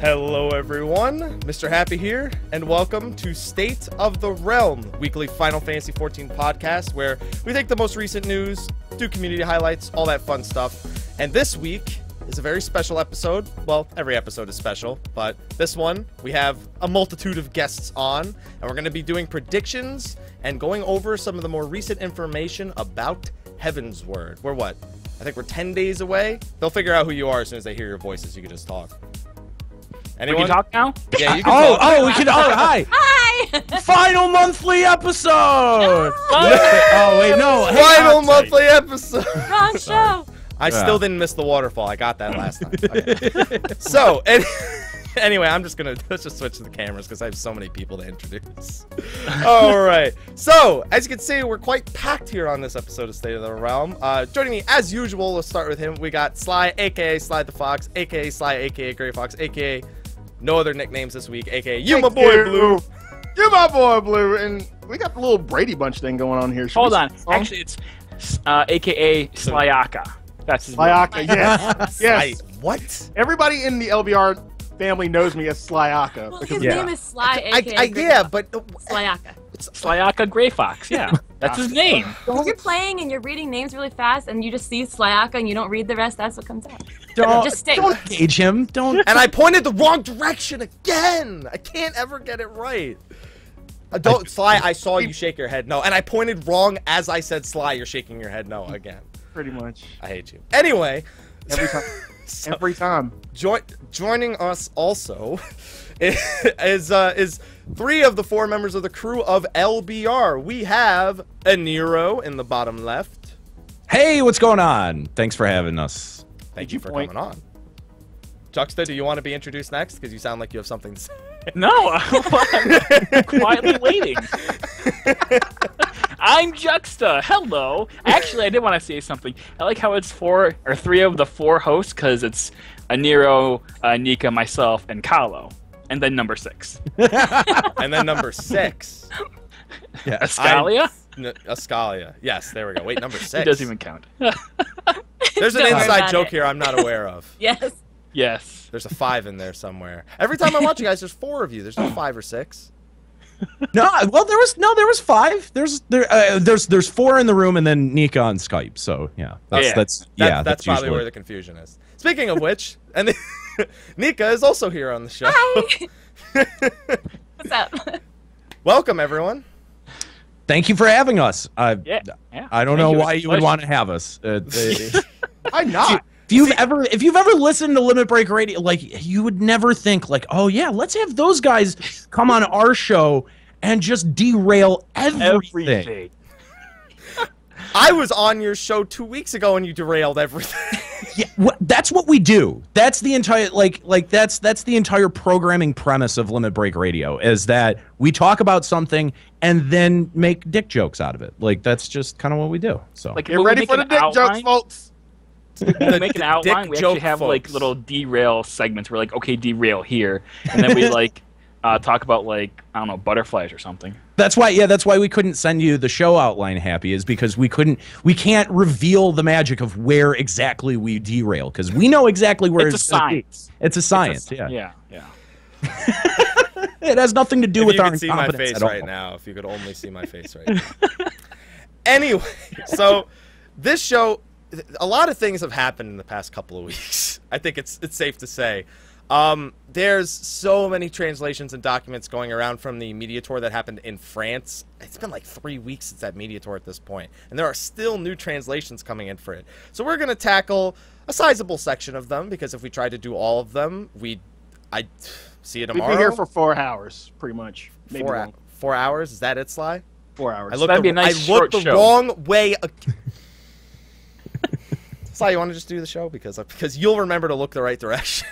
Hello everyone, Mr. Happy here, and welcome to State of the Realm, weekly Final Fantasy XIV podcast where we take the most recent news, do community highlights, all that fun stuff. And this week is a very special episode. Well, every episode is special, but this one we have a multitude of guests on, and we're going to be doing predictions and going over some of the more recent information about Heaven's Word. We're what? I think we're 10 days away. They'll figure out who you are as soon as they hear your voices. You can just talk. Anyone? We can talk now? Yeah, you can talk. Oh, we can. Oh, hi. Hi. Final monthly episode. No. Oh, wait, no. Final monthly episode. Wrong show. I still didn't miss the waterfall. I got that last time. Okay. So, anyway, I'm just going to switch to the cameras because I have so many people to introduce. All right. So, as you can see, we're quite packed here on this episode of State of the Realm. Joining me, as usual, let's start with him. We got Sly, a.k.a. Sly the Fox, a.k.a. Sly, a.k.a. Gray Fox, a.k.a. no other nicknames this week, a.k.a. you, my boy, Blue. You, my boy, Blue. And we got the little Brady Bunch thing going on here. Hold on. Actually, it's a.k.a. Slyaka. That's his Slyaka, yes. Yes. What? Everybody in the LBR family knows me as Slyaka. Well, his name is Sly, a.k.a. Yeah, but... Slyaka. Slyaka Gray Fox, yeah. That's his name. When you're playing and you're reading names really fast and you just see Slyaka and you don't read the rest, that's what comes out. Don't engage him. Don't. And I pointed the wrong direction again. I can't ever get it right. Don't, Sly, I saw you shake your head no. And I pointed wrong as I said Sly, you're shaking your head no again. Pretty much. I hate you. Anyway. Every time. So, every time. Joining us also is three of the four members of the crew of LBR. We have Aniro in the bottom left. Hey, what's going on? Thanks for having us. Thank you for coming on. Juxta, do you want to be introduced next? Because you sound like you have something to say. No, I'm quietly waiting. I'm Juxta. Hello. Actually, I did want to say something. I like how it's three of the four hosts because it's Aniro, Nika, myself, and Kahlo, and then number six. And then number six. Yeah, Ascalia. Ascalia. Yes, there we go. Wait, number six. It doesn't even count. There's an inside joke here I'm not aware of. Yes. Yes. There's a five in there somewhere. Every time I watch you guys, there's four of you. There's no 5 or 6. No, well, there was 5. There's 4 in the room, and then Nika on Skype. So yeah, that's probably usually where the confusion is. Speaking of which, and Nika is also here on the show. Hi. What's up? Welcome, everyone. Thank you for having us. I don't know why you would want to have us. I'm not. If you've ever listened to Limit Break Radio, like, you would never think, like, oh yeah, let's have those guys come on our show and just derail everything. I was on your show 2 weeks ago and you derailed everything. Yeah, that's what we do. That's the entire that's the entire programming premise of Limit Break Radio, is that we talk about something and then make dick jokes out of it. Like, that's just kind of what we do. So, like, get ready for the dick jokes, folks. We make an outline. We actually have like little derail segments. We're like, okay, derail here, and then we like talk about, like, I don't know, butterflies or something. That's why, yeah, that's why we couldn't send you the show outline, Happy, is because we can't reveal the magic of where exactly we derail, because we know exactly where it's a science. It's a science. Yeah. It has nothing to do with our incompetence at all. Right now, if you could only see my face right now. Anyway, so this show. A lot of things have happened in the past couple of weeks. I think it's safe to say. There's so many translations and documents going around from the media tour that happened in France. It's been like 3 weeks since that media tour at this point, and there are still new translations coming in for it. So we're going to tackle a sizable section of them, because if we try to do all of them, I'd see you tomorrow. We'd be here for 4 hours, pretty much. Maybe 4 hours? Is that it, Sly? 4 hours. I looked the wrong way. Sly, you want to just do the show because you'll remember to look the right direction.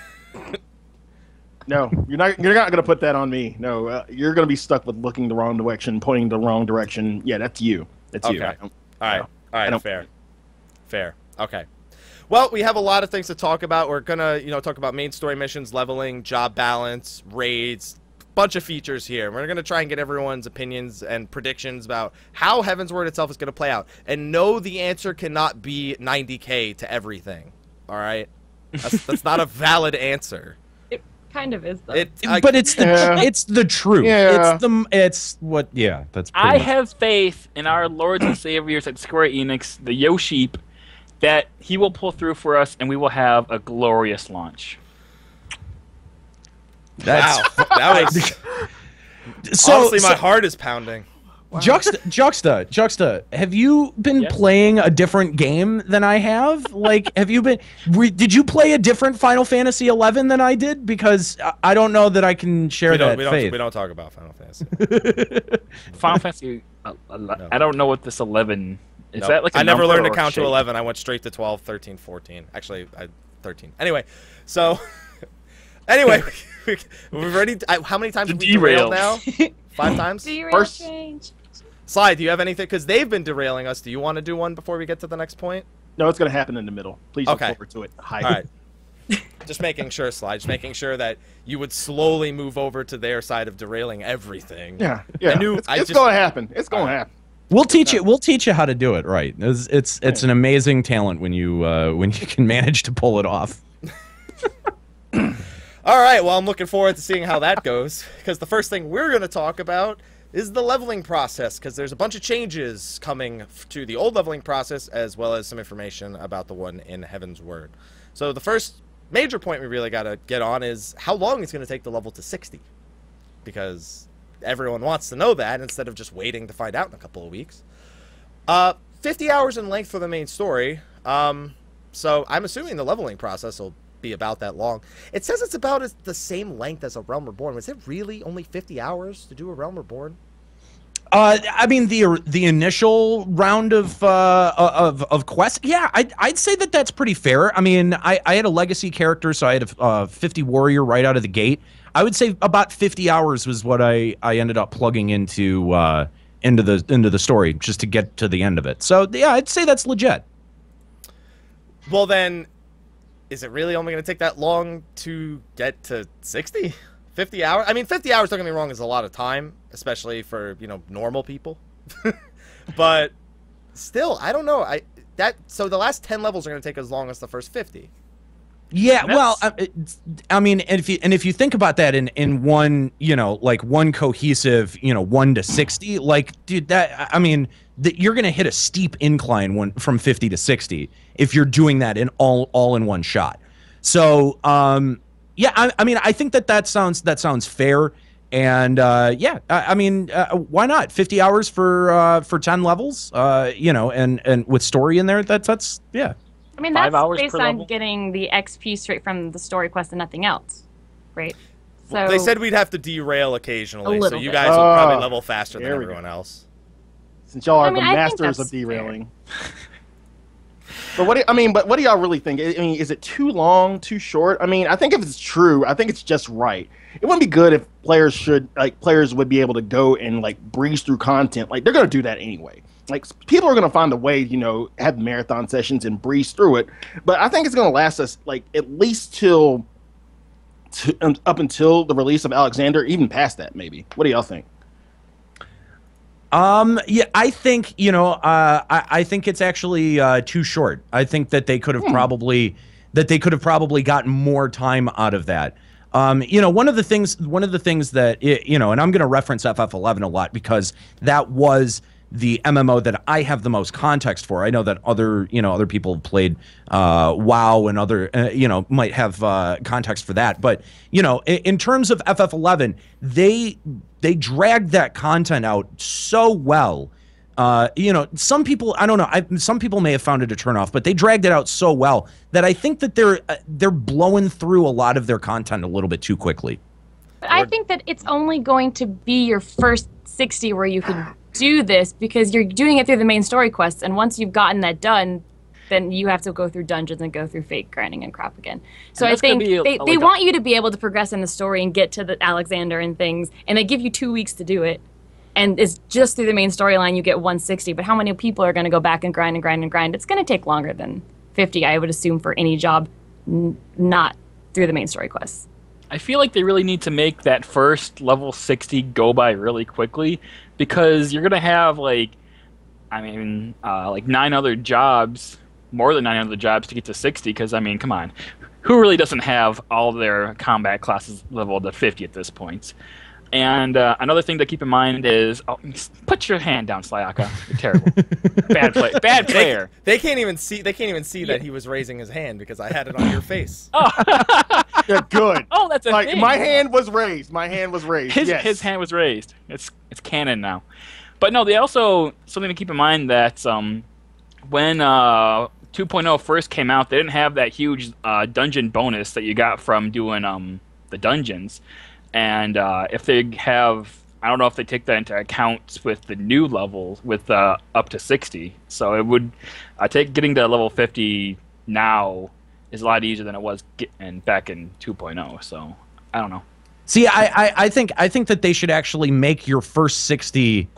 No, you're not gonna put that on me. No, you're gonna be stuck with looking the wrong direction, pointing the wrong direction. Yeah, that's you. That's you. All right. Fair. Okay. Well, we have a lot of things to talk about. We're gonna talk about main story missions, leveling, job balance, raids, bunch of features here. We're going to try and get everyone's opinions and predictions about how Heaven's Word itself is going to play out. And no, the answer cannot be 90K to everything. All right? That's not a valid answer. It kind of is though. It's the truth. Yeah. That's. I have faith in our lords and saviors at Square Enix, the Yosheep, that he will pull through for us, and we will have a glorious launch. Honestly, my heart is pounding. Wow. Juxta, have you been playing a different game than I have? Like, did you play a different Final Fantasy 11 than I did? Because I don't know that I can share that faith. We don't talk about Final Fantasy. Final Fantasy, no. I don't know what this 11 is. No. That like I never learned to count to 11. I went straight to 12, 13, 14. Actually, 13. Anyway, so... Anyway, we've already... How many times have we derailed now? 5 times? First change. Sly, do you have anything? Because they've been derailing us. Do you want to do one before we get to the next point? No, it's going to happen in the middle. Please look forward to it. Hi. All right. Just making sure, Sly. Just making sure that you would slowly move over to their side of derailing everything. Yeah. Yeah. It's going to happen. It's going to happen. We'll teach you. We'll teach you how to do it right. It's an amazing talent when you can manage to pull it off. All right, well, I'm looking forward to seeing how that goes, because the first thing we're going to talk about is the leveling process, because there's a bunch of changes coming to the old leveling process, as well as some information about the one in Heaven's Word. So the first major point we really got to get on is how long it's going to take to level to 60, because everyone wants to know that instead of just waiting to find out in a couple of weeks. 50 hours in length for the main story, so I'm assuming the leveling process will be about that long. It says it's about the same length as a Realm Reborn. Was it really only 50 hours to do a Realm Reborn? I mean, the initial round of quests. Yeah, I'd say that that's pretty fair. I mean, I had a legacy character, so I had a 50 warrior right out of the gate. I would say about 50 hours was what I ended up plugging into the story just to get to the end of it. So yeah, I'd say that's legit. Well then. Is it really only going to take that long to get to 60? 50 hours? I mean, 50 hours, don't get me wrong, is a lot of time, especially for, you know, normal people. But still, I don't know. So the last 10 levels are going to take as long as the first 50. Yeah, well, I mean, if you think about that in one, you know, like one cohesive, you know, 1 to 60, like, dude, that I mean, you're gonna hit a steep incline from 50 to 60 if you're doing that in all in one shot. So, yeah, I mean, I think that sounds fair, and yeah, I mean, why not 50 hours for 10 levels, you know, and with story in there, that's yeah. I mean, that's based on getting the XP straight from the story quest and nothing else, right? So well, they said we'd have to derail occasionally, so you guys will probably level faster than everyone else. Since y'all are the masters of derailing. But what do y'all really think? I mean, is it too long, too short? I mean, I think if it's true, I think it's just right. It wouldn't be good if players would be able to go and like breeze through content. Like they're gonna do that anyway. Like people are gonna find a way, you know, have marathon sessions and breeze through it. But I think it's gonna last us like at least up until the release of Alexander, even past that maybe. What do y'all think? Yeah, I think, you know, I think it's actually too short. I think that they could have probably gotten more time out of that. You know, one of the things that you know, and I'm going to reference FF11 a lot because that was the MMO that I have the most context for. I know that other people have played WoW and other you know, might have context for that, but you know, in terms of FF11, they dragged that content out so well. You know, some people, I don't know, some people may have found it a turnoff, but they dragged it out so well that I think that they're blowing through a lot of their content a little bit too quickly. But I think that it's only going to be your first 60 where you can do this, because you're doing it through the main story quests, and once you've gotten that done, then you have to go through dungeons and go through fake grinding and crop again. So I think they want you to be able to progress in the story and get to the Alexander and things, and they give you 2 weeks to do it. And it's just through the main storyline you get 160, but how many people are going to go back and grind and grind and grind? It's going to take longer than 50, I would assume, for any job not through the main story quests. I feel like they really need to make that first level 60 go by really quickly, because you're going to have, like, I mean, like 9 other jobs... more than 9 other jobs to get to 60, because, I mean, come on. who really doesn't have all their combat classes leveled to 50 at this point. And another thing to keep in mind is, oh, put your hand down, Slayaka. You're terrible. Bad player. They can't even see. They can't even see that he was raising his hand because I had it on your face. Oh, yeah, good. Oh, that's a like thing. My hand was raised. My hand was raised. His hand was raised. It's canon now. But no, they also something to keep in mind that when 2.0 first came out, they didn't have that huge dungeon bonus that you got from doing the dungeons. And if they have, I don't know if they take that into account with the new level with up to 60. So it would, I take getting to level 50 now is a lot easier than it was getting back in 2.0. So I don't know. See, I think that they should actually make your first 60.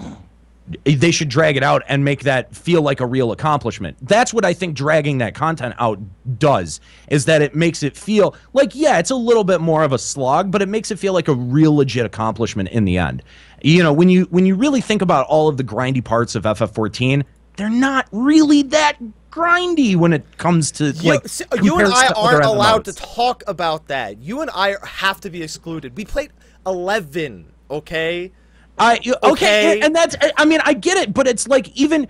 They should drag it out and make that feel like a real accomplishment. That's what I think dragging that content out does, is that it makes it feel like, yeah, it's a little bit more of a slog, but it makes it feel like a real legit accomplishment in the end. You know, when you really think about all of the grindy parts of FF14, they're not really that grindy when it comes to, like, you and I aren't allowed to talk about that. You and I have to be excluded. We played 11, okay? Okay, and that's, I mean, I get it, but it's like even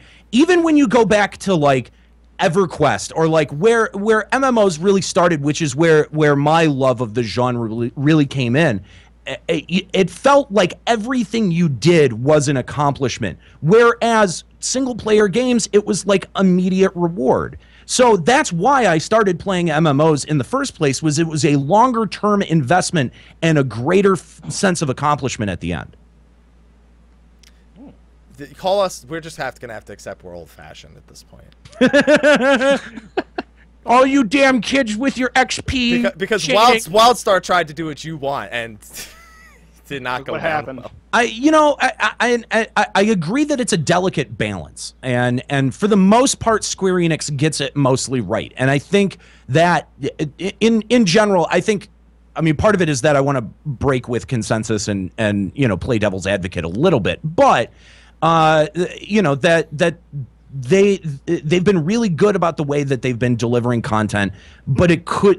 when you go back to like EverQuest or like where MMOs really started, which is where my love of the genre really came in, it felt like everything you did was an accomplishment, whereas single player games, it was like immediate reward. So that's why I started playing MMOs in the first place, was it was a longer term investment and a greater sense of accomplishment at the end. Call us. We're just gonna have to accept we're old-fashioned at this point. All you damn kids with your XP. Because Wildstar tried to do what you want and did not go. What happened? Well. I agree that it's a delicate balance, and for the most part, Square Enix gets it mostly right. And I think that in general, I think. I mean, part of it is that I want to break with consensus and you know, play devil's advocate a little bit, but. You know, that they've been really good about the way that they've been delivering content, but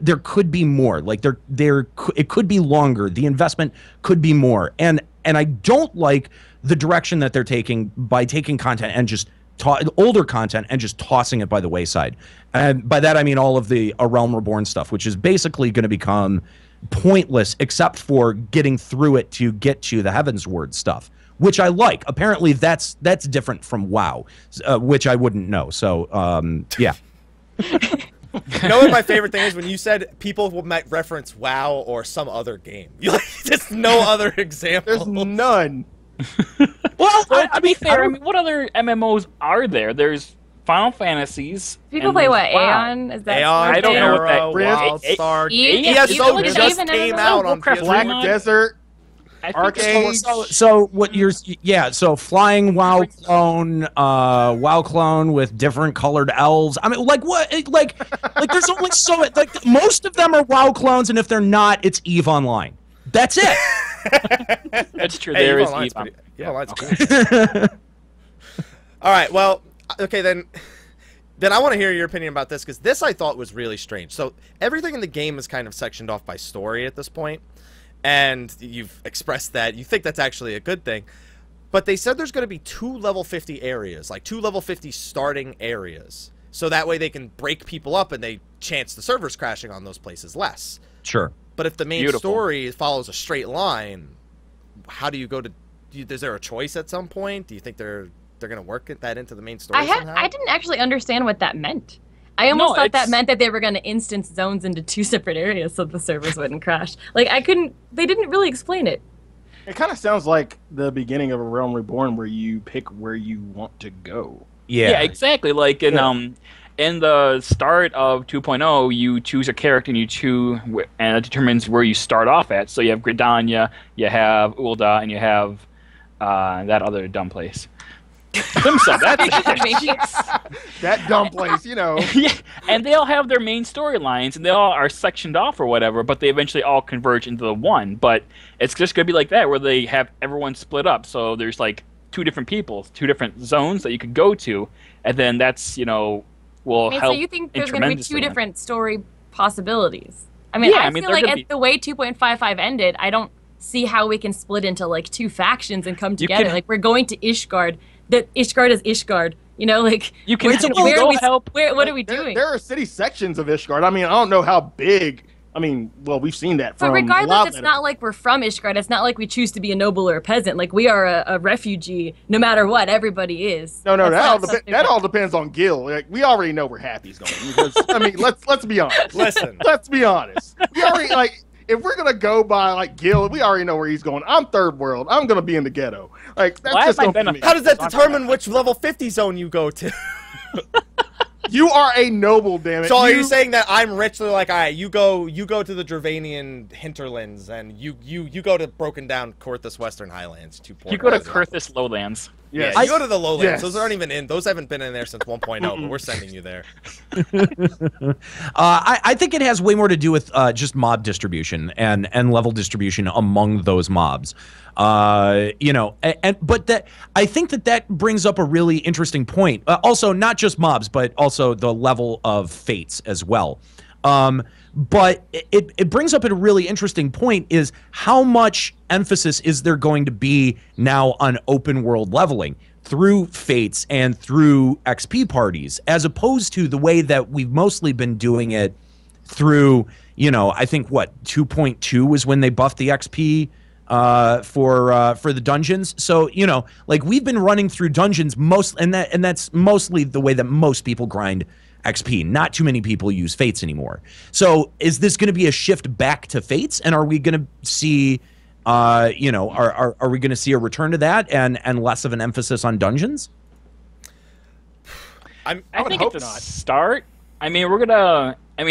there could be more. Like it could be longer. The investment could be more. And I don't like the direction that they're taking by taking content and just older content and just tossing it by the wayside. And by that I mean all of the A Realm Reborn stuff, which is basically going to become pointless except for getting through it to get to the Heavensward stuff. Which I like. Apparently, that's different from WoW, which I wouldn't know. So, yeah. You know what my favorite thing is? When you said people might reference WoW or some other game. There's no other example. There's none. Well, to be fair, I mean, what other MMOs are there? There's Final Fantasies. People play what? Aeon? Is that? Aeon. I don't know what that is. ESO just came out on Black Desert. So what you're so flying WoW clone with different colored elves. I mean, like what? Like there's only so like most of them are WoW clones, and if they're not, it's EVE Online. That's it. That's true. Hey, there EVE is EVE. Yeah. Cool. All right. Well, okay then. Then I want to hear your opinion about this, because this I thought was really strange. So everything in the game is kind of sectioned off by story at this point. And you've expressed that. You think that's actually a good thing. But they said there's going to be 2 level 50 areas, like 2 level 50 starting areas. So that way they can break people up and they chance the servers crashing on those places less. Sure. But if the main story follows a straight line, how do you go to... Is there a choice at some point? Do you think they're going to work that into the main story somehow? I didn't actually understand what that meant. I almost thought that meant that they were going to instance zones into 2 separate areas so the servers wouldn't crash. Like, I couldn't... They didn't really explain it. It kind of sounds like the beginning of A Realm Reborn where you pick where you want to go. Yeah, exactly. Like, in the start of 2.0, you choose a character and it determines where you start off at. So you have Gridania, you have Ulda, and you have that other dumb place. That dumb place, you know. Yeah, and they all have their main storylines, and they all are sectioned off or whatever, but they eventually all converge into the one. But it's just going to be like that, where they have everyone split up. So there's like 2 different people, 2 different zones that you could go to, and then that's, you know, will help. So you think there's going to be 2 different story possibilities. I mean, feel like the way 2.55 ended, I don't see how we can split into like two factions and come together. Like we're going to Ishgard. That Ishgard is Ishgard. You know, like you can what are we doing? There are city sections of Ishgard. I mean, I don't know how big. I mean, well, we've seen that. But regardless, it's not like we're from Ishgard. It's not like we choose to be a noble or a peasant. Like we are a refugee, no matter what. Everybody is. No, that all depends on Gil. Like we already know where Happy's going. Because, I mean, let's be honest. Listen, let's be honest. We already like. If we're gonna go by like Gil, we already know where he's going. I'm third world. I'm gonna be in the ghetto. Like that's How does that determine which level 50 zone you go to? You are a noble, damn it. So are you saying that I'm rich? They're like, all right, you go to the Dravanian hinterlands, and you go to broken down Kurthus Western Highlands 2.0. You go to Kurthus Lowlands. Yes. Yeah, you go to the Lowlands. Yes. Those aren't even in. Those haven't been in there since 1.0. But we're sending you there. I think it has way more to do with just mob distribution and level distribution among those mobs. You know, I think that brings up a really interesting point. Also, not just mobs, but also the level of fates as well. But it brings up a really interesting point is how much emphasis is there going to be now on open world leveling through fates and through XP parties, as opposed to the way that we've mostly been doing it through, you know, I think what 2.2 was when they buffed the XP for the dungeons. So, you know, like we've been running through dungeons and that's mostly the way that most people grind XP. Not too many people use fates anymore. So is this going to be a shift back to fates, and are we going to see you know, are we going to see a return to that and less of an emphasis on dungeons? I think it's a start. I mean,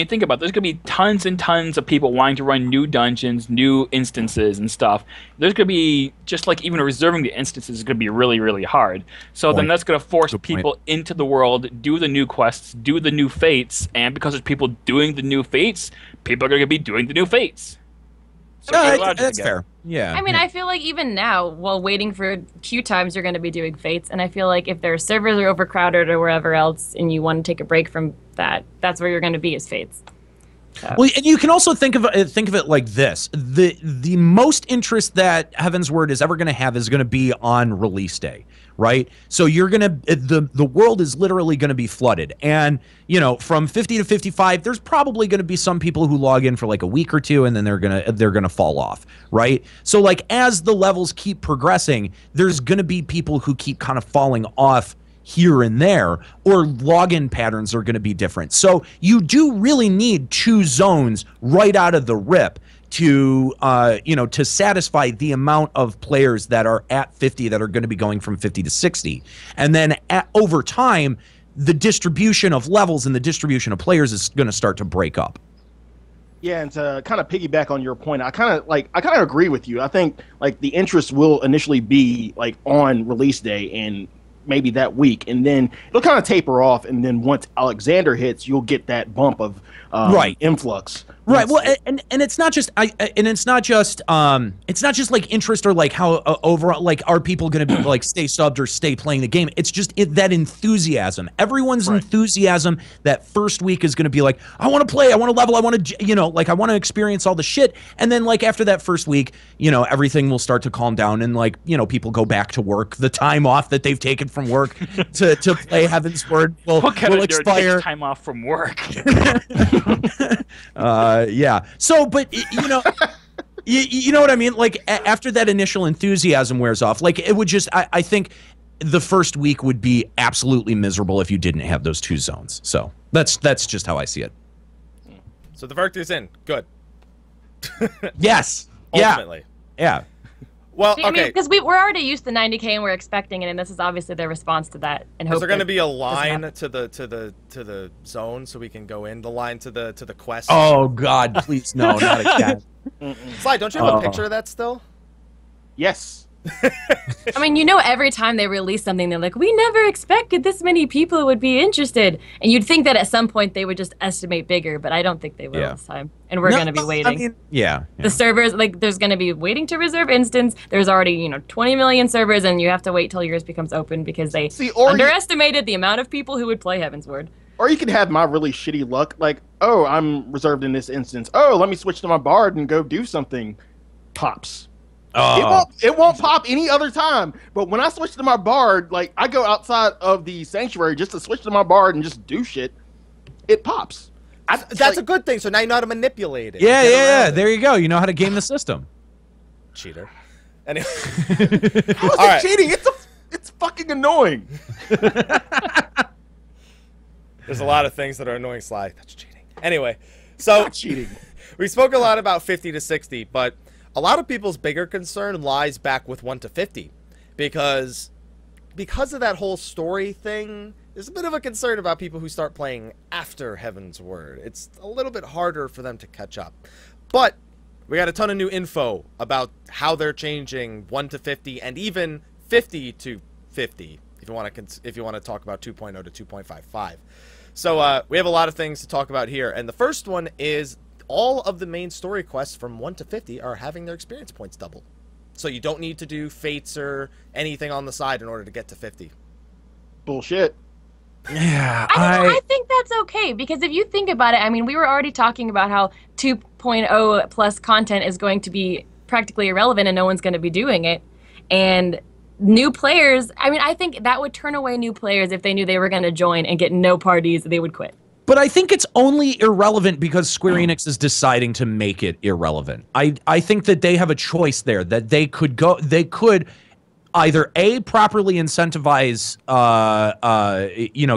think about it. There's going to be tons and tons of people wanting to run new dungeons, new instances and stuff. There's going to be, just like even reserving the instances is going to be really, really hard. So then that's going to force people into the world, do the new quests, do the new fates, and because there's people doing the new fates, people are going to be doing the new fates. So that's fair. Yeah. I mean, I feel like even now, while waiting for queue times, you're going to be doing fates, and I feel like if their servers are overcrowded or wherever else, and you want to take a break from that, that's where you're going to be, is fates. So. Well, and you can also think of it like this: the most interest that Heaven's Word is ever going to have is going to be on release day, right? So you're going to the world is literally going to be flooded, and you know, from 50 to 55, there's probably going to be some people who log in for like a week or two, and then they're gonna fall off, right? So like as the levels keep progressing, there's going to be people who keep kind of falling off here and there, or login patterns are going to be different. So you do really need two zones right out of the rip to you know, to satisfy the amount of players that are at 50 that are going to be going from 50 to 60, and then over time, the distribution of levels and the distribution of players is going to start to break up. Yeah, and to kind of piggyback on your point, I kind of agree with you. I think like the interest will initially be like on release day and maybe that week, and then it'll kind of taper off, and then once Alexander hits, you'll get that bump of influx. Right. Well, and it's not just it's not just like interest or like how overall like are people going to be like stay subbed or stay playing the game. It's just that enthusiasm. Everyone's enthusiasm that first week is going to be like, I want to play, I want to level, I want to, you know, like I want to experience all the shit. And then like after that first week, you know, everything will start to calm down, and like, you know, people go back to work. The time off that they've taken from work to play Heaven's Word will expire. Time off from work. Yeah. So, but you know, you know what I mean? Like after that initial enthusiasm wears off, like it would just, I think the first week would be absolutely miserable if you didn't have those two zones. So that's just how I see it. So the verdict in. Good. Yes. Ultimately. Yeah. Well, okay. I mean, because we're already used to 90K and we're expecting it, and this is obviously their response to that. And is there going to be a line to the zone so we can go in the line to the quest? Oh God, please no, not again. Sly, don't you have a picture of that still? Yes. I mean, you know, every time they release something, they're like, we never expected this many people would be interested, and you'd think that at some point they would just estimate bigger, but I don't think they will this time, and we're going to be waiting. I mean, the servers, like, there's going to be waiting to reserve instance. There's already, you know, 20 million servers, and you have to wait till yours becomes open because they underestimated the amount of people who would play Heaven's Word. Or you could have my really shitty luck, like, oh, I'm reserved in this instance. Oh, let me switch to my bard and go do something. Pops. Oh. It won't pop any other time. But when I switch to my bard, like, I go outside of the sanctuary just to switch to my bard and just do shit. It pops. That's like, a good thing. So now you know how to manipulate it. Yeah, yeah. There you go. You know how to game the system. Cheater. Anyway. All right. Cheating. It's fucking annoying. There's a lot of things that are annoying, Sly. That's cheating. Anyway, so not cheating. We spoke a lot about 50 to 60, but a lot of people's bigger concern lies back with 1 to 50 because of that whole story thing. There's a bit of a concern about people who start playing after Heaven's Word. It's a little bit harder for them to catch up. But we got a ton of new info about how they're changing 1 to 50 and even 50 to 50 if you want to talk about 2.0 to 2.55. So we have a lot of things to talk about here. And the first one is all of the main story quests from 1 to 50 are having their experience points double. So you don't need to do fates or anything on the side in order to get to 50. Bullshit. Yeah. I think that's okay. Because if you think about it, I mean, we were already talking about how 2.0 plus content is going to be practically irrelevant and no one's going to be doing it. And new players, I mean, I think that would turn away new players if they knew they were going to join and get no parties, they would quit. But I think it's only irrelevant because Square Enix is deciding to make it irrelevant. I think that they have a choice there, that they could either A, properly incentivize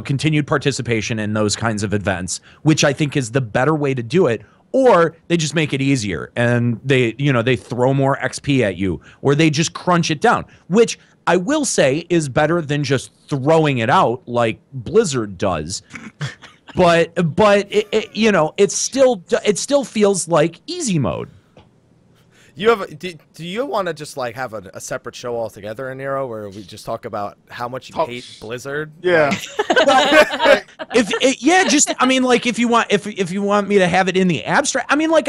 continued participation in those kinds of events, which I think is the better way to do it, or they just make it easier and they throw more XP at you, or they just crunch it down, which I will say is better than just throwing it out like Blizzard does. But it still feels like easy mode. Do you want to just like have a separate show altogether, Nero, where we just talk about how much you hate Blizzard? Yeah. Well, if you want me to have it in the abstract, I mean, like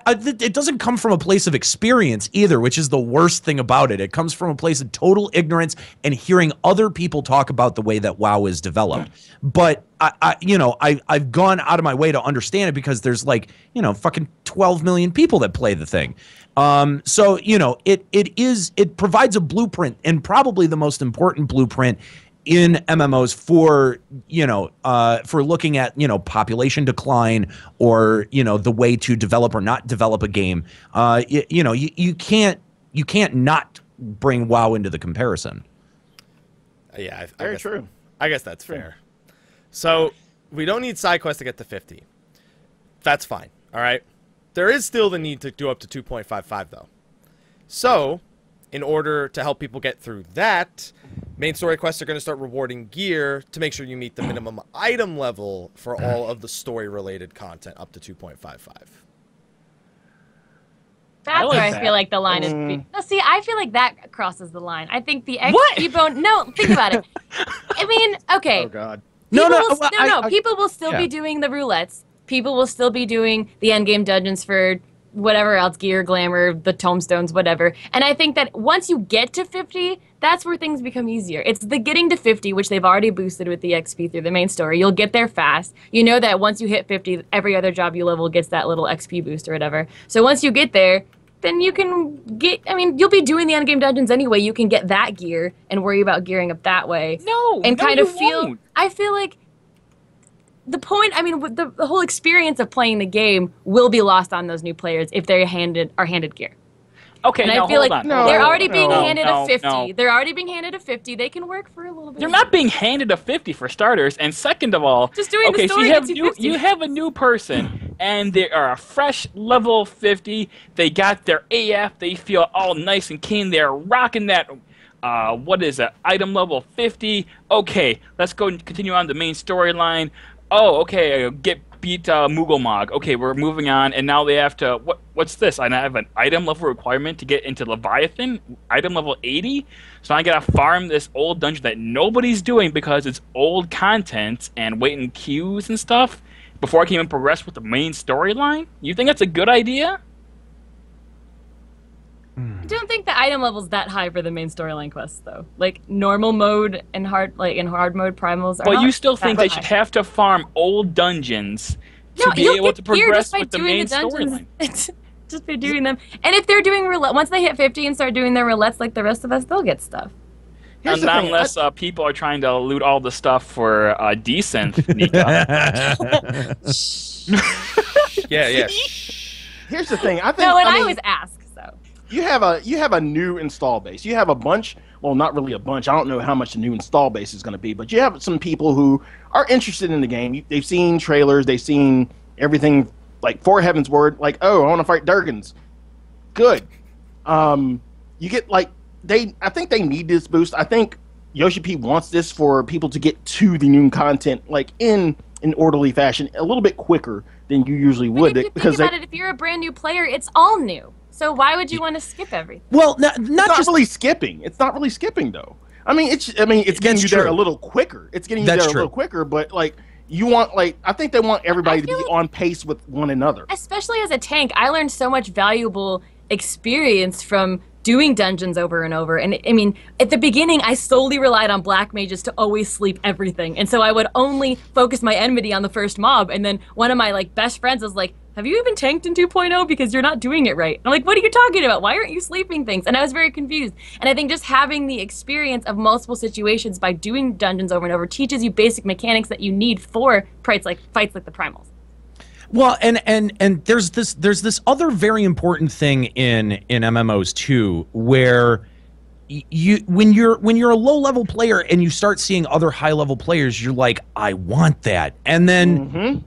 it doesn't come from a place of experience either, which is the worst thing about it. It comes from a place of total ignorance and hearing other people talk about the way that WoW is developed. But I've gone out of my way to understand it because there's like, fucking 12 million people that play the thing. So, it provides a blueprint, and probably the most important blueprint in MMOs for looking at, population decline or, the way to develop or not develop a game. You can't not bring WoW into the comparison. Yeah. Very true. I guess that's fair. So we don't need side quests to get to 50. That's fine. All right. There is still the need to do up to 2.55 though. So in order to help people get through that, main story quests are going to start rewarding gear to make sure you meet the minimum item level for all of the story-related content up to 2.55. That's where I feel like the line is. No, see, I feel like that crosses the line. I think the XP bone. No, think about it. I mean, okay. Oh God. No. People will still be doing the roulettes. People will still be doing the endgame dungeons for whatever else, gear, glamour, the tombstones, whatever. And I think that once you get to 50, that's where things become easier. It's the getting to 50, which they've already boosted with the XP through the main story. You'll get there fast. You know that once you hit 50, every other job you level gets that little XP boost or whatever. So once you get there, then you can get, I mean, you'll be doing the endgame dungeons anyway. You can get that gear and worry about gearing up that way. No, and kind of feel, I feel like, the point, I mean, the whole experience of playing the game will be lost on those new players if they are handed gear. Okay, now hold on. They're already being handed a 50. They're already being handed a 50. They can work for a little bit. They're not being handed a 50 for starters. And second of all, just doing the story gets you 50. You have a new person, and they are a fresh level 50. They got their AF. They feel all nice and keen. They're rocking that. What is that? Item level 50. Okay, let's go and continue on the main storyline. Oh, okay, beat Mugglemog. Okay, we're moving on, and now they have to... What's this? I have an item level requirement to get into Leviathan, item level 80? So I gotta farm this old dungeon that nobody's doing because it's old content and wait in queues and stuff before I can even progress with the main storyline? You think that's a good idea? I don't think the item level's that high for the main storyline quests, though. Like normal mode and hard, like in hard mode, primals are. Well, you still think they should have to farm old dungeons to be able to progress with the main storyline. Just by doing them, and if they're doing roulette, once they hit 50 and start doing their roulettes like the rest of us, they'll get stuff. And not unless people are trying to loot all the stuff for decent. Nika. Yeah. Here's the thing. I always ask. So you have a new install base. You have a bunch. Well, not really a bunch. I don't know how much the new install base is going to be, but you have some people who are interested in the game. They've seen trailers. They've seen everything. Like for Heaven's Word, like I want to fight Durgans. Good. You get like I think they need this boost. I think Yoshi P wants this for people to get to the new content like in an orderly fashion, a little bit quicker than you usually would. If you're a brand new player, it's all new. So why would you want to skip everything? Well, not just really skipping. It's not really skipping though. I mean it's getting you there a little quicker. It's getting you there a little quicker, but like. You want, like, I think they want everybody to be on pace with one another. Especially as a tank, I learned so much valuable experience from doing dungeons over and over. And, I mean, at the beginning, I solely relied on black mages to always sleep everything. And so I would only focus my enmity on the first mob. And then one of my, like, best friends was like, have you even tanked in 2.0? Because you're not doing it right. And I'm like, what are you talking about? Why aren't you sleeping things? And I was very confused. And I think just having the experience of multiple situations by doing dungeons over and over teaches you basic mechanics that you need for fights like the primals. Well, and there's this other very important thing in MMOs too, where when you're a low level player and you start seeing other high level players, you're like, I want that. And then. Mm-hmm.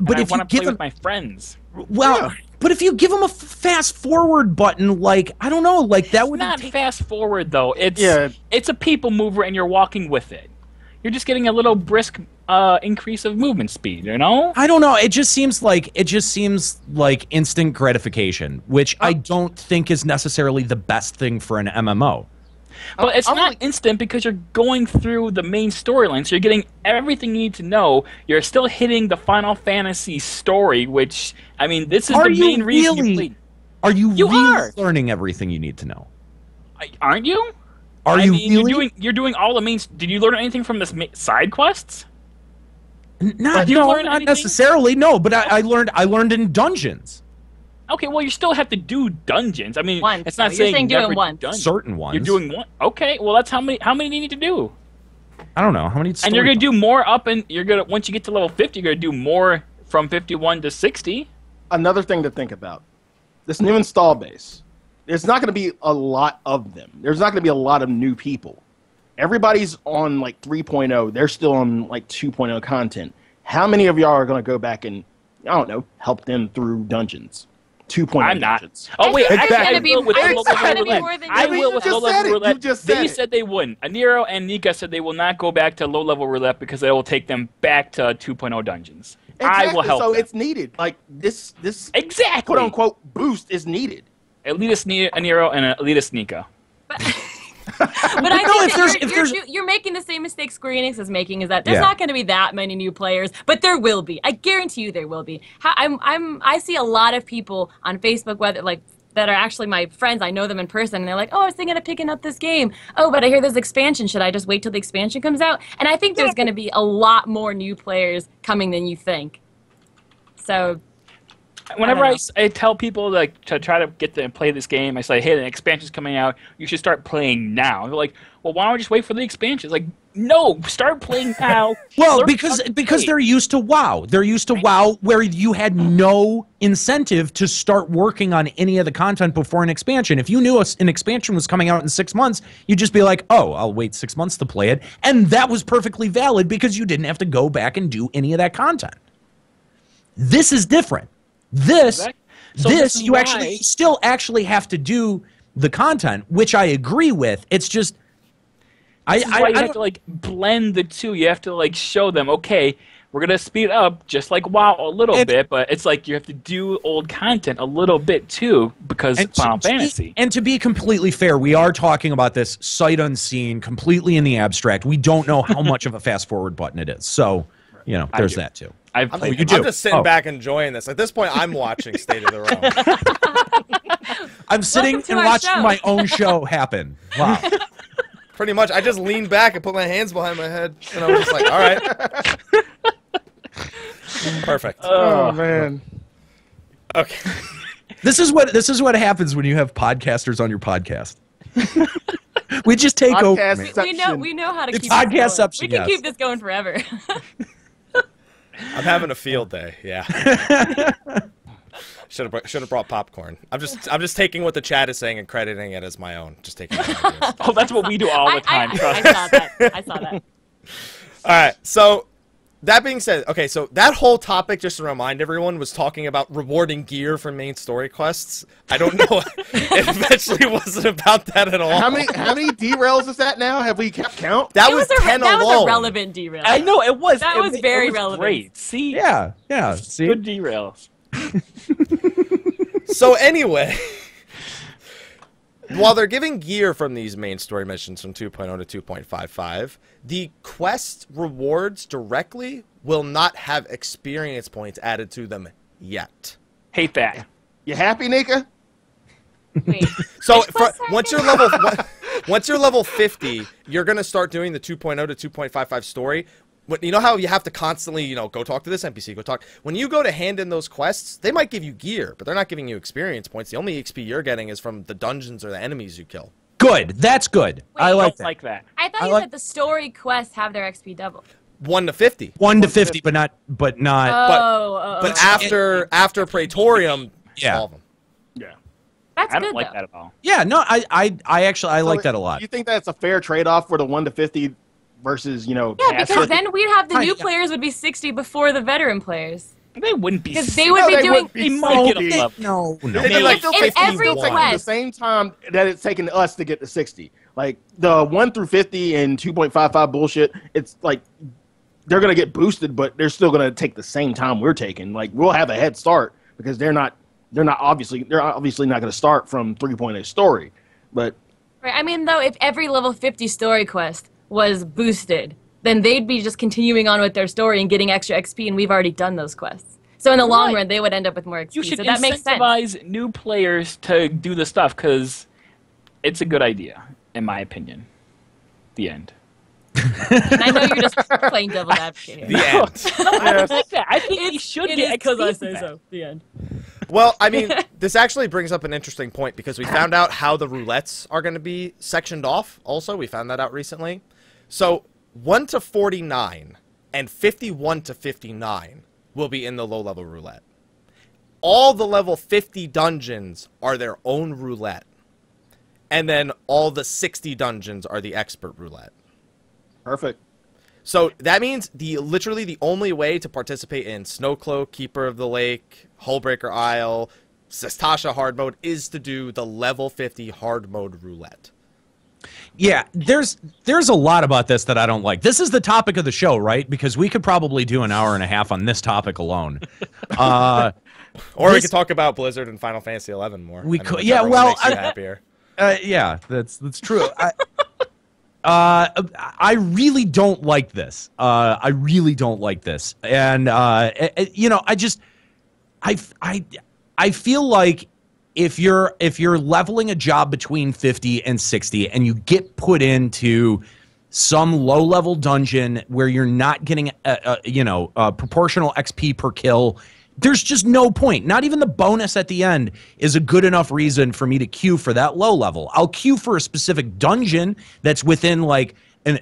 But if you give them my friends, but if you give them a fast forward button, like I don't know, like that would not fast forward though. It's a people mover, and you're walking with it. You're just getting a little brisk increase of movement speed, you know. I don't know. It just seems like instant gratification, which I don't think is necessarily the best thing for an MMO. But it's not instant because you're going through the main storyline, so you're getting everything you need to know. You're still hitting the Final Fantasy story, which, I mean, this is the main reason you played. Are you really learning everything you need to know? Aren't you? Are you really? You're doing all the main... Did you learn anything from the side quests? Not necessarily, no, but I learned in dungeons. Okay, well, you still have to do dungeons. I mean, it's not saying you're doing one. Certain ones. You're doing one. Okay, well, that's how many do you need to do? I don't know. How many? And you're going to do more up, and you're going to once you get to level 50, you're going to do more from 51 to 60. Another thing to think about. This new install base. There's not going to be a lot of them. There's not going to be a lot of new people. Everybody's on like 3.0. They're still on like 2.0 content. How many of y'all are going to go back and I don't know, help them through dungeons? 2.0. I'm not. Oh wait, I will with low level roulette. They said they wouldn't. Aniro and Nika said they will not go back to low level roulette because it will take them back to 2.0 dungeons. Exactly. I will help. So it's needed. Like this exactly quote unquote boost is needed. Elitist Aniro and Elitist Nika. But I think you're making the same mistake Square Enix is making, is that there's not going to be that many new players, but there will be. I guarantee you there will be. I see a lot of people on Facebook, whether like that are actually my friends. I know them in person, and they're like, oh, I was thinking of picking up this game. Oh, but I hear there's expansion. Should I just wait till the expansion comes out? And I think there's going to be a lot more new players coming than you think. So... Whenever I tell people like to try to get them to play this game, I say, hey, the expansion's coming out. You should start playing now. And they're like, well, why don't we just wait for the expansion? It's like, no, start playing now. Well, because they're used to WoW. They're used to WoW where you had no incentive to start working on any of the content before an expansion. If you knew an expansion was coming out in 6 months, you'd just be like, oh, I'll wait 6 months to play it. And that was perfectly valid because you didn't have to go back and do any of that content. This is different. This you actually still have to do the content, which I agree with. It's just I have to like blend the two. You have to like show them, okay, we're gonna speed up just like WoW a little bit, but it's like you have to do old content a little bit too because Final Fantasy. And to be completely fair, we are talking about this sight unseen, completely in the abstract. We don't know how much of a fast forward button it is. So you know, there's that too. I'm just sitting back enjoying this. At this point, I'm watching State of Their Own. I'm sitting and watching my own show happen. Wow. Pretty much. I just leaned back and put my hands behind my head, and I was just like, all right. Perfect. Oh, man. Okay. This is what happens when you have podcasters on your podcast. We just take over. We know how to keep podcast up. We can keep this going forever. I'm having a field day. Yeah. Should have brought popcorn. I'm just taking what the chat is saying and crediting it as my own. Just taking. Oh, that's what we do all the time. I saw that. I saw that. All right. So that being said, okay. So that whole topic, just to remind everyone, was talking about rewarding gear for main story quests. I don't know. It eventually wasn't about that at all. How many derails is that now? Have we kept count? That was 10 alone. That was a relevant derail. I know it was. That was very relevant. Great. See. Yeah. Yeah. See. Good derails. So anyway, while they're giving gear from these main story missions from 2.0 to 2.55, the quest rewards directly will not have experience points added to them yet. Hate that. You happy, Nika? Wait. So once you're level 50, you're gonna start doing the 2.0 to 2.55 story. You know how you have to constantly, you know, go talk to this NPC, go talk. When you go to hand in those quests, they might give you gear, but they're not giving you experience points. The only XP you're getting is from the dungeons or the enemies you kill. Good. That's good. Wait, I like that. I thought you said the story quests have their XP doubled. 1 to 50. 1 to 50, but not. But after Praetorium, yeah. Solve them. Yeah. That's I don't like that at all. Yeah. No, I actually like that a lot. You think that's a fair trade-off for the 1 to 50? Versus, you know, yeah, because then we'd have the new players would be 60 before the veteran players. They wouldn't be. Because they would be doing. They might get up. No, no. In every quest, the same time that it's taken us to get to 60, like the 1 through 50 and 2.55 bullshit. It's like they're gonna get boosted, but they're still gonna take the same time we're taking. Like we'll have a head start because they're obviously not gonna start from 3.8 story, but. Right. I mean, though, if every level 50 story quest was boosted, then they'd be just continuing on with their story and getting extra XP, and we've already done those quests. So in the long run, they would end up with more XP. You should so that incentivize new players to do the stuff, because it's a good idea, in my opinion. The end. And I know you're just playing devil advocate here. The end. No, I don't think that. I think you should get XP. Because I say so. The end. Well, I mean, this actually brings up an interesting point, because we found out how the roulettes are going to be sectioned off. Also, we found that out recently. So 1 to 49 and 51 to 59 will be in the low-level roulette. All the level 50 dungeons are their own roulette. And then all the 60 dungeons are the expert roulette. Perfect. So that means literally the only way to participate in Snowcloak, Keeper of the Lake, Hullbreaker Isle, Sestasha hard mode is to do the level 50 hard mode roulette. Yeah, there's a lot about this that I don't like. This is the topic of the show, right? Because we could probably do an hour and a half on this topic alone. Or we could talk about Blizzard and Final Fantasy XI more. We could, yeah. Well, yeah, that's true. I really don't like this. I really don't like this, and you know, I feel like. If you're leveling a job between 50 and 60 and you get put into some low-level dungeon where you're not getting a proportional XP per kill, there's just no point. Not even the bonus at the end is a good enough reason for me to queue for that low level. I'll queue for a specific dungeon that's within like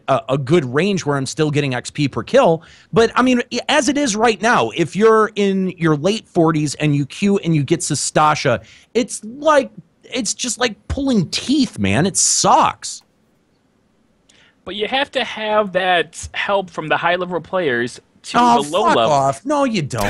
a good range where I'm still getting XP per kill. But I mean, as it is right now, if you're in your late 40s and you queue and you get Sestasha, it's just like pulling teeth, man. It sucks. But you have to have that help from the high level players to the low level. Off. No, you don't.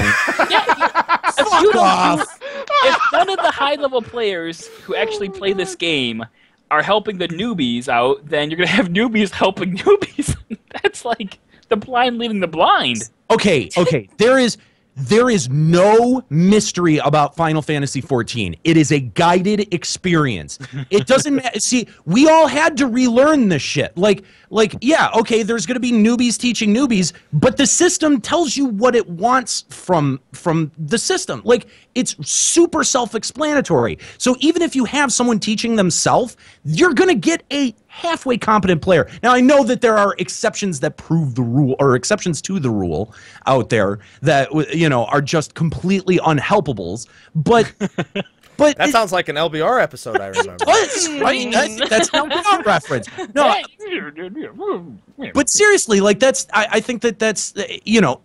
Yeah, if none of the high level players who actually play this game are helping the newbies out, then you're going to have newbies helping newbies. That's like the blind leading the blind. Okay, okay. There is There is no mystery about Final Fantasy XIV. It is a guided experience. It doesn't matter. See, we all had to relearn this shit. Like, yeah, okay, there's going to be newbies teaching newbies, but the system tells you what it wants from the system. Like, it's super self-explanatory. So even if you have someone teaching themselves, you're going to get a halfway competent player. Now, I know that there are exceptions that prove the rule, or exceptions to the rule out there that, you know, are just completely unhelpables, but... But that sounds like an LBR episode, I remember. Right? That's an LBR reference. No, but seriously, like, that's... I think that that's, you know...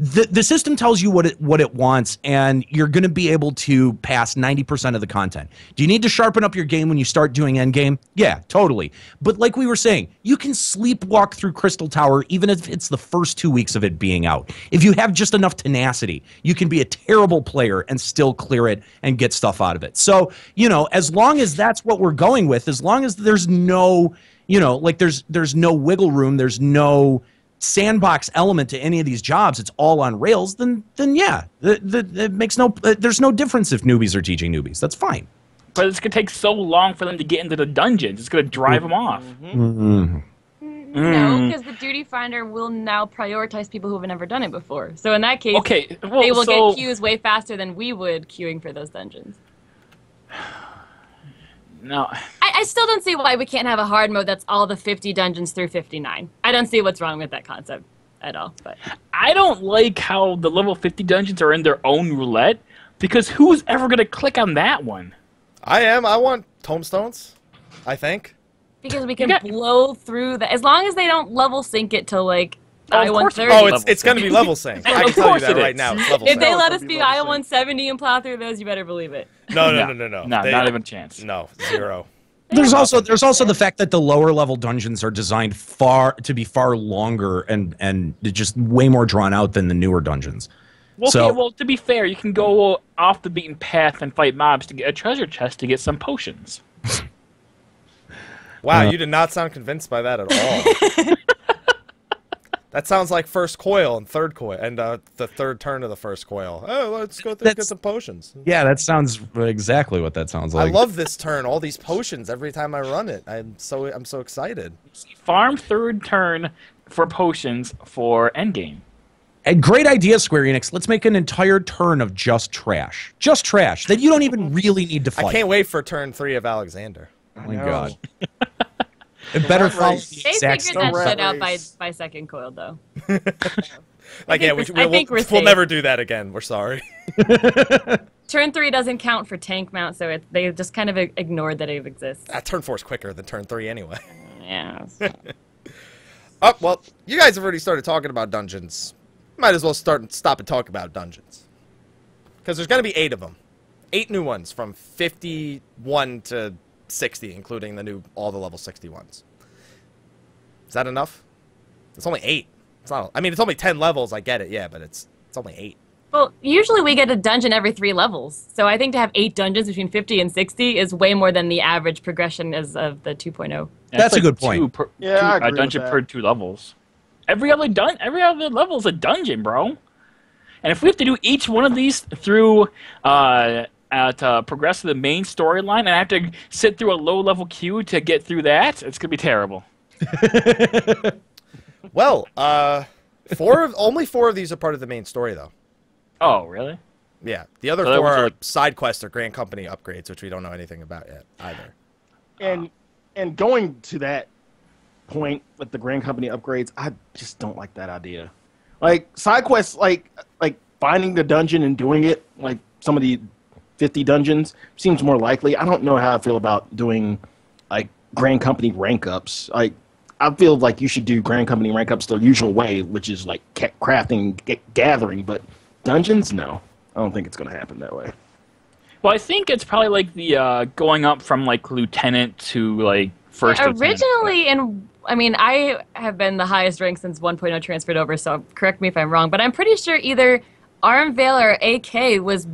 The system tells you what it wants, and you're going to be able to pass 90% of the content. Do you need to sharpen up your game when you start doing endgame? Yeah, totally. But like we were saying, you can sleepwalk through Crystal Tower even if it's the first 2 weeks of it being out. If you have just enough tenacity, you can be a terrible player and still clear it and get stuff out of it. So, you know, as long as that's what we're going with, as long as there's no, you know, like there's no wiggle room, there's no sandbox element to any of these jobs, it's all on rails, then yeah, it makes no, there's no difference if newbies are teaching newbies. That's fine. But it's going to take so long for them to get into the dungeons. It's going to drive them off. No, because the duty finder will now prioritize people who have never done it before. So in that case, okay, well, they will get queues way faster than we would queuing for those dungeons. No. I still don't see why we can't have a hard mode that's all the 50 dungeons through 59. I don't see what's wrong with that concept at all. But I don't like how the level 50 dungeons are in their own roulette, because who's ever going to click on that one? I am. I want tombstones, I think. Because we can blow through that. As long as they don't level sync it to, like, I-130. Oh, it's going to be level sync. I can tell you that right now. It's level sync. If they let us be I-170 and plow through those, you better believe it. No. Not even a chance. No, zero. There's also the fact that the lower level dungeons are designed to be far longer and just way more drawn out than the newer dungeons. Well, so, okay, well, to be fair, you can go off the beaten path and fight mobs to get a treasure chest to get some potions. Wow, you did not sound convinced by that at all. That sounds like first coil and third coil, and the third turn of the first coil. Oh, let's go through and get some potions. Yeah, that sounds exactly what that sounds like. I love this turn. All these potions every time I run it. I'm so excited. Farm third turn for potions for endgame. A great idea, Square Enix. Let's make an entire turn of just trash. Just trash that you don't even really need to fight. I can't wait for turn 3 of Alexander. Oh my God. It better follow the exact story. They figured that shit out by second coil, though. We'll never do that again. We're sorry. Turn 3 doesn't count for tank mount, so they just kind of ignored that it exists. Turn 4 is quicker than turn 3 anyway. Yeah. Oh, well, you guys have already started talking about dungeons. Might as well stop and talk about dungeons. Because there's going to be 8 of them. 8 new ones from 51 to... 60, including all the level 60 ones. Is that enough? It's only 8. It's not. I mean, it's only 10 levels. I get it, yeah, but it's only 8. Well, usually we get a dungeon every 3 levels, so I think to have 8 dungeons between 50 and 60 is way more than the average progression is of the 2.0. Yeah, that's like a good point. I agree dungeon with that. Per 2 levels. Every other level is a dungeon, bro. And if we have to do each one of these through. To progress to the main storyline, and I have to sit through a low-level queue to get through that, it's going to be terrible. Well, only 4 of these are part of the main story, though. Oh, really? Yeah. The other 4 are side quests or Grand Company upgrades, which we don't know anything about yet, either. And going to that point with the Grand Company upgrades, I just don't like that idea. Like, side quests, like finding the dungeon and doing it, like some of the 50 dungeons seems more likely. I don't know how I feel about doing like Grand Company rank ups. Like, I feel like you should do Grand Company rank ups the usual way, which is like crafting, gathering. But dungeons, no, I don't think it's going to happen that way. Well, I think it's probably like the going up from like lieutenant to like first. Yeah, originally, and I mean, I have been the highest rank since 1.0 transferred over. So correct me if I'm wrong, but I'm pretty sure either Armvale or AK was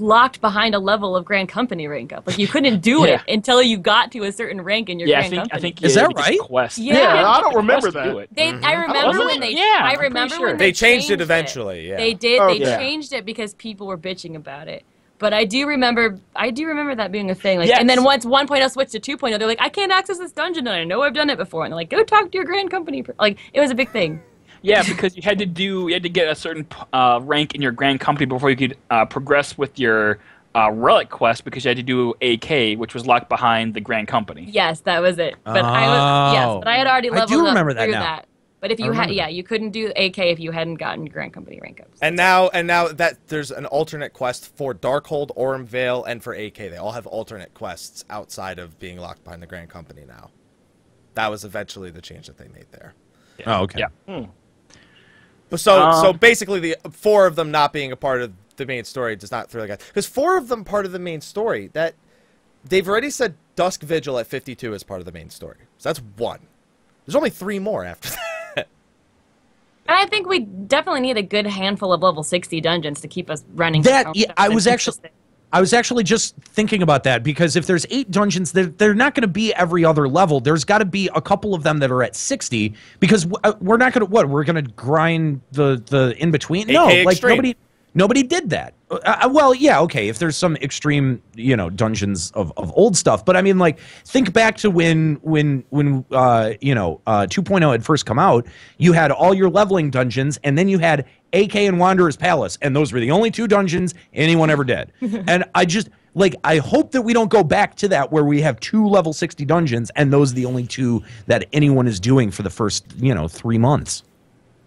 locked behind a level of Grand Company rank up. Like you couldn't do it until you got to a certain rank in your Grand Company. Is that right? Quest. Yeah, I don't remember that. I remember when they changed it eventually. Yeah. They did. Oh, they changed it because people were bitching about it. But I do remember that being a thing. Like, and then once 1.0 switched to 2.0, they're like, I can't access this dungeon, and I know I've done it before. And they're like, go talk to your Grand Company. Like, it was a big thing. Yeah, because you had to get a certain rank in your Grand Company before you could progress with your Relic quest, because you had to do AK, which was locked behind the Grand Company. Yes, that was it. But I had already leveled up through that. But if you had, you couldn't do AK if you hadn't gotten Grand Company rank ups. And now that there's an alternate quest for Darkhold, Orym Vale, and for AK, they all have alternate quests outside of being locked behind the Grand Company now. That was eventually the change that they made there. Yeah. Oh, okay. Yeah. Hmm. So basically, the four of them not being a part of the main story does not throw the guy, because four of them part of the main story that they've already said Dusk Vigil at 52 is part of the main story. So that's one. There's only three more after that. And I think we definitely need a good handful of level 60 dungeons to keep us running. I was actually just thinking about that, because if there's 8 dungeons, they're not going to be every other level. There's got to be a couple of them that are at 60, because we're not going to We're going to grind the in between? No, like nobody did that. Well, yeah, okay, if there's some extreme, dungeons of old stuff, but I mean, like, think back to when 2.0 had first come out, you had all your leveling dungeons, and then you had AK and Wanderer's Palace, and those were the only 2 dungeons anyone ever did. And I hope that we don't go back to that, where we have 2 level 60 dungeons, and those are the only 2 that anyone is doing for the first, 3 months.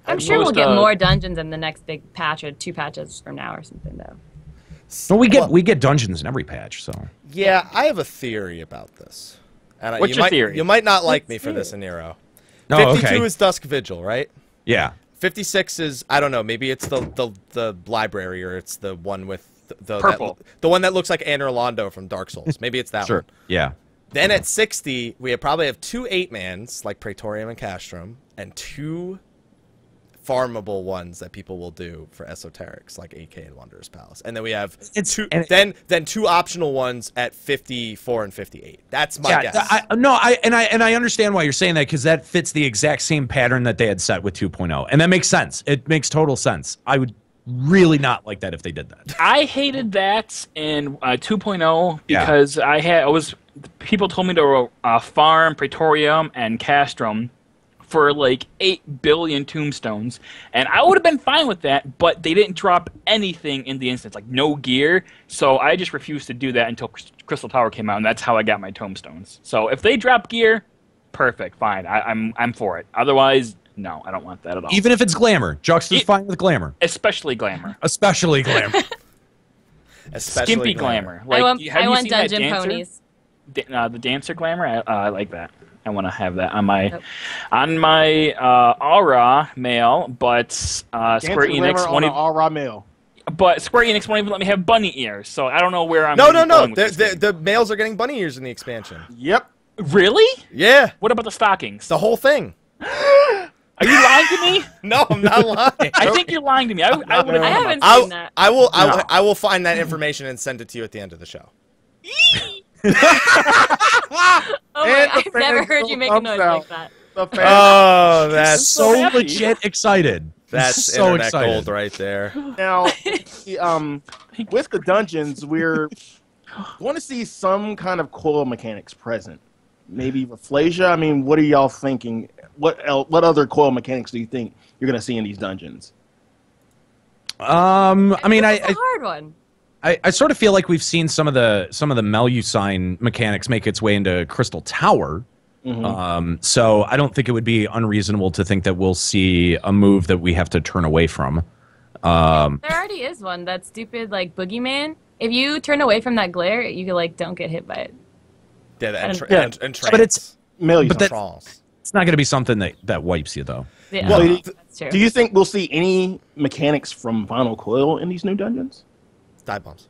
I'm sure we'll get more dungeons in the next big patch, or 2 patches from now or something, though. So we get dungeons in every patch, so. Yeah, I have a theory about this. And What's your theory? You might not like me for this, Aniro. No, 52 is Dusk Vigil, right? Yeah. 56 is, I don't know, maybe it's the library, or it's the one with the purple. The one that looks like Anne Orlando from Dark Souls. Maybe it's that one. Sure. Yeah. Then at 60, we probably have 2 8-mans, like Praetorium and Castrum, and 2 farmable ones that people will do for esoterics, like AK and Wanderer's Palace, and then we have 2 optional ones at 54 and 58. That's my guess. I understand why you're saying that, because that fits the exact same pattern that they had set with 2.0, and that makes sense. It makes total sense. I would really not like that if they did that. I hated that in 2.0 because people told me to farm Praetorium and Castrum for like 8 billion tombstones, and I would have been fine with that, but they didn't drop anything in the instance, like no gear, so I just refused to do that until Crystal Tower came out, and that's how I got my tombstones. So if they drop gear, perfect, fine, I'm for it. Otherwise, no, I don't want that at all. Even if it's glamour, Juxta's fine with glamour. Especially glamour. Especially glamour. Especially skimpy glamour. Like, I want dungeon ponies. The dancer glamour, I like that. I want to have that on my Aura mail, but Square Enix won't even Aura mail. But Square Enix won't even let me have bunny ears, so I don't know where I'm. No. The males are getting bunny ears in the expansion. Yep. Really? Yeah. What about the stockings? The whole thing. Are you lying to me? No, I'm not lying. I think you're lying to me. I haven't seen that. I will find that information and send it to you at the end of the show. I've never heard you make a noise like that. Oh, that's so legit excited. That's so internet gold right there. Now, with the dungeons, we want to see some kind of coil mechanics present. Maybe Rafflesia. I mean, what are y'all thinking? What other coil mechanics do you think you're going to see in these dungeons? That's a hard one. I sort of feel like we've seen some of the Melusine mechanics make its way into Crystal Tower, so I don't think it would be unreasonable to think that we'll see a move that we have to turn away from. There already is one, that stupid like boogeyman. If you turn away from that glare, you can, like, don't get hit by it. Yeah, but it's Melusine. It's not going to be something that wipes you, though. Yeah. Well, that's true. Do you think we'll see any mechanics from Vinyl Coil in these new dungeons? Dive bombs.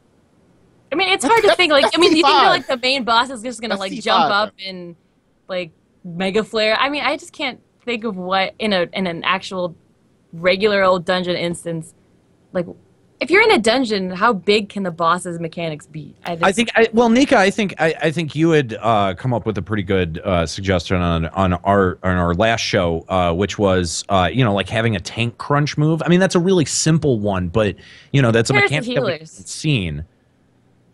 I mean, it's hard to think. Like, you think that, like, the main boss is just gonna jump up and like mega flare. I mean, I just can't think of what in an actual regular old dungeon instance, like If you're in a dungeon, how big can the boss's mechanics be? I think, Nika, I think you had come up with a pretty good suggestion on our last show, which was you know, like having a tank crunch move. I mean, that's a really simple one, but you know, that's a mechanic that we haven't seen.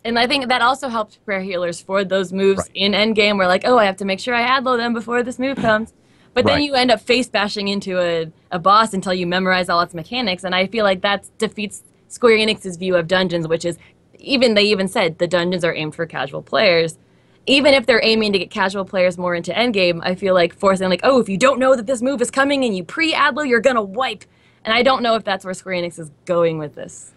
And I think that also helped prayer healers for those moves in endgame. We're like, oh, I have to make sure I adlow them before this move comes. But then you end up face bashing into a boss until you memorize all its mechanics, and I feel like that defeats Square Enix's view of dungeons, which is, they even said the dungeons are aimed for casual players. Even if they're aiming to get casual players more into endgame, I feel like forcing, like, oh, if you don't know that this move is coming and you pre-adlow, you're gonna wipe. And I don't know if that's where Square Enix is going with this.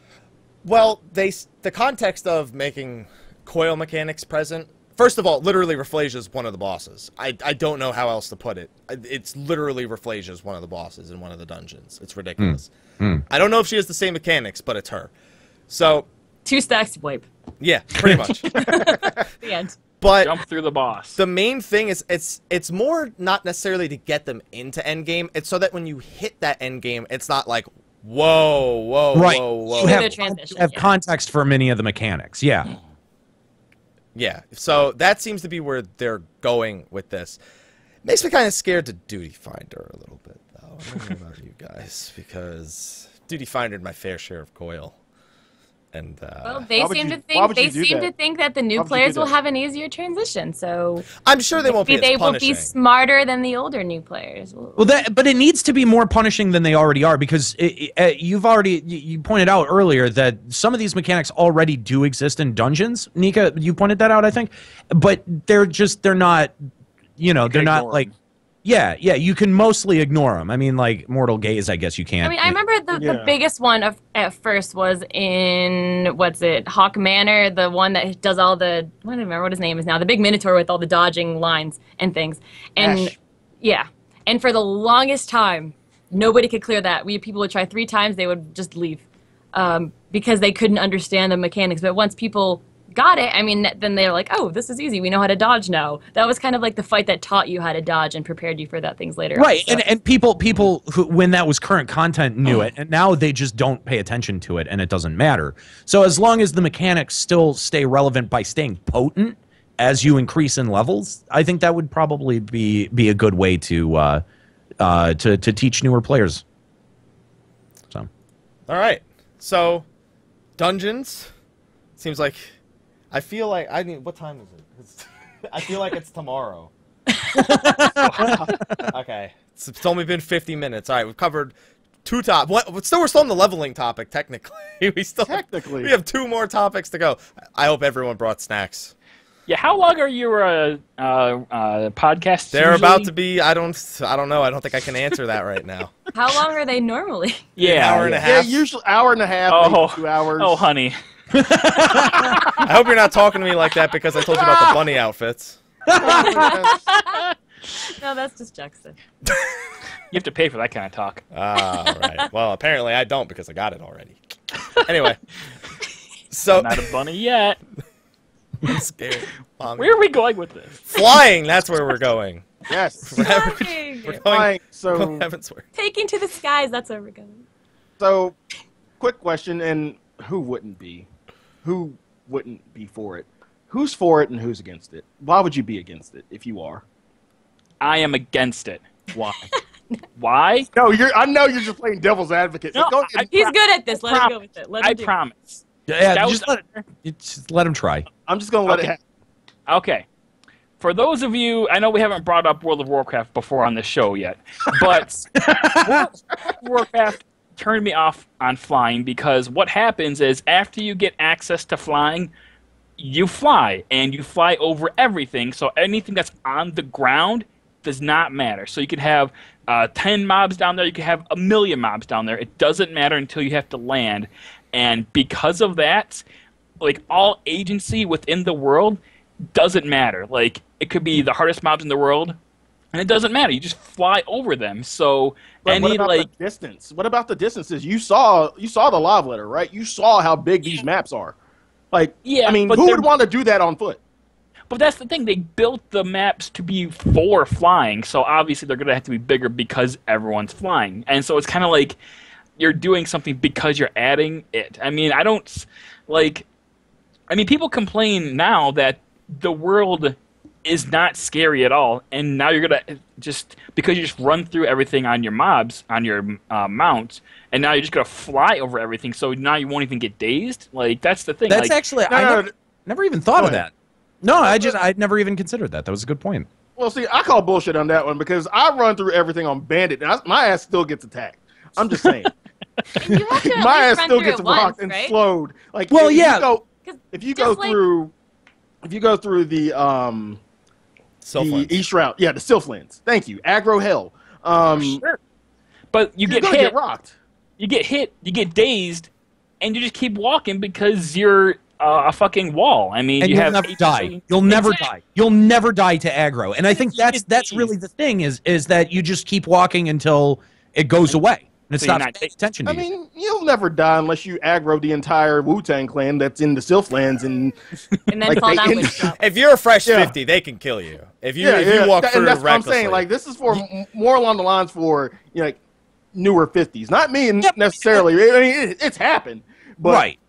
Well, the context of making coil mechanics present, first of all, literally Rafflesia is one of the bosses. I don't know how else to put it. It's literally Rafflesia is one of the bosses in one of the dungeons. It's ridiculous. I don't know if she has the same mechanics, but it's her. So 2 stacks to wipe. Yeah, pretty much. The end. But jump through the boss. The main thing is it's more not necessarily to get them into endgame. It's so that when you hit that endgame, it's not like whoa. You have context for many of the mechanics. Yeah. Yeah. So that seems to be where they're going with this. Makes me kind of scared to Duty Finder a little bit. I don't know about you guys, because Duty Findered my fair share of coil, and well, they seem to think that the new players will have an easier transition. So I'm sure they won't be. They will be smarter than the older new players. Well, but it needs to be more punishing than they already are, because you pointed out earlier that some of these mechanics already do exist in dungeons. Nika, you pointed that out, I think, but they're not. You know, they're not like. Yeah, yeah, you can mostly ignore them. I mean, like, Mortal Gaze, I guess you can't. I mean, I remember the biggest one at first was in, Hawk Manor, the one that does all the, I don't remember what his name is now, the big minotaur with all the dodging lines and things. And, yeah, and for the longest time, nobody could clear that. People would try 3 times, they would just leave because they couldn't understand the mechanics. But once people got it, I mean, then they're like, oh, this is easy. We know how to dodge now. That was kind of like the fight that taught you how to dodge and prepared you for that things later. Right, and people who, when that was current content, knew it, and now they just don't pay attention to it, and it doesn't matter. So as long as the mechanics still stay relevant by staying potent as you increase in levels, I think that would probably be a good way to teach newer players. So, all right. So, dungeons seems like. I feel like what time is it? I feel like it's tomorrow. Okay, it's only been 50 minutes. All right, we've covered 2 topics. We're still on the leveling topic technically. We have 2 more topics to go. I hope everyone brought snacks. Yeah, how long are your podcasts? They're usually about to be. I don't know. I don't think I can answer that right now. How long are they normally? Yeah, an hour and a half. Yeah, usually hour and a half. Oh, maybe 2 hours. Oh, honey. I hope you're not talking to me like that because I told you about the bunny outfits. No, that's just Jackson. You have to pay for that kind of talk. Right. Well, apparently I don't because I got it already. Anyway. So I'm not a bunny yet. I'm scared. Where are we going with this? Flying, that's where we're going. Yes. We're going. So taking to the skies, that's where we're going. So quick question, and who wouldn't be? Who wouldn't be for it? Who's for it and who's against it? Why would you be against it if you are? I am against it. Why? Why? No, I know you're just playing devil's advocate. No, so he's good at this. Let him go with it. I promise. Yeah, just let him try. I'm just going to let it happen. Okay. For those of you, I know we haven't brought up World of Warcraft before on this show yet, but World of Warcraft turned me off on flying, because what happens is after you get access to flying, you fly, and you fly over everything, so anything that's on the ground does not matter. So you could have 10 mobs down there, you could have 1,000,000 mobs down there. It doesn't matter until you have to land, and because of that, like, all agency within the world doesn't matter. Like, it could be the hardest mobs in the world, and it doesn't matter. You just fly over them. So what about the distance? What about the distances? You saw the live letter, right? You saw how big these maps are. Like, yeah, I mean, who would want to do that on foot? But that's the thing. They built the maps to be for flying, so obviously they're going to have to be bigger because everyone's flying. And so it's kind of like you're doing something because you're adding it. I mean, I don't like. I mean, people complain now that the world is not scary at all, and now you're gonna just because you just run through everything on your mobs on your mount, and now you're just gonna fly over everything. So now you won't even get dazed. Like that's the thing. That's like, actually I never even thought of that. No, I'd never even considered that. That was a good point. Well, see, I call bullshit on that one because I run through everything on Bandit, and my ass still gets attacked. I'm just saying, my ass still gets rocked and slowed. Like, well, yeah. If you go through, the E-Shroud, yeah, the Sylphlands. Thank you, aggro hell. Sure. But you get hit, rocked. You get hit, you get dazed, and you just keep walking because you're. A fucking wall. I mean, and you'll never die. You'll never die. You'll never die to aggro. And I think that's really the thing is that you just keep walking until it goes away. And it's not paying attention to you. I mean, you'll never die unless you aggro the entire Wu-Tang clan that's in the Sylphlands and then fall down with stuff. If you're a fresh 50, they can kill you. If you walk through recklessly. That's what I'm saying. Like this is for more along the lines for you know, like newer 50s. Not me necessarily. I mean, it's happened. But right.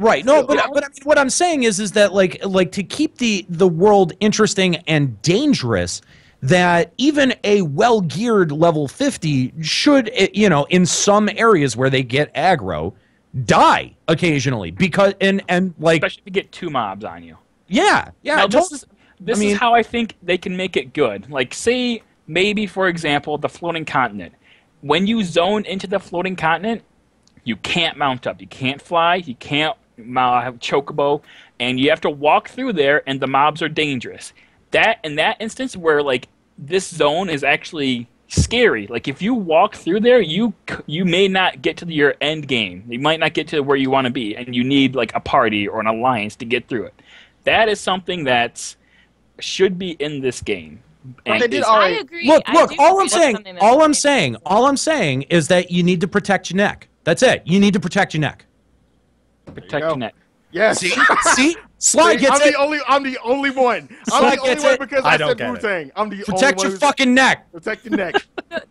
Right. No, but I mean, what I'm saying is that like to keep the world interesting and dangerous, that even a well-geared level 50 should, you know, in some areas where they get aggro, die occasionally because and like especially if you get two mobs on you. Yeah. Yeah. Now, this is how I think they can make it good. Like say maybe for example the floating continent. When you zone into the floating continent, you can't mount up. You can't fly. You can't have chocobo, and you have to walk through there, and the mobs are dangerous. That in that instance where like this zone is actually scary. Like if you walk through there, you may not get to your end game. You might not get to where you want to be, and you need like a party or an alliance to get through it. That is something that should be in this game. But they did already. I agree. Look. All I'm saying is that you need to protect your neck. That's it. You need to protect your neck. Protect your neck. Yes. See? Sly gets it. I'm the only one. I'm the only one because I said Wu-Tang. I'm the only one. Protect your fucking neck. Protect your neck.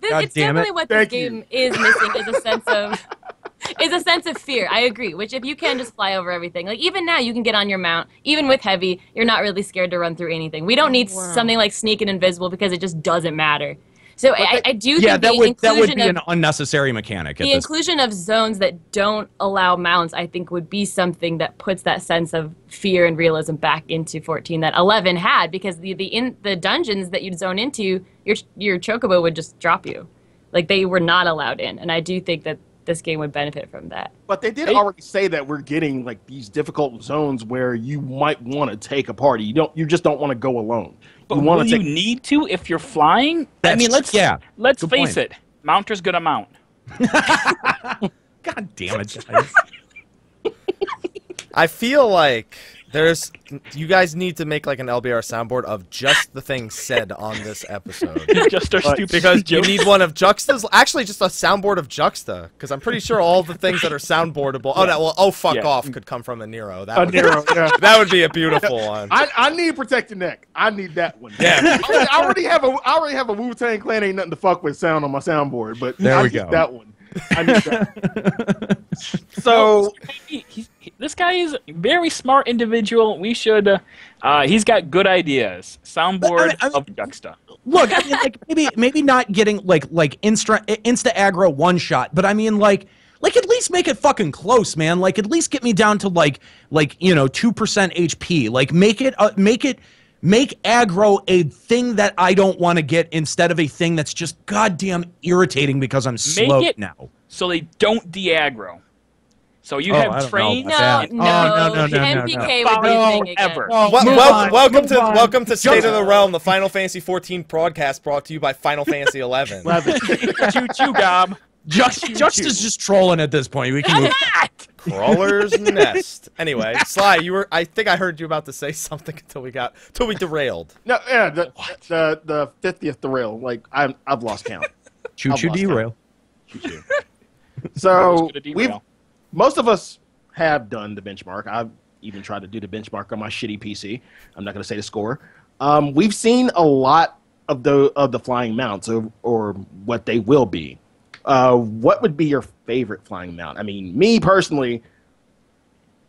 It's definitely what this game is missing is a sense of fear. I agree. Which if you can just fly over everything. Like even now you can get on your mount. Even with heavy, you're not really scared to run through anything. We don't need something like sneak and invisible because it just doesn't matter. So I do think that would be an unnecessary mechanic. The inclusion of zones that don't allow mounts, I think, would be something that puts that sense of fear and realism back into 14 that 11 had, because the dungeons that you'd zone into, your chocobo would just drop you, like they were not allowed in, and I do think that this game would benefit from that. But they did already say that we're getting like these difficult zones where you might want to take a party. You just don't want to go alone. But will you need to if you're flying? I mean, let's face it. Mounter's gonna mount. God damn it, guys. I feel like you guys need to make like an LBR soundboard of just the things said on this episode. Just our stupid because jokes. You need one of Juxta's. Actually, just a soundboard of Juxta, because I'm pretty sure all the things that are soundboardable. Yeah. Oh no, well, oh fuck off could come from a Nero. That would be a beautiful one. I need protect your neck. I need that one. Yeah. I already have a Wu-Tang Clan ain't nothing to fuck with sound on my soundboard, but I need that one. I need that. So this guy is a very smart individual. We should. He's got good ideas. Soundboard of Juxta. Look, I mean, like maybe not getting like insta aggro one shot, but I mean like at least make it fucking close, man. Like at least get me down to like you know 2% HP. Like make aggro a thing that I don't want to get instead of a thing that's just goddamn irritating because I'm slow now. So they don't de-aggro. So you have trained? No. MPK would be a thing again. Welcome to State of the Realm, the Final Fantasy 14 broadcast brought to you by Final Fantasy 11. Choo-choo, gob. Juxta's just trolling at this point. We can move. Crawler's nest. Anyway, Sly, you were. I think I heard you about to say something until we derailed. No, yeah, the 50th derail. Like I've lost count. Choo choo derail. Choo choo. So most of us have done the benchmark. I've even tried to do the benchmark on my shitty PC. I'm not going to say the score. We've seen a lot of the flying mounts or what they will be. What would be your favorite flying mount? I mean, me personally,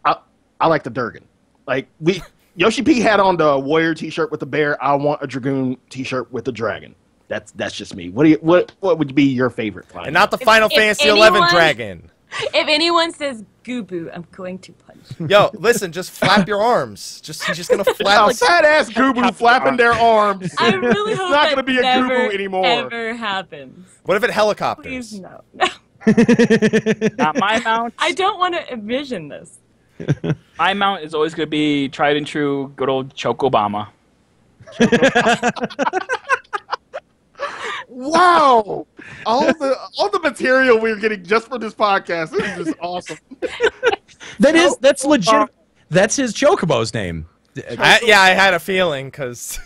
I like the Durgan. Like, Yoshi P had on the Warrior T-shirt with the bear. I want a Dragoon T-shirt with the dragon. That's just me. What would be your favorite flying mount? And not the Final Fantasy XI dragon. If anyone says Gooboo, I'm going to punch. Yo, listen, just flap your arms. He's just going to flap. Like, sad-ass Gooboo flapping their arms. I really hope that never, ever happens. What if it helicopters? Please, no. No. Not my mount. I don't want to envision this. My mount is always going to be tried and true, good old Chocobama. Wow! All the material we're getting just for this podcast. This is just awesome. That's legit. That's his Chocobo's name. I had a feeling because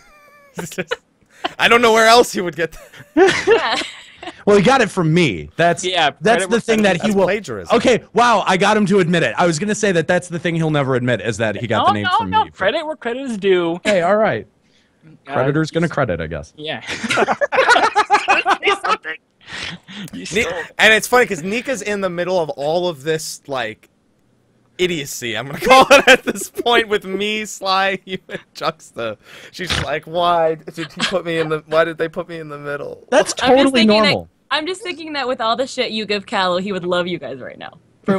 I don't know where else he would get that. Well, he got it from me. That's the thing that he will. Plagiarism. Okay, wow, I got him to admit it. I was gonna say that's the thing he'll never admit is that he got the name from me. Credit where credit is due. Hey, all right. Creditor's gonna credit, I guess. Yeah. And it's funny because Nika's in the middle of all of this like idiocy. I'm gonna call it at this point with me, Sly, you, and Juxta. She's like, why did they put me in the middle? That's totally normal. I'm just thinking that with all the shit you give Callow, he would love you guys right now for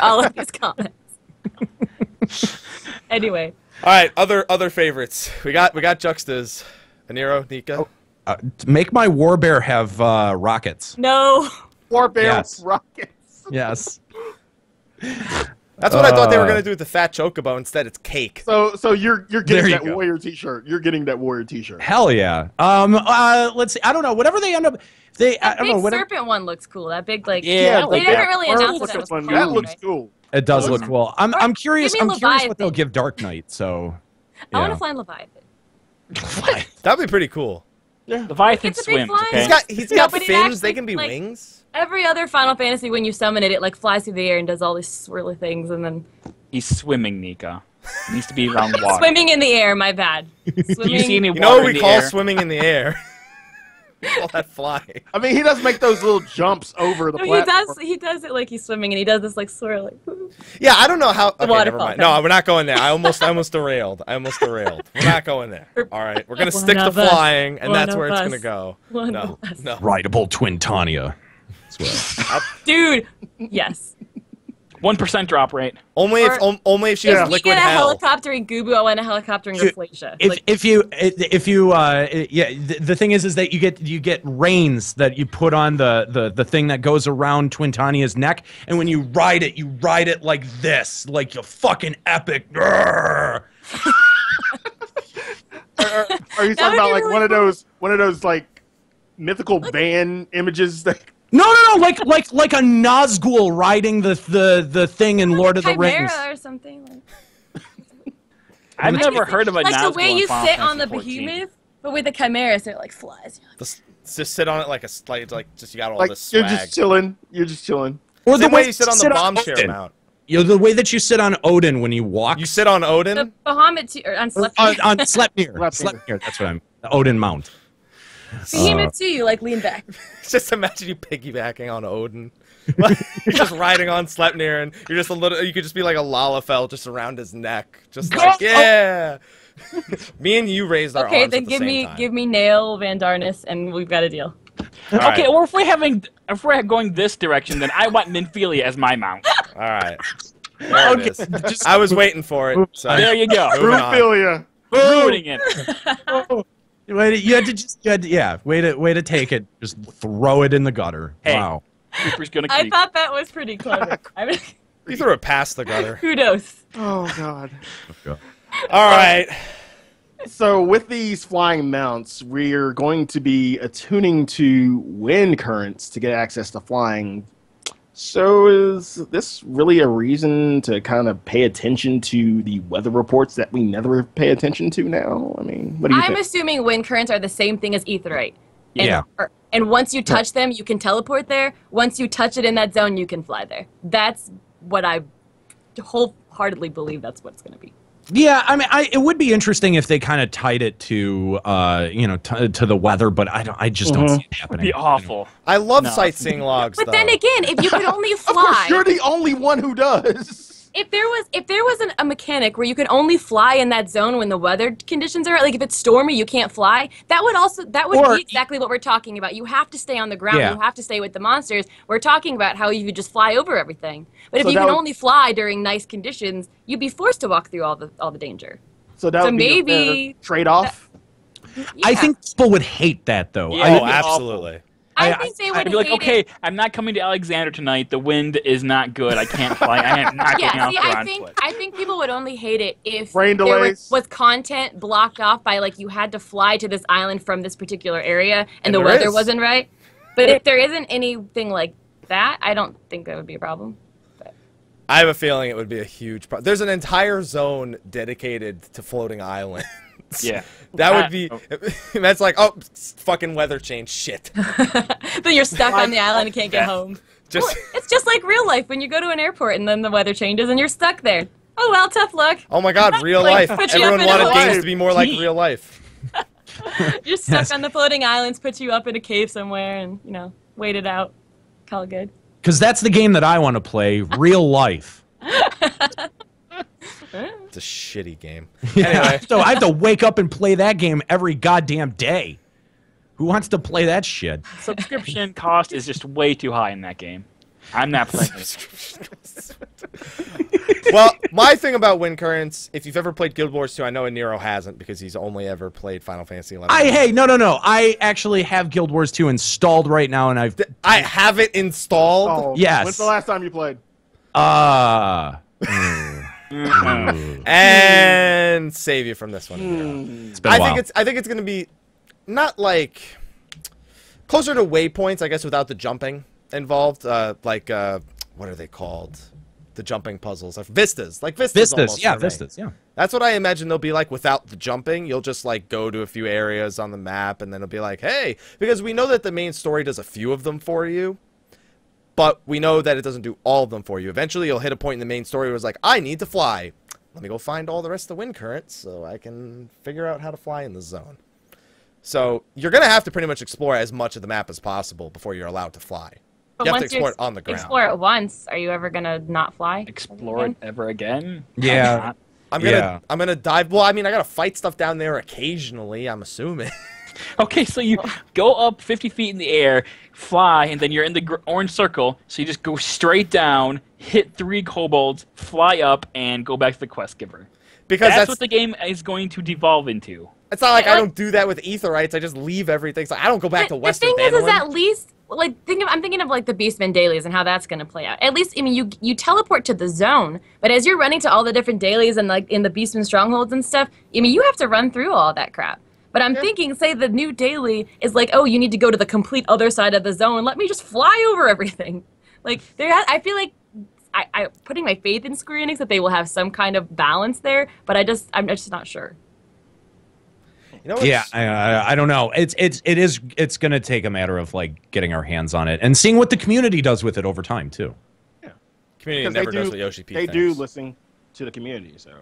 all of these comments. Anyway. All right, other favorites. We got Juxta's, Aniro, Nika. Oh. Make my War Bear have rockets. No. War Bear rockets. Yes. That's what I thought they were gonna do with the fat Chocobo. Instead, it's cake. So you're getting that Warrior T-shirt. You're getting that Warrior T-shirt. Hell yeah. Let's see. I don't know. Whatever they end up, serpent one looks cool. That big like. Yeah. They never really announced that. That looks cool. It does look cool. I'm curious. I'm curious what they'll give Dark Knight. So. I want to fly in Leviathan. That'd be pretty cool. Yeah. Leviathan swims. Okay. He's got fins. Actually, they can be like, wings. Every other Final Fantasy, when you summon it, it like flies through the air and does all these swirly things, and then he's swimming. Nika needs to be around water. Swimming in the air. My bad. Swimming. You know what we call swimming in the air? We call that flying. I mean, he does make those little jumps over the platform. He does it like he's swimming, and he does this like swirling. Yeah, I don't know how. Okay, never mind. No, we're not going there. I almost derailed. We're not going there. All right, we're gonna stick to flying, and that's where it's gonna go. No. Rideable Twin Tanya. Dude, yes. 1% drop rate. Only if she has liquid hell. If you get a helicoptering Gooboo, I want a helicoptering Rafflesia. The thing is that you get reins that you put on the thing that goes around Twintania's neck, and when you ride it like this, like a fucking epic. Are you talking about like one of those like mythical van images that? No, like a Nazgul riding the thing in Lord of the Rings. Or something like. I've never heard of a Nazgul. Like the way you sit on the behemoth, but with the chimera, so it like flies. Just sit on it like a slide, like just you got all this swag. You're just chilling. Or the way you sit on the bombshell mount. The way that you sit on Odin when you walk. You sit on Odin. The Bahamut on Sleipnir. On Sleipnir. That's what I'm. The Odin mount. Behemoth too, you like lean back. Just imagine you piggybacking on Odin. Like, you're just riding on Sleipnir, and you're just you could just be like a Lalafell just around his neck. Just like, yeah. Me and you raised our arms at the same time. Okay, then give me Nail, Vandarnus, and we've got a deal. All okay, right. Well, if we're going this direction, then I want Minfilia as my mount. All right. I was waiting for it. So there you go. Minfilia. Ruining it. Way to take it. Just throw it in the gutter. Hey, wow. Cooper's gonna creep. I thought that was pretty clever. I mean, you threw it past the gutter. Kudos. Oh, God. All right. So with these flying mounts, we're going to be attuning to wind currents to get access to flying. So is this really a reason to kind of pay attention to the weather reports that we never pay attention to now? I mean, what do you think? I'm assuming wind currents are the same thing as etherite. Yeah. And once you touch them, you can teleport there. Once you touch it in that zone, you can fly there. That's what I wholeheartedly believe that's what it's going to be. Yeah, I mean, it would be interesting if they kind of tied it to, you know, to the weather, but I just don't see it happening. It would be awful. I love sightseeing logs, but though. Then again, if you could only fly, of course, you're the only one who does. If there was a mechanic where you could only fly in that zone when the weather conditions are like if it's stormy you can't fly, that would be exactly what we're talking about. You have to stay on the ground. Yeah. You have to stay with the monsters. We're talking about how you could just fly over everything. But if you can only fly during nice conditions, you'd be forced to walk through all the danger. So that would be maybe trade-off. Yeah. I think people would hate that though. Yeah. Oh, absolutely. I think they would be like, okay, it. I'm not coming to Alexander tonight. The wind is not good. I can't fly. I am not getting out there on foot. I think people would only hate it if there was content blocked off by, like, you had to fly to this island from this particular area and the weather wasn't right. But if there isn't anything like that, I don't think that would be a problem. But I have a feeling it would be a huge problem. There's an entire zone dedicated to floating islands. Yeah, that would be. That's like, oh, fucking weather change, shit. Then you're stuck on the island and can't get home. Well, it's just like real life when you go to an airport and then the weather changes and you're stuck there. Oh well, tough luck. Oh my God, real life. Everyone wanted games to be more like real life. You're stuck on the floating islands. Put you up in a cave somewhere and you know wait it out. Call it good. Because that's the game that I want to play. Real life. It's a shitty game. Yeah. Anyway. So I have to wake up and play that game every goddamn day. Who wants to play that shit? Subscription cost is just way too high in that game. I'm not playing it. Well, my thing about wind currents, if you've ever played Guild Wars 2, I know Nero hasn't because he's only ever played Final Fantasy 11. Hey, no. I actually have Guild Wars 2 installed right now, and I have it installed? Oh, yes. When's the last time you played? And save you from this one. It's been a while. I think it's going to be not like closer to waypoints, I guess, without the jumping involved. What are they called? The jumping puzzles, vistas, like vistas. Yeah, vistas. Yeah. That's what I imagine they'll be like without the jumping. You'll just like go to a few areas on the map, and then it'll be like, hey, because we know that the main story does a few of them for you. But we know that it doesn't do all of them for you. Eventually, you'll hit a point in the main story where it's like, I need to fly. Let me go find all the rest of the wind currents so I can figure out how to fly in this zone. So you're going to have to pretty much explore as much of the map as possible before you're allowed to fly. But you have to explore it on the ground. Explore it once. Are you ever going to not fly? Explore it ever again? Yeah. I'm gonna dive. Well, I mean, I got to fight stuff down there occasionally, I'm assuming. Okay, so you go up 50 feet in the air, fly, and then you're in the orange circle, so you just go straight down, hit 3 kobolds, fly up, and go back to the quest giver. Because that's what the game is going to devolve into. It's not like I don't do that with Etherites. I just leave everything. So I don't go back to Western Bannerlin. The thing is at least, like, I'm thinking of, like, the Beastmen dailies and how that's going to play out. At least, I mean, you teleport to the zone, but as you're running to all the different dailies and, like, in the Beastmen strongholds and stuff, I mean, you have to run through all that crap. But I'm thinking, say the new daily is like, oh, you need to go to the complete other side of the zone. Let me just fly over everything. Like, I feel like I'm putting my faith in Square Enix that they will have some kind of balance there, but I'm just not sure. You know I don't know. It's going to take a matter of, like, getting our hands on it and seeing what the community does with it over time, too. Yeah. Community never does what Yoshi P thinks. They do listen to the community, so...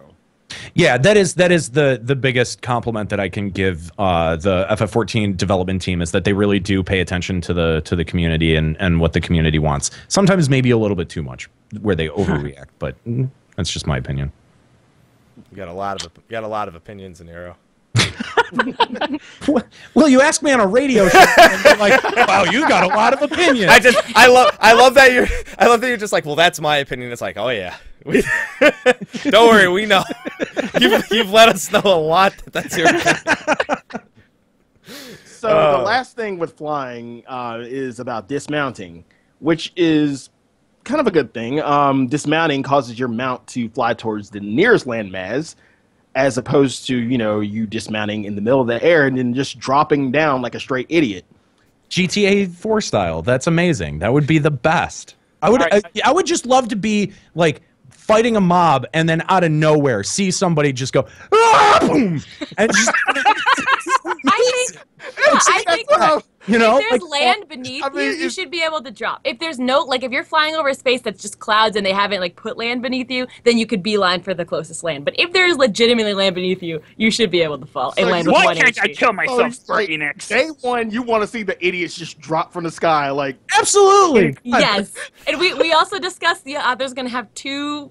Yeah, that is the biggest compliment that I can give the FF14 development team is that they really do pay attention to the community and what the community wants. Sometimes maybe a little bit too much where they overreact, but that's just my opinion. You got a lot of opinions in Arrow. Well, you asked me on a radio show and you're like, wow, you got a lot of opinions. I love that you're just like, well, that's my opinion. It's like, oh yeah. Don't worry, we know. You've let us know a lot that that's your opinion. So the last thing with flying is about dismounting, which is kind of a good thing. Dismounting causes your mount to fly towards the nearest landmass, as opposed to, you know, you dismounting in the middle of the air and then just dropping down like a straight idiot. GTA 4 style. That's amazing. That would be the best. I would just love to be, like, fighting a mob and then out of nowhere see somebody just go, ah, boom, and just... I think you know, if there's land beneath you should be able to drop. If there's no, like, if you're flying over space that's just clouds and they haven't, like, put land beneath you, then you could beeline for the closest land. But if there's legitimately land beneath you, you should be able to fall. So land why can't I kill myself for Phoenix? Day one, you want to see the idiots just drop from the sky, like, absolutely! Yes. And we also discussed the author's going to have two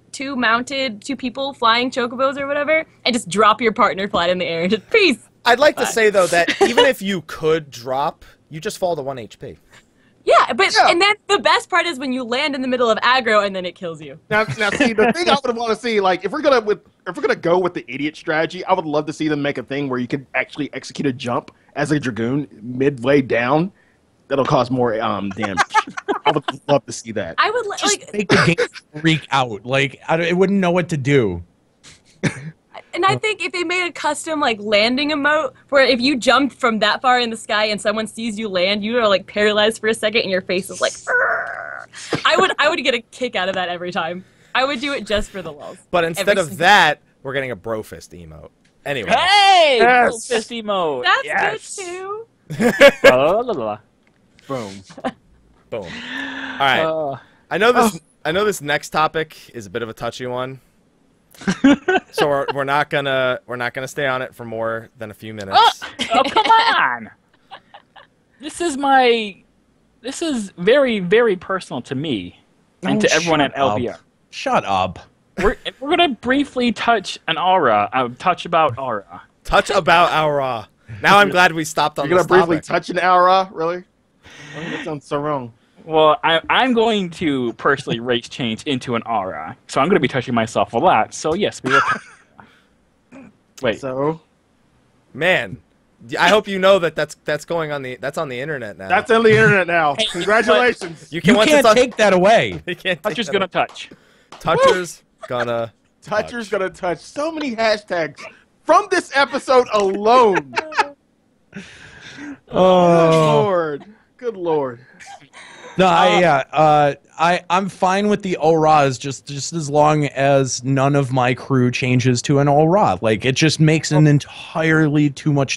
people flying chocobos or whatever, and just drop your partner flat in the air. Just, peace! I'd like to say, though, that even if you could drop, you just fall to 1 HP. Yeah, but and then the best part is when you land in the middle of aggro and then it kills you. Now see, the thing I would want to see, like, if we're gonna go with the idiot strategy, I would love to see them make a thing where you can actually execute a jump as a dragoon midway down. That'll cause more damage. I would love to see that. I would just make the game freak out. Like, it wouldn't know what to do. And I think if they made a custom, like, landing emote, where if you jumped from that far in the sky and someone sees you land, you are, like, paralyzed for a second and your face is like, "Arr!" I would get a kick out of that every time. I would do it just for the lulz. But instead of that, we're getting a bro fist emote. Anyway. Hey! Yes! Bro fist emote. That's good too. Boom. Boom. All right. I know this next topic is a bit of a touchy one. So we're not gonna stay on it for more than a few minutes. Oh come on! This is very, very personal to me and to everyone at LBR. Shut up. We're gonna briefly touch an aura. Touch about aura. Now I'm glad we stopped on. You're gonna briefly touch an aura, really? That sounds so wrong. Well, I'm going to personally race change into an aura, so I'm going to be touching myself a lot. So yes, we will. Wait. So, man, I hope you know that's on the internet now. That's on the internet now. Congratulations! You can't take that away. Toucher's gonna touch. Toucher's gonna. Toucher's gonna touch. So many hashtags from this episode alone. Oh, good lord! Good lord. No, I'm fine with the auras just as long as none of my crew changes to an aura. Like, it just makes entirely too much work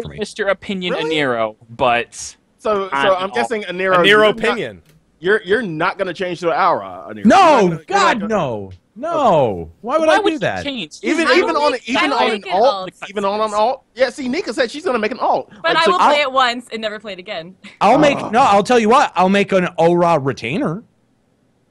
for me. Mr. Opinion really? Anero, but so I'm guessing Anero. Anero opinion. You're not gonna change to an aura. Anero. No, God no. Okay. Why would I do that? Change? Even on an alt. Yeah, see, Nika said she's gonna make an alt. But I will play it once and never play it again. I'll tell you what. I'll make an aura retainer.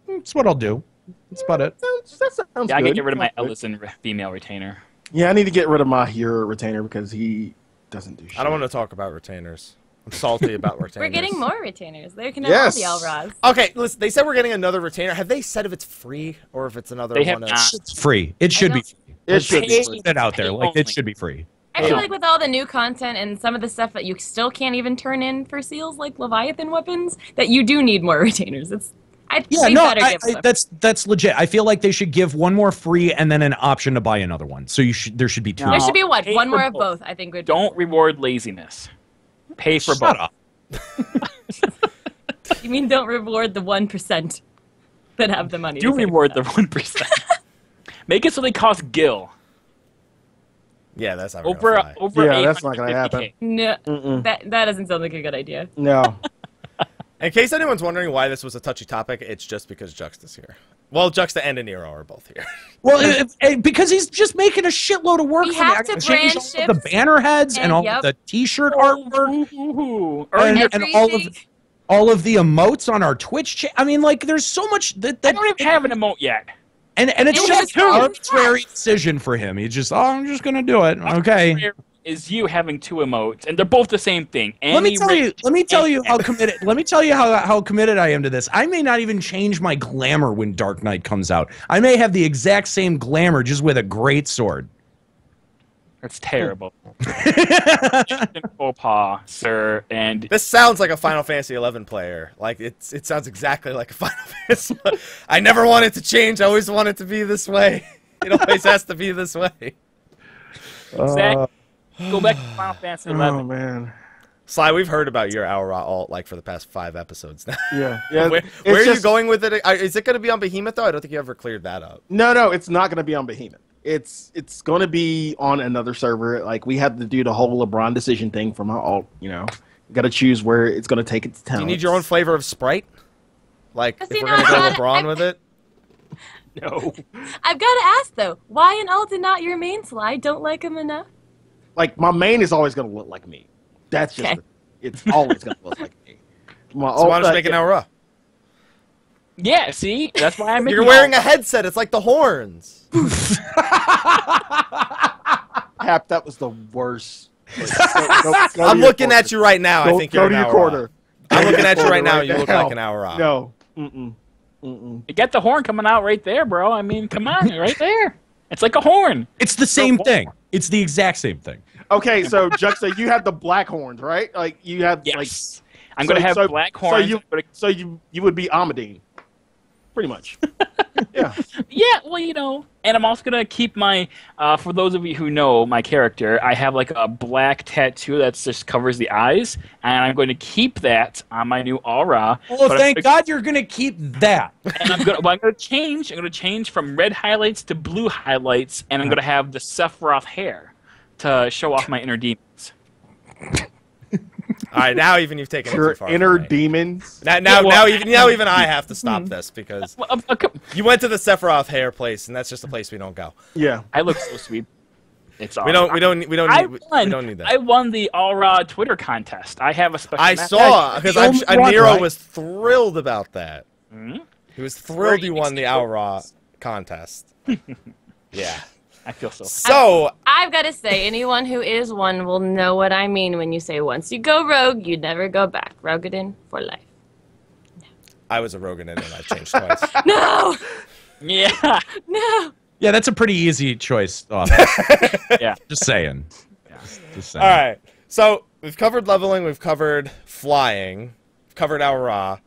That's what I'll do. That's about it. That sounds yeah, good. I can get rid of my Ellison female retainer. Yeah, I need to get rid of my hero retainer because he doesn't do shit. I don't want to talk about retainers. I'm salty about retainers. We're getting more retainers. They can have all the Elras. Okay, listen. They said we're getting another retainer. Have they said if it's free or if it's another one? It's free. It should be free. It should be free. Put it out there. Like, it should be free. I feel like with all the new content and some of the stuff that you still can't even turn in for seals, like Leviathan weapons, that you do need more retainers. That's legit. I feel like they should give one more free and then an option to buy another one. So there should be two. No, there should be one more of both. I think. Don't reward laziness. Pay for both. You mean don't reward the 1% that have the money? Do reward the 1%. Make it so they cost Gil. Yeah, that's not over. Yeah, that's not gonna happen. No, that doesn't sound like a good idea. No. In case anyone's wondering why this was a touchy topic, it's just because Juxta's here. Well, Juxta and Anero are both here. Well, because he's just making a shitload of work. He has to brand ships, all the banner heads and all the T-shirt artwork, and all of the emotes on our Twitch channel. I mean, like, there's so much that I don't even have an emote yet. And it's just an arbitrary decision for him. He's just, I'm just gonna do it. Okay. Is you having two emotes, and they're both the same thing. Let me tell you how committed I am to this. I may not even change my glamour when Dark Knight comes out. I may have the exact same glamour, just with a great sword. That's terrible. Faux pas, sir. And this sounds like a Final Fantasy XI player. Like, it sounds exactly like a Final Fantasy. I never want it to change. I always want it to be this way. It always has to be this way. Exactly. Go back to Final Fantasy XI. Oh, man. Sly, we've heard about your Aura alt, like, for the past 5 episodes now. Yeah. Where are you going with it? Is it going to be on Behemoth, though? I don't think you ever cleared that up. No, it's not going to be on Behemoth. it's going to be on another server. Like, we have to do the whole LeBron decision thing from our alt, you know. Got to choose where it's going to take its talent. You need your own flavor of Sprite? Like, if we're going to go LeBron with it? No. I've got to ask, though. Why an alt and not your main slide? Don't like him enough? Like, my main is always going to look like me. That's just... Okay. It's always going to look like me. My so why don't you make an aura? Yeah, see? That's why I'm... You're wearing a headset. It's like the horns. Hap, that was the worst... Go I'm looking at you right now. I think you're an hour off. I'm looking at you right now. You look like an hour off. No. Mm-mm. Mm-mm. You get the horn coming out right there, bro. I mean, come on, right there. It's like a horn. It's the same thing. It's the exact same thing. Okay, so Juxta, you have the black horns, right? Like you have. Yes. Like, I'm gonna have black horns. So you would be Amadine, pretty much. Yeah. Yeah, well, you know, and I'm also going to keep my, for those of you who know my character, I have like a black tattoo that just covers the eyes, and I'm going to keep that on my new aura. Well, thank God you're going to keep that. And I'm going to change from red highlights to blue highlights, and I'm going to have the Sephiroth hair to show off my inner demons. All right, now even you've taken your inner demons. Now even I have to stop this because you went to the Sephiroth hair place, and that's just a place we don't go. Yeah, I look so sweet. It's awesome. We don't need that. I won the Aura Twitter contest. I have a special. I saw because Nero was thrilled about that. Mm-hmm. He was thrilled you won the Aura contest. Yeah. I feel so. So I've got to say, anyone who is one will know what I mean when you say once you go rogue, you never go back. Rogadin for life. No. I was a Rogadin and I changed twice. No. Yeah. No. Yeah, that's a pretty easy choice. Yeah. Just saying. Yeah. Just saying. All right. So we've covered leveling. We've covered flying. We've covered Aura.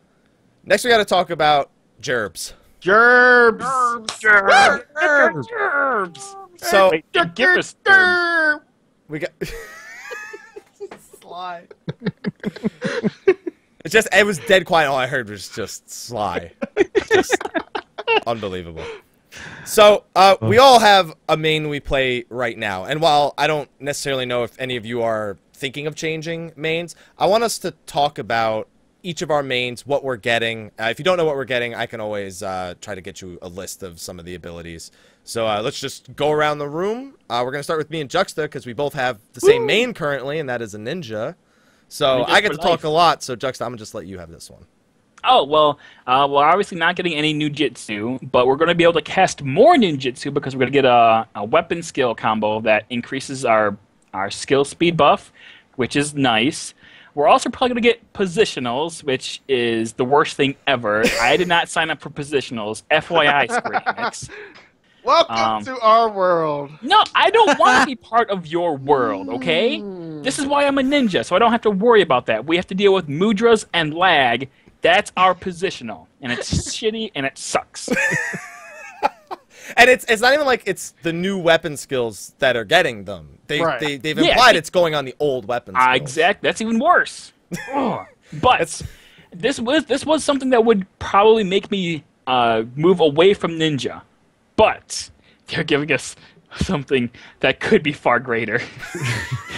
Next, we got to talk about gerbs. Gerbs. Gerbs. Gerbs. Gerbs. So we got Sly. It's just it was dead quiet. All I heard was just Sly. Just unbelievable. So we all have a main we play right now, and while I don't necessarily know if any of you are thinking of changing mains, I want us to talk about each of our mains, what we're getting. If you don't know what we're getting, I can always try to get you a list of some of the abilities. So let's just go around the room. We're going to start with me and Juxta because we both have the same main currently, and that is a ninja. So I get to talk a lot, so Juxta, I'm going to just let you have this one. Oh, well, we're obviously not getting any ninjutsu, but we're going to be able to cast more ninjutsu because we're going to get a weapon skill combo that increases our skill speed buff, which is nice. We're also probably going to get positionals, which is the worst thing ever. I did not sign up for positionals. FYI, Square Enix. Welcome to our world. No, I don't want to be part of your world, okay? This is why I'm a ninja, so I don't have to worry about that. We have to deal with mudras and lag. That's our positional, and it's shitty, and it sucks. And it's not even like it's the new weapon skills that are getting them. They've implied it's going on the old weapon skills. Exactly. That's even worse. But this was something that would probably make me move away from ninja. But they're giving us something that could be far greater.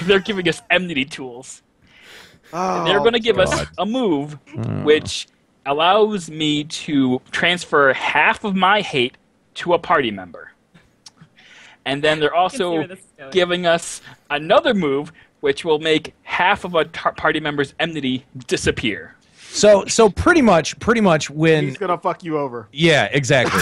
They're giving us enmity tools. Oh, they're going to give us a move which allows me to transfer half of my hate to a party member. And then they're also giving us another move which will make half of a party member's enmity disappear. So pretty much when... He's going to fuck you over. Yeah, exactly.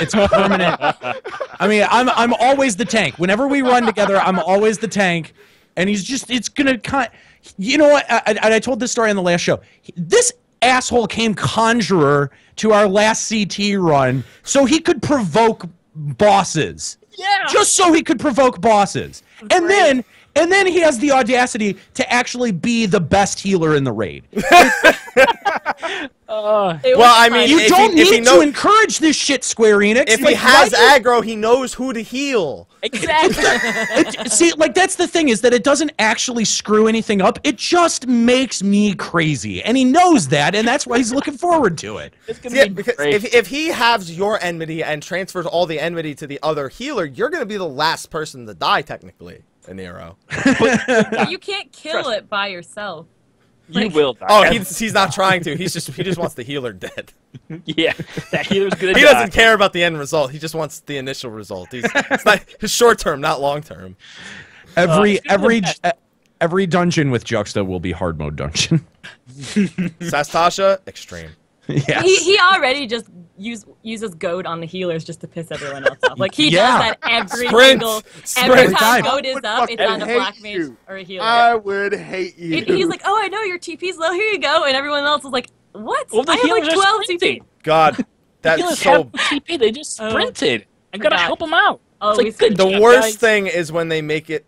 It's permanent. I mean, I'm always the tank. Whenever we run together, I'm always the tank. And he's just... It's going to... You know what? I told this story on the last show. This asshole came Conjurer to our last CT run so he could provoke bosses. Yeah. Just so he could provoke bosses. And then And then he has the audacity to actually be the best healer in the raid. Well, I mean, you don't need to encourage this shit, Square Enix. If he has aggro, he knows who to heal. Exactly. See, like, that's the thing, is that it doesn't actually screw anything up. It just makes me crazy. And he knows that, and that's why he's looking forward to it. It's gonna be great. If he halves your enmity and transfers all the enmity to the other healer, you're going to be the last person to die, technically. An arrow. But you can't kill it by yourself. Like, you will die. Oh, he's not trying to. He just wants the healer dead. Yeah, that healer's gonna die. He doesn't care about the end result. He just wants the initial result. It's not his short term, not long term. Every dungeon with Juxta will be hard mode dungeon. Sastasha, extreme. Yes. He already just uses goad on the healers just to piss everyone else off. Like, he does that every every time goad is up, it's on a black mage or a healer. I would hate you. He's like, oh, I know your TP's low, here you go, and everyone else is like, what? Well, I have like 12 TP. God, that's so... TP, they just sprinted. I gotta help them out. Oh, like, the worst thing is when they make it.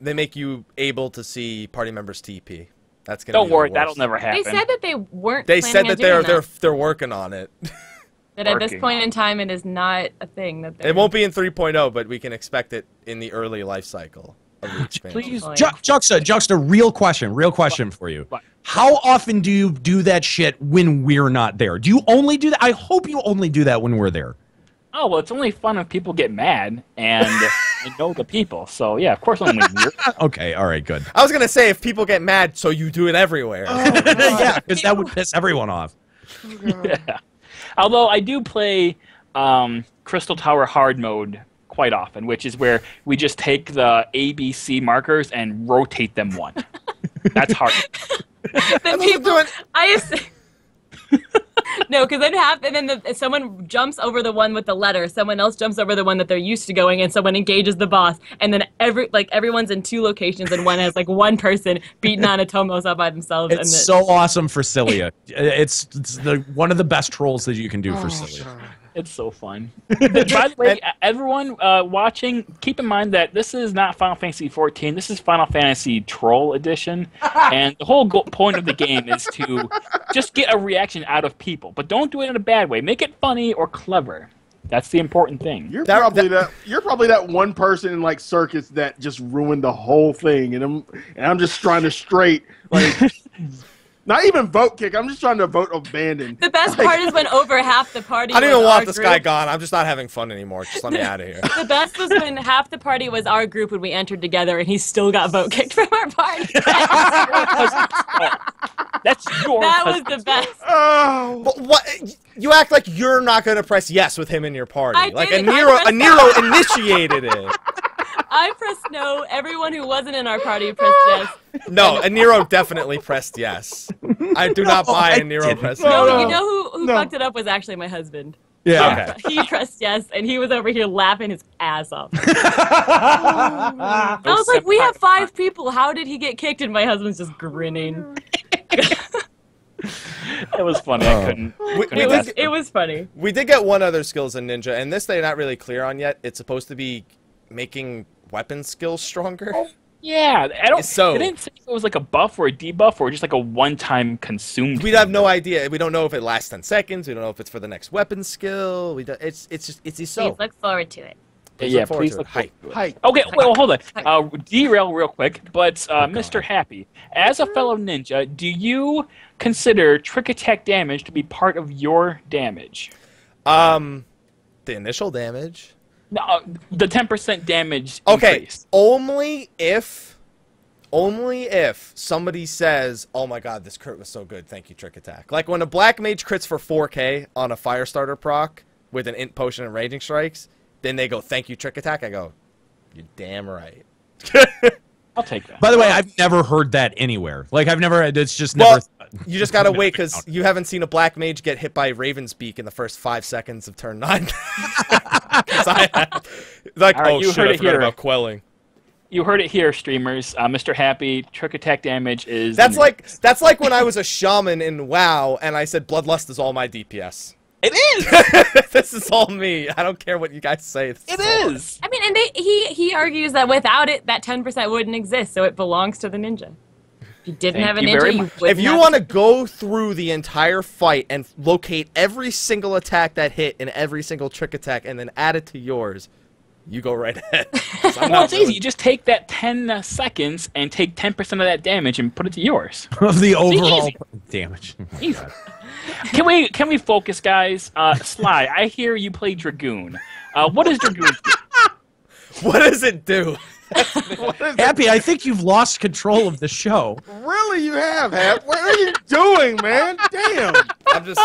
They make you able to see party members' TP. That's gonna Don't worry, that'll never happen. They said that they weren't. They said that they're working on it. That at this point in time, it is not a thing. That it won't be in 3.0, but we can expect it in the early life cycle of the expansion. Please, Juxta, real question for you. How often do you do that shit when we're not there? Do you only do that? I hope you only do that when we're there. Oh, well, it's only fun if people get mad and I know the people. So, yeah, of course I'm going to Okay, all right, good. I was going to say, if people get mad, so you do it everywhere. Oh, yeah, because that would piss everyone off. Yeah. Although I do play Crystal Tower hard mode quite often, which is where we just take the ABC markers and rotate them one. That's hard. The people, no, because then someone jumps over the one with the letter. Someone else jumps over the one that they're used to going, and someone engages the boss. And then everyone's in two locations, and one has like one person beating Anatomos up by themselves. It's so awesome for Cilia. It's one of the best trolls that you can do for Cilia. It's so fun. By the way, everyone watching, keep in mind that this is not Final Fantasy XIV. This is Final Fantasy Troll Edition, and the whole point of the game is to just get a reaction out of people, but don't do it in a bad way. Make it funny or clever. That's the important thing. You're probably that one person in like Circus that just ruined the whole thing, and I'm just trying to not even vote kick. I'm just trying to vote abandon. The best part is when over half the party. I don't even want this guy gone. I'm just not having fun anymore. Just let me out of here. The best was when half the party was our group when we entered together, and he still got vote kicked from our party. That was the best. Oh, but what? You act like you're not going to press yes with him in your party. Nero initiated it. I pressed no. Everyone who wasn't in our party pressed yes. No, Aniro definitely pressed yes. I do not buy Aniro pressed yes. No, you know who fucked it up was actually my husband. Yeah. Okay. He pressed yes, and he was over here laughing his ass off. I was like, we have 5 people. How did he get kicked? And my husband's just grinning. It was funny. I couldn't. It was funny. We did get one other skills in Ninja, and this they're not really clear on yet. It's supposed to be making weapon skills stronger. Yeah, they didn't say if it was like a buff or a debuff or just like a one-time consumed. We'd have no idea. We don't know if it lasts 10 seconds. We don't know if it's for the next weapon skill. It's so. Please look forward to it. Yeah, please look forward to it. Okay, well, hold on. Derail real quick, but Mr. Happy, as a fellow ninja, do you consider trick attack damage to be part of your damage? The initial damage. No, the 10% damage increase. Only if somebody says, oh my god, this crit was so good, thank you, trick attack. Like when a black mage crits for 4K on a Firestarter proc with an int potion and raging strikes, then they go, thank you, trick attack. I go, you're damn right. I'll take that. By the way, I've never heard that anywhere. Like, I've never, it's just never. Well, you just gotta wait, because you haven't seen a black mage get hit by Raven's Beak in the first 5 seconds of turn 9. Like, right, oh shit, I forgot about quelling. You heard it here, streamers. Mr. Happy, trick attack damage is... That's like when I was a shaman in WoW, and I said bloodlust is all my DPS. It is. This is all me. I don't care what you guys say. It is. I mean, and he argues that without it, that 10% wouldn't exist. So it belongs to the ninja. If you didn't have a ninja, you wouldn't. If you want to go through the entire fight and locate every single attack that hit and every single trick attack, and then add it to yours, you go right ahead. Well, it's easy. You just take that 10 seconds and take 10% of that damage and put it to yours. Of the overall damage. Easy. Can we focus, guys? Sly, I hear you play Dragoon. What does Dragoon do? What does it do? Happy, I think you've lost control of the show. Really, you have, Hap. What are you doing, man? Damn. I'm just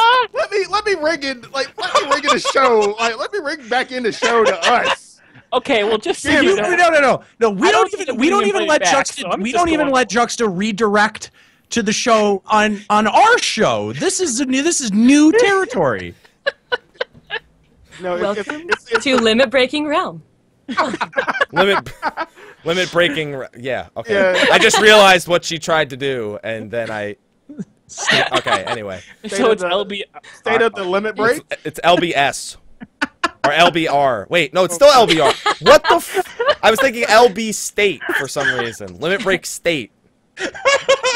let me rig in, like, let me rig in the show. Like, let me rig back in the show to us. Okay, well, just so you know. No. We don't even let Juxta redirect to the show on our show. This is new territory. No, Welcome to Limit Breaking Realm. Limit Breaking. Yeah. Okay. Yeah. I just realized what she tried to do, and then I. Okay. Anyway. So it's LB. State of the limit break. It's LBS. Or LBR. Wait, no, it's still LBR. What the f... I was thinking LB State for some reason. Limit Break State.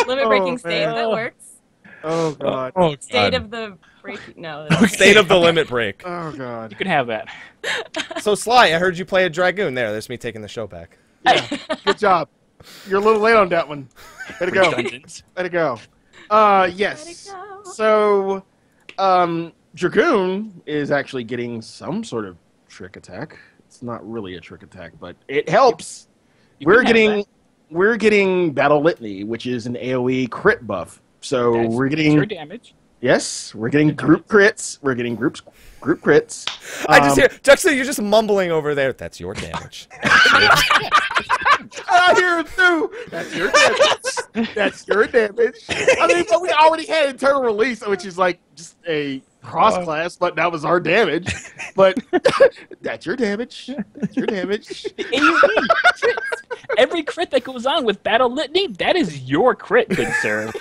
Limit Breaking State, that works. Oh, God. State of the Limit Break. Oh, God. You could have that. So, Sly, I heard you play a Dragoon there. There's me taking the show back. Yeah, good job. You're a little late on that one. Way to go. Way to go. Yes. So, Dragoon is actually getting some sort of trick attack. It's not really a trick attack, but it helps. We're getting Battle Litany, which is an AoE crit buff. So we're getting your damage. Yes, we're getting group crits. We're getting group crits. I just hear Juxta, you're just mumbling over there. That's your damage. I hear it too. That's your damage. That's your damage. I mean, but we already had internal release, which is like just a cross-class, but that was our damage. But that's your damage. That's your damage. Every crit that goes on with Battle Litany, that is your crit, good sir.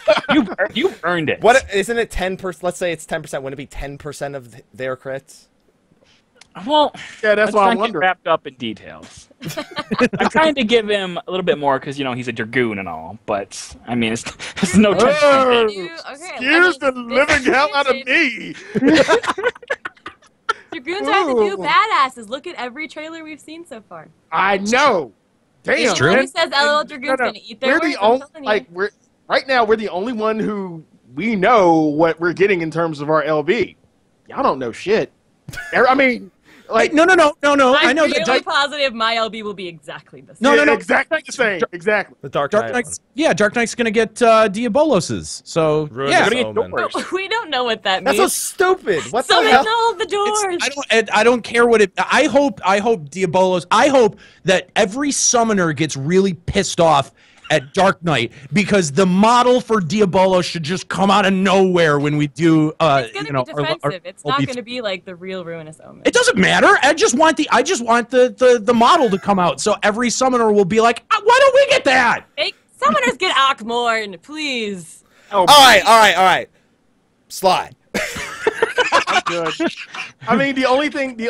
You've earned it. What, isn't it 10%? Let's say it's 10%. Wouldn't it be 10% of their crits? Well, yeah, that's why I'm wondering. Wrapped up in details. I'm trying to give him a little bit more because, you know, he's a Dragoon and all. But I mean, it's no. Oh, excuse the living hell out of me. Dragoons are the new badasses. Look at every trailer we've seen so far. I know. Damn. It's true. Who says LL Dragoon's gonna eat their words? Right now we're the only one who we know what we're getting in terms of our LB. Y'all don't know shit. I mean. Like no. I know that. I'm positive my LB will be exactly the same. No, exactly the same. Exactly. The Dark Knight's. Yeah, Dark Knight's gonna get Diabolos's. So yeah, we don't know what that means. That's so stupid. What the hell? All the doors. I don't care what it. I hope Diabolos. I hope that every summoner gets really pissed off at Dark Knight, because the model for Diabolos should just come out of nowhere when we do. It's not going to be like the real Ruinous Omen. It doesn't matter. I just want the model to come out, so every summoner will be like, why don't we get that? Hey, summoners get Ackmorn, please. Oh, all right. Slide. I'm good. I mean, the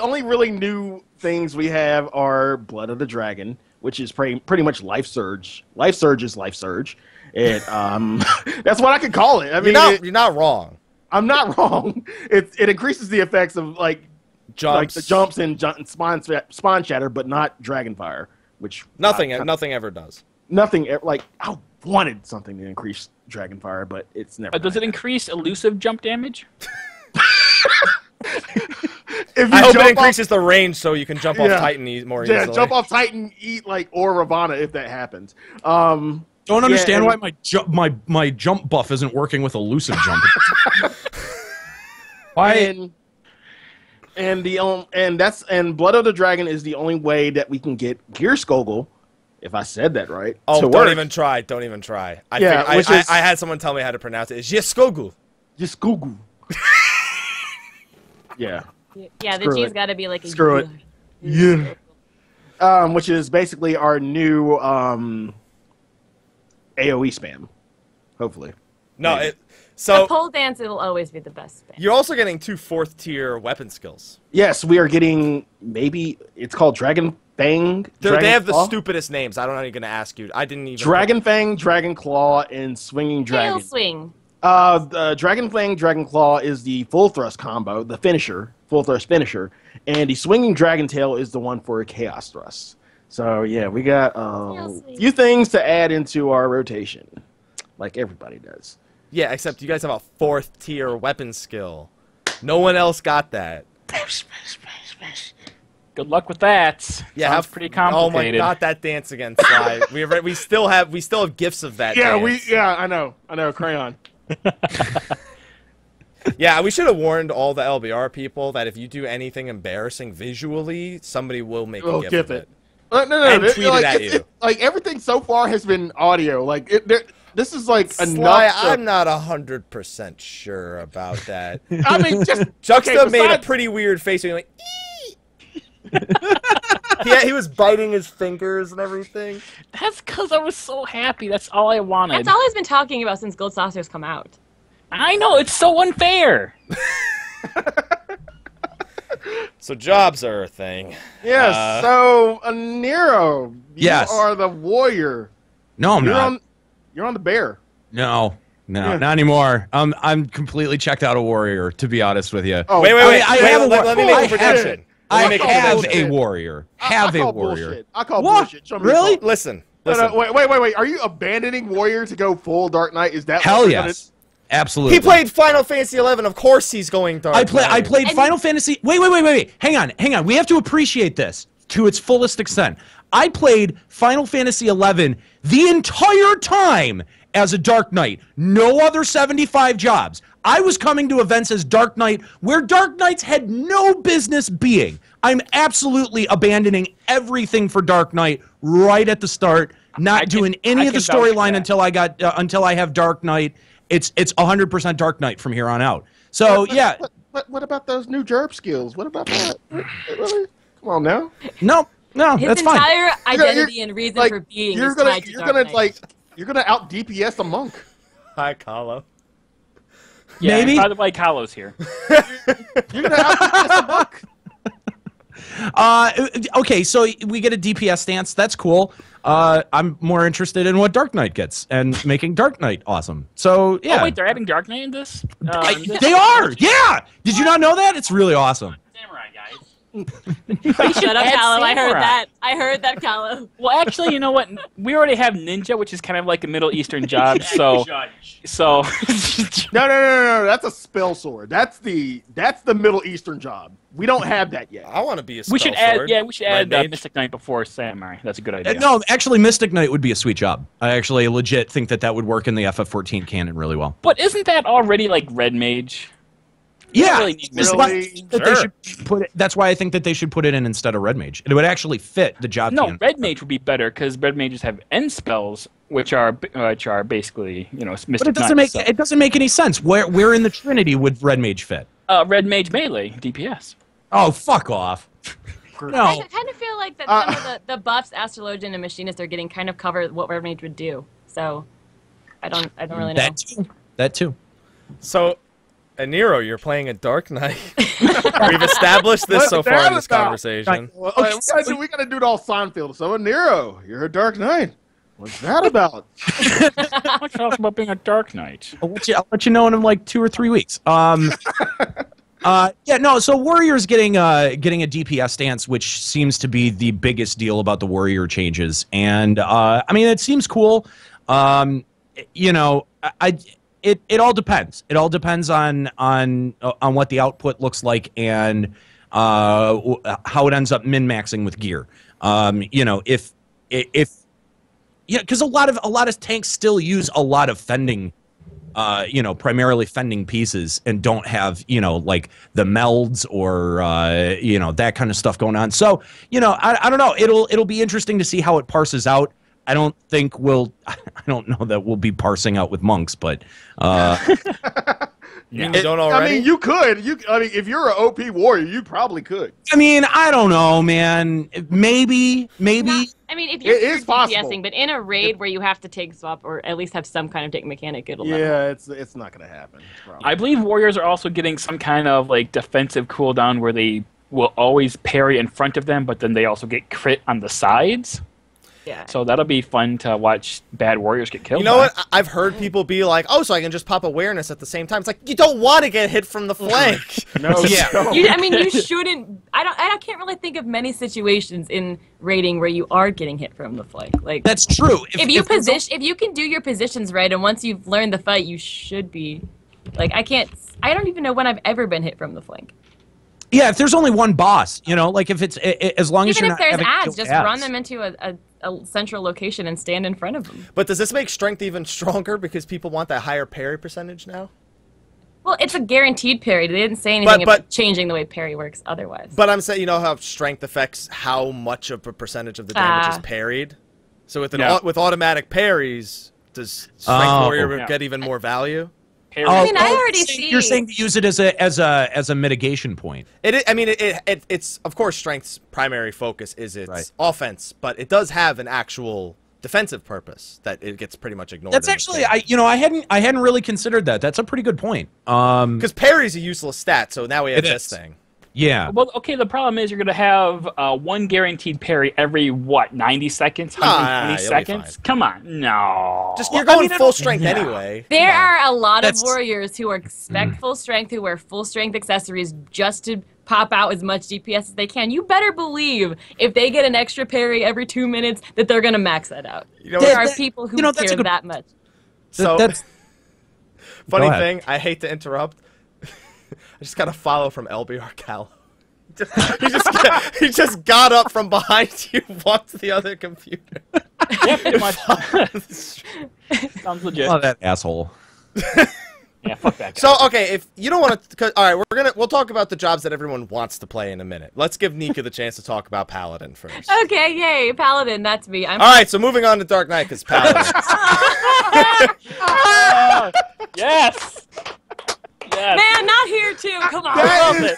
only really new things we have are Blood of the Dragon, which is pretty much Life Surge. Life Surge is Life Surge. It, that's what I could call it. I mean, you're not wrong. I'm not wrong. It increases the effects of, like, jumps. Like the jumps and spawn shatter, but not Dragon Fire, which nothing ever does. Nothing ever, like, I wanted something to increase Dragon Fire, but it's never. Does it increase elusive jump damage? I hope it increases the range so you can jump off Titan more easily. Yeah, jump off Titan, or Ravana if that happens. Don't understand why my jump buff isn't working with elusive jump. Why? And Blood of the Dragon is the only way that we can get Gear Skogul, if I said that right. Oh, don't even try. I had someone tell me how to pronounce it. It's Skogul. Skogul. Yeah. Yeah, the G's got to be like a... Screw it. Yeah. Which is basically our new AoE spam, hopefully. No, it, so pole dance it'll always be the best spin. You're also getting 2 4th tier weapon skills. Yes, we are getting, maybe it's called Dragon Fang. They have the stupidest names. I don't know how you're gonna ask you. I didn't even. Dragon Fang, Dragon Claw, and Swinging Dragon. Tail Swing. The Dragon Fang, Dragon Claw is the full thrust combo, the finisher, full thrust finisher, and the Swinging Dragon Tail is the one for a chaos thrust. So yeah, we got a few things to add into our rotation, like everybody does. Yeah, except you guys have a 4th tier weapon skill. No one else got that. Good luck with that. Yeah, that's pretty complicated. Oh my god, that dance again, Sly. we still have gifs of that. Yeah, dance. I know, Crayon. Yeah, we should have warned all the LBR people that if you do anything embarrassing visually, somebody will make a gif of it. No, tweet it at you. Like everything so far has been audio. Like this is like Sly, I'm not 100% sure about that. I mean, just Juxta made a pretty weird face and he went, "Ee!" Yeah, he was biting his fingers and everything. That's because I was so happy. That's all I wanted. That's all I've been talking about since Gold Saucer's come out. I know, it's so unfair. So jobs are a thing. Yes. So Nero, you are the warrior. No, I'm not. You're on the bear. No, yeah. Not anymore. I'm completely checked out of warrior, to be honest with you. Oh, wait! I have a warrior. Have a warrior. I call bullshit. Really? Listen. Wait! Are you abandoning warrior to go full Dark Knight? Is that hell yes? Absolutely. He played Final Fantasy XI. Of course, he's going Dark Knight. I played Final Fantasy. Wait! Hang on. We have to appreciate this to its fullest extent. I played Final Fantasy XI the entire time as a Dark Knight. No other 75 jobs. I was coming to events as Dark Knight where Dark Knights had no business being. I'm absolutely abandoning everything for Dark Knight right at the start. Not doing any of the storyline until I have Dark Knight. It's 100% Dark Knight from here on out. So yeah. What about those new gerb skills? What about that? Really? Come on now. No. No, his that's fine. His entire identity and reason for being is tied to Dark Knight. You're gonna out DPS a monk. Hi, Kahlo. Yeah, maybe. By the way, Kahlo's here. You're gonna out DPS a monk. Okay, so we get a DPS stance. That's cool. I'm more interested in what Dark Knight gets and making Dark Knight awesome. So yeah. Oh wait, they're adding Dark Knight in this? They are. Yeah. Did you not know that? It's really awesome. Samurai guys. Shut up, Kahlo. I heard that. Kahlo. Well, actually, you know what? We already have ninja, which is kind of like a Middle Eastern job. So. No. That's a spell sword. That's the Middle Eastern job. We don't have that yet. I want to be a spell sword. We should add Mystic Knight before Samurai. That's a good idea. No, actually, Mystic Knight would be a sweet job. I actually legit think that would work in the FF14 canon really well. But isn't that already like Red Mage? Yeah, that's why I think that they should put it in instead of Red Mage. It would actually fit the job. No, Red Mage would be better because Red Mages have end spells, which are basically Mystic. But it doesn't make any sense. Where in the Trinity would Red Mage fit? Red Mage melee DPS. Oh, fuck off. No. I kind of feel like that some of the buffs Astrologian and Machinist are getting kind of cover what Red Mage would do. So I don't really know. That too. So. And Nero, you're playing a Dark Knight. We've established this so far in this conversation. Okay, we got to do it all Seinfeld. So, Nero, you're a Dark Knight. What's that about? What talk about being a Dark Knight? I'll let you know in like 2 or 3 weeks. So Warrior's getting a DPS stance, which seems to be the biggest deal about the Warrior changes. And I mean, it seems cool. It all depends. It all depends on what the output looks like and how it ends up min-maxing with gear. Because a lot of tanks still use a lot of fending, primarily fending pieces and don't have like the melds or that kind of stuff going on. So I don't know. It'll be interesting to see how it parses out. I don't know that we'll be parsing out with monks, but you don't already. I mean, you could. If you're an OP warrior, you probably could. I mean, I don't know, man. Maybe. I mean, if you're DPSing, but in a raid where you have to take swap or at least have some kind of take mechanic, it'll never. It's not going to happen. Probably. I believe warriors are also getting some kind of like defensive cooldown where they will always parry in front of them, but then they also get crit on the sides. Yeah. So that'll be fun to watch bad warriors get killed. You know what? I've heard people be like, "Oh, so I can just pop awareness at the same time." It's like you don't want to get hit from the flank. No. Yeah. I mean, you shouldn't. I can't really think of many situations in raiding where you are getting hit from the flank. Like that's true. If you can do your positions right, and once you've learned the fight, you should be. Like I can't. I don't even know when I've ever been hit from the flank. Yeah, if there's only one boss, you know, like if it's as long as you're not having to kill ads. Even if there's ads, just run them into a central location and stand in front of them. But does this make strength even stronger because people want that higher parry percentage now? Well, it's a guaranteed parry. They didn't say anything about changing the way parry works otherwise. But I'm saying, you know how strength affects how much of a percentage of the damage is parried? So with automatic parries, does strength warrior get even more value? I mean, I already see. You're saying to use it as a mitigation point. It's of course strength's primary focus is its offense, but it does have an actual defensive purpose that it gets pretty much ignored. That's actually I hadn't really considered that. That's a pretty good point. Because parry's a useless stat, so now we have this thing. Yeah. Well, okay. The problem is you're going to have one guaranteed parry every 90 seconds, 120 seconds. Come on, no. Just you're going full strength anyway. There are a lot of warriors who expect full strength, who wear full strength accessories just to pop out as much DPS as they can. You better believe if they get an extra parry every 2 minutes that they're going to max that out. You know, there are people who care that much. So that's funny thing. I hate to interrupt. I just got a follow from LBR Callow. He just got up from behind you, walked to the other computer. Yeah, pretty much. Sounds legit. Oh, that asshole. Yeah, fuck that guy. So, okay, if you don't want to, all right, we'll talk about the jobs that everyone wants to play in a minute. Let's give Nika the chance to talk about Paladin first. Okay, yay, Paladin, that's me. All right, so moving on to Dark Knight, because Paladin. Yes. Yes. Man, not here too. Come on, I love it.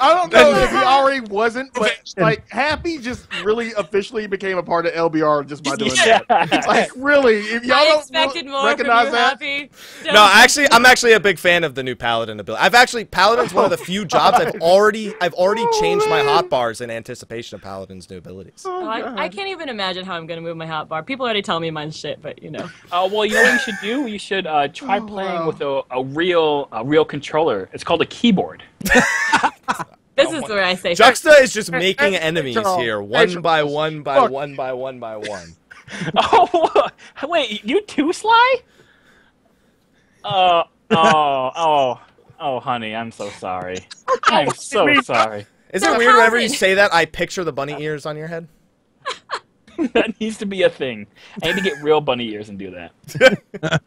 I don't know if he already wasn't, but like Happy just really officially became a part of LBR just by doing that. It's like really, if y'all don't recognize that. Happy, don't I'm actually a big fan of the new Paladin ability. Paladin's one of the few jobs I've already changed my hotbars in anticipation of Paladin's new abilities. Oh, I can't even imagine how I'm gonna move my hotbar. People already tell me mine's shit, but you know. Well, you know what you should do? You should try playing with a real controller. It's called a keyboard. This is where I say Juxta is just making enemies here, one by one. Oh, wait, you too, Sly? Oh, honey, I'm so sorry. I'm so sorry. Is it weird whenever you say that, I picture the bunny ears on your head? That needs to be a thing. I need to get real bunny ears and do that.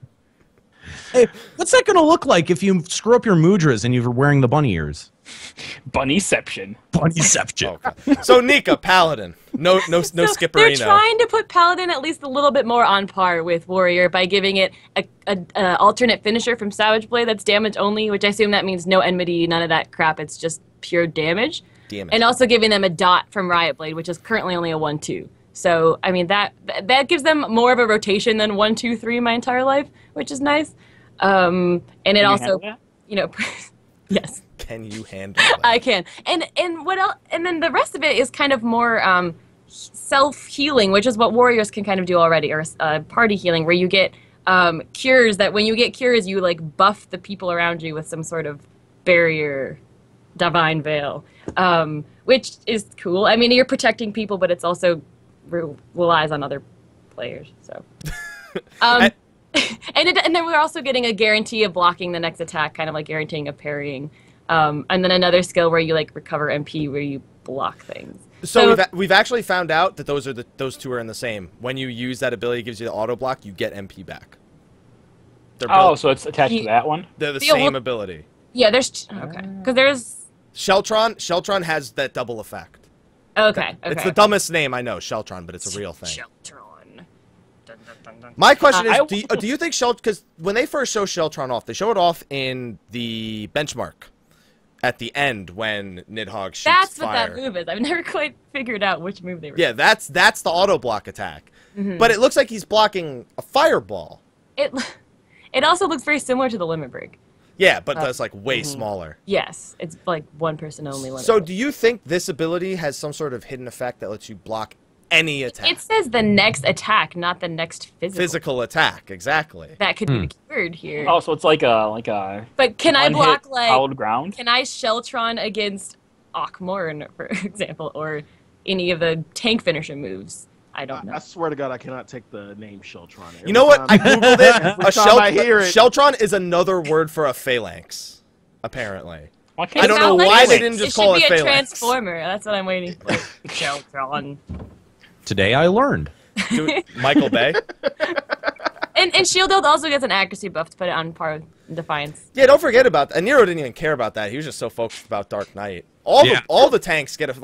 Hey, what's that going to look like if you screw up your mudras and you're wearing the bunny ears? Bunnyception. Bunnyception. Okay. So Nika, Paladin. No skipperino. They're trying to put Paladin at least a little bit more on par with Warrior by giving it a alternate finisher from Savage Blade that's damage only, which I assume that means no enmity, none of that crap. It's just pure damage. And also giving them a dot from Riot Blade, which is currently only a 1/2. So, I mean, that gives them more of a rotation than 1, 2, 3 my entire life, which is nice. And it also, you know, yes. Can you handle that? I can. And what else? And then the rest of it is kind of more self-healing, which is what warriors can kind of do already, or party healing, where you get cures that when you get cures, you like buff the people around you with some sort of barrier, divine veil, which is cool. I mean, you're protecting people, but it's also relies on other players. So, and then we're also getting a guarantee of blocking the next attack, kind of like guaranteeing of parrying, and then another skill where you like recover MP, where you block things. So we've actually found out that those two are in the same. When you use that ability, it gives you the auto block, you get MP back. So it's attached to that one. They're the same ability. Yeah, there's because there's Sheltron has that double effect. Okay. It's the dumbest name I know, Sheltron, but it's a real thing. Sheltron. Dun, dun, dun, dun. My question is, do you think Sheltron, because when they first show Sheltron off, they show it off in the benchmark. at the end when Nidhogg shoots fire. That's what that move is. I've never quite figured out which move they were. Yeah, that's the auto block attack. Mm-hmm. But it looks like he's blocking a fireball. It also looks very similar to the limit break. Yeah, but that's like way smaller. Yes, it's like one person only limit. So do you think this ability has some sort of hidden effect that lets you block any attack? It says the next attack, not the next physical. Physical attack, exactly. That could be the keyword here. Oh, so it's like a. But can I block like hallowed ground? Can I Sheltron against Awkmorn, for example, or any of the tank finisher moves? I don't know. I swear to God, I cannot take the name Sheltron. You know what? I googled it. Sheltron is another word for a phalanx, apparently. I don't know why they didn't just call it phalanx. It should be a transformer. That's what I'm waiting for. Sheltron. Today I learned. Dude, Michael Bay. And Shield-Oath also gets an accuracy buff to put it on par with Defiance. Yeah, don't forget about that. Nero didn't even care about that. He was just so focused about Dark Knight. All the tanks get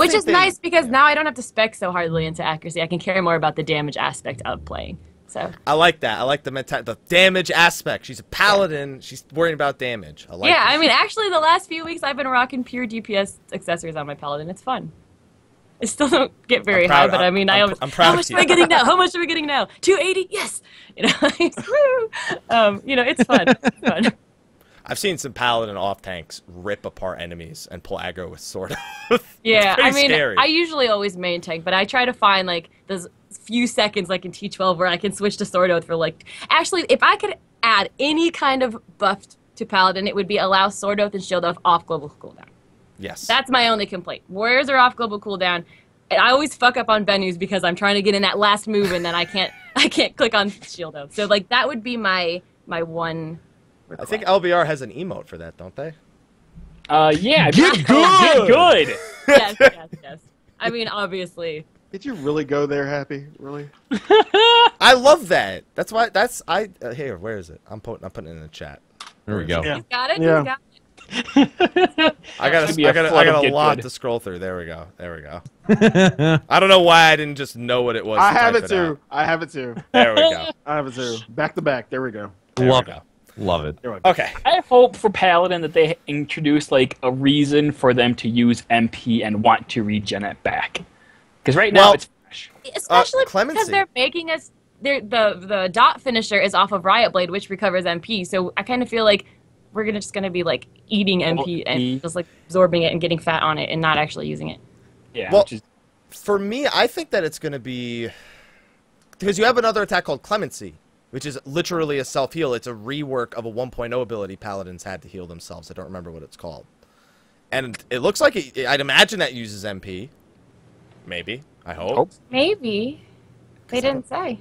Which is nice because now I don't have to spec so hardly into accuracy. I can care more about the damage aspect of playing. So I like that. I like the damage aspect. She's a paladin. Yeah. She's worrying about damage. I like that. I mean, actually, the last few weeks I've been rocking pure DPS accessories on my paladin. It's fun. I still don't get very high, but I mean, I'm proud. How much am I getting now? How much are we getting now? 280? Yes. You know, it's fun. It's fun. I've seen some paladin off tanks rip apart enemies and pull aggro with Sword Oath. Yeah, I mean, scary. I usually always main tank, but I try to find like those few seconds like in T12 where I can switch to Sword Oath for like. Actually, if I could add any kind of buff to paladin, it would be allow Sword Oath and Shield Oath off global cooldown. Yes. That's my only complaint. Warriors are off global cooldown. And I always fuck up on venues because I'm trying to get in that last move and then I can't click on Shield Oath. So like that would be my one. I think LBR has an emote for that, don't they? Yeah. Get good! Get good! Yes. I mean, obviously. Did you really go there, Happy? Really? I love that. That's why, here, where is it? I'm putting it in the chat. There we go. Yeah. You got it? Yeah. You got it? I got a lot to scroll through. There we go. I don't know why I didn't just know what it was. I have it too. There we go. I have it too. Back to back. There we go. Love it. Okay. I hope for Paladin that they introduce like a reason for them to use MP and want to regen it back, because right now it's fresh. Especially because they're making us. The dot finisher is off of Riot Blade, which recovers MP. So I kind of feel like we're just gonna be like eating MP and just like absorbing it and getting fat on it and not actually using it. Yeah. Well, for me, I think that it's gonna be because you have another attack called Clemency, which is literally a self-heal. It's a rework of a 1.0 ability paladins had to heal themselves. I don't remember what it's called. And it looks like I'd imagine that uses MP. Maybe. I hope. Maybe. They didn't say.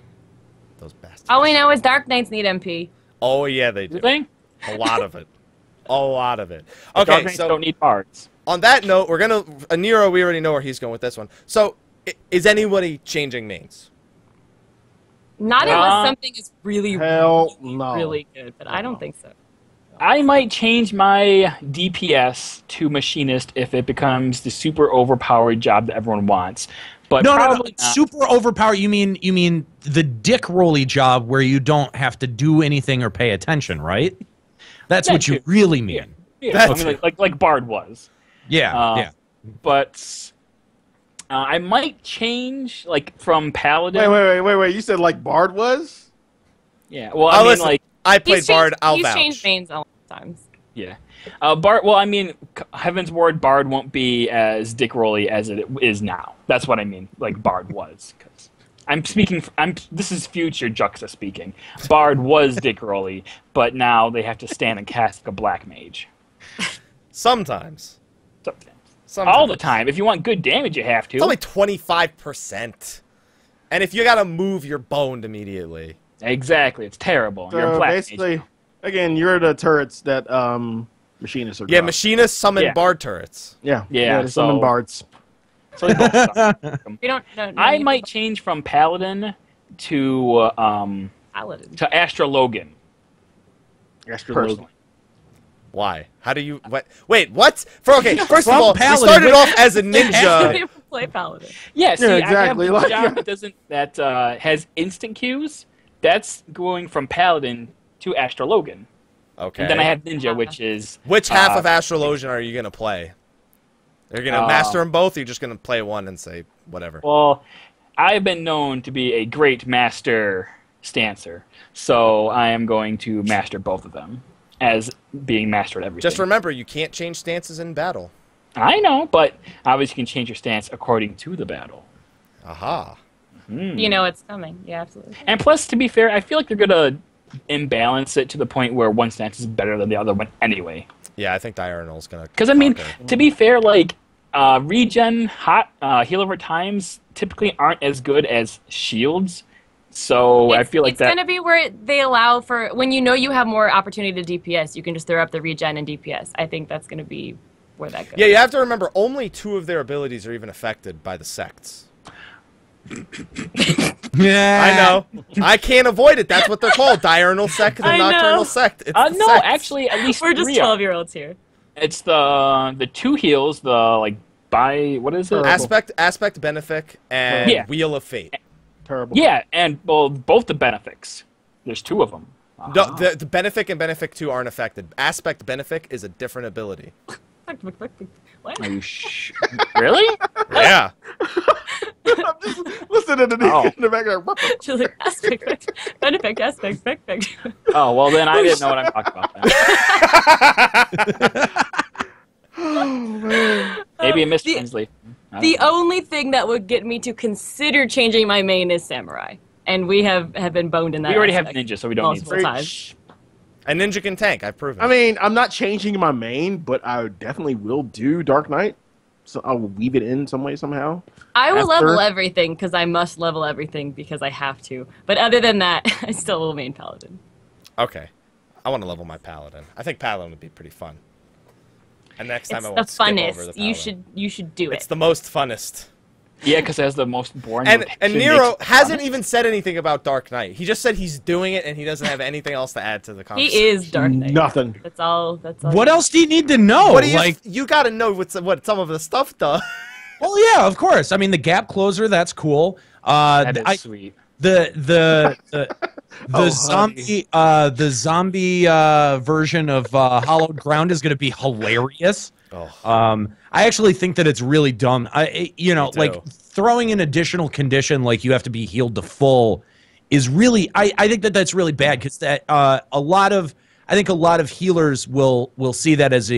Those bastards. All we know is Dark Knights need MP. Oh, yeah, they do. Really? A lot of it. A lot of it. Okay, Dark Knights don't need parts. On that note, we're going to... Nero, we already know where he's going with this one. So, is anybody changing mains? Not unless something is really good, but I don't think so. I might change my DPS to Machinist if it becomes the super overpowered job that everyone wants. But no. Super overpowered. You mean the dick rolly job where you don't have to do anything or pay attention, right? That's what you really mean. Yeah. I mean, like Bard was. Yeah. But. I might change, like, from Paladin... Wait, you said, like, Bard was? Yeah, well, I mean, like... I played Bard, I'll vouch. He's changed mains a lot of times. Yeah. Bard, well, I mean, Heaven's Ward Bard won't be as dick-rolly as it is now. That's what I mean, like, Bard was. Cause I'm speaking... this is future Juxta speaking. Bard was dick-rolly, but now they have to stand and cast like a black mage. Sometimes. Sometimes. All the time. If you want good damage, you have to. It's only 25%. And if you got to move, you're boned immediately. Exactly. It's terrible. So you're basically, again, you're the turrets that Machinists are. Yeah, dropped. Machinists summon Bard turrets. Yeah, they summon Bards. So they both I might change from Paladin to Astrologan. Personally. Why? How do you... What? Wait, what? First of all, Paladin, we started off as a ninja. Play Paladin. Yeah, see, exactly. I have a job that has instant cues. That's going from Paladin to Astrologan. Okay. And then I have Ninja, which is... Which half of Astralosian are you going to play? Are you going to master them both, or are you just going to play one and say whatever? Well, I've been known to be a great master stancer, so I am going to master both of them as being master at everything. Just remember, you can't change stances in battle. I know, but obviously you can change your stance according to the battle. Aha. Mm. You know it's coming. Yeah, absolutely. And plus, to be fair, I feel like they're going to imbalance it to the point where one stance is better than the other one anyway. Yeah, I think Diurnal's going to... Because, I mean, to be fair, like, regen, hot, heal over times typically aren't as good as shields. So I feel like it's going to be where they allow for... When you know you have more opportunity to DPS, you can just throw up the regen and DPS. I think that's going to be where that goes. Yeah, you have to remember, only 2 of their abilities are even affected by the sects. Yeah, I know. I can't avoid it. That's what they're called: diurnal sect and nocturnal sect. It's no, sects. Actually, at least we're just 12-year-olds here. It's the 2 heals, the like by what is it? Aspect benefic and Wheel of Fate. Terrible. Yeah, and well, both the benefics. There's 2 of them. No, the benefic and benefic 2 aren't affected. Aspect benefic is a different ability. What? Are you really? Yeah. I'm just listening to in the background. She's like, aspect. Oh, well, then I didn't know what I'm talking about then. Oh, man. Maybe a mistranslation. The only thing that would get me to consider changing my main is Samurai. And we have been boned in that. We already have Ninja, so we don't need times. A Ninja can tank, I've proven. I mean, I'm not changing my main, but I definitely will do Dark Knight. So I'll weave it in some way, somehow. I will level everything, because I must level everything, because I have to. But other than that, I still will main Paladin. Okay. I want to level my Paladin. I think Paladin would be pretty fun. And next time I will skip over the Paladin. It's the funnest. You should do it. It's the most funnest. Yeah, because it has the most boring... And Nero hasn't even said anything about Dark Knight. He just said he's doing it, and he doesn't have anything else to add to the conversation. He is Dark Knight. Nothing. That's all. What else do you need to know? You got to know what some of the stuff does. Well, yeah, of course. I mean, the gap closer, that's cool. That is sweet. The zombie version of Hollowed Ground is going to be hilarious. Oh. I actually think that it's really dumb. You know, like throwing an additional condition, like you have to be healed to full, is really. I think that that's really bad because that a lot of healers will see that as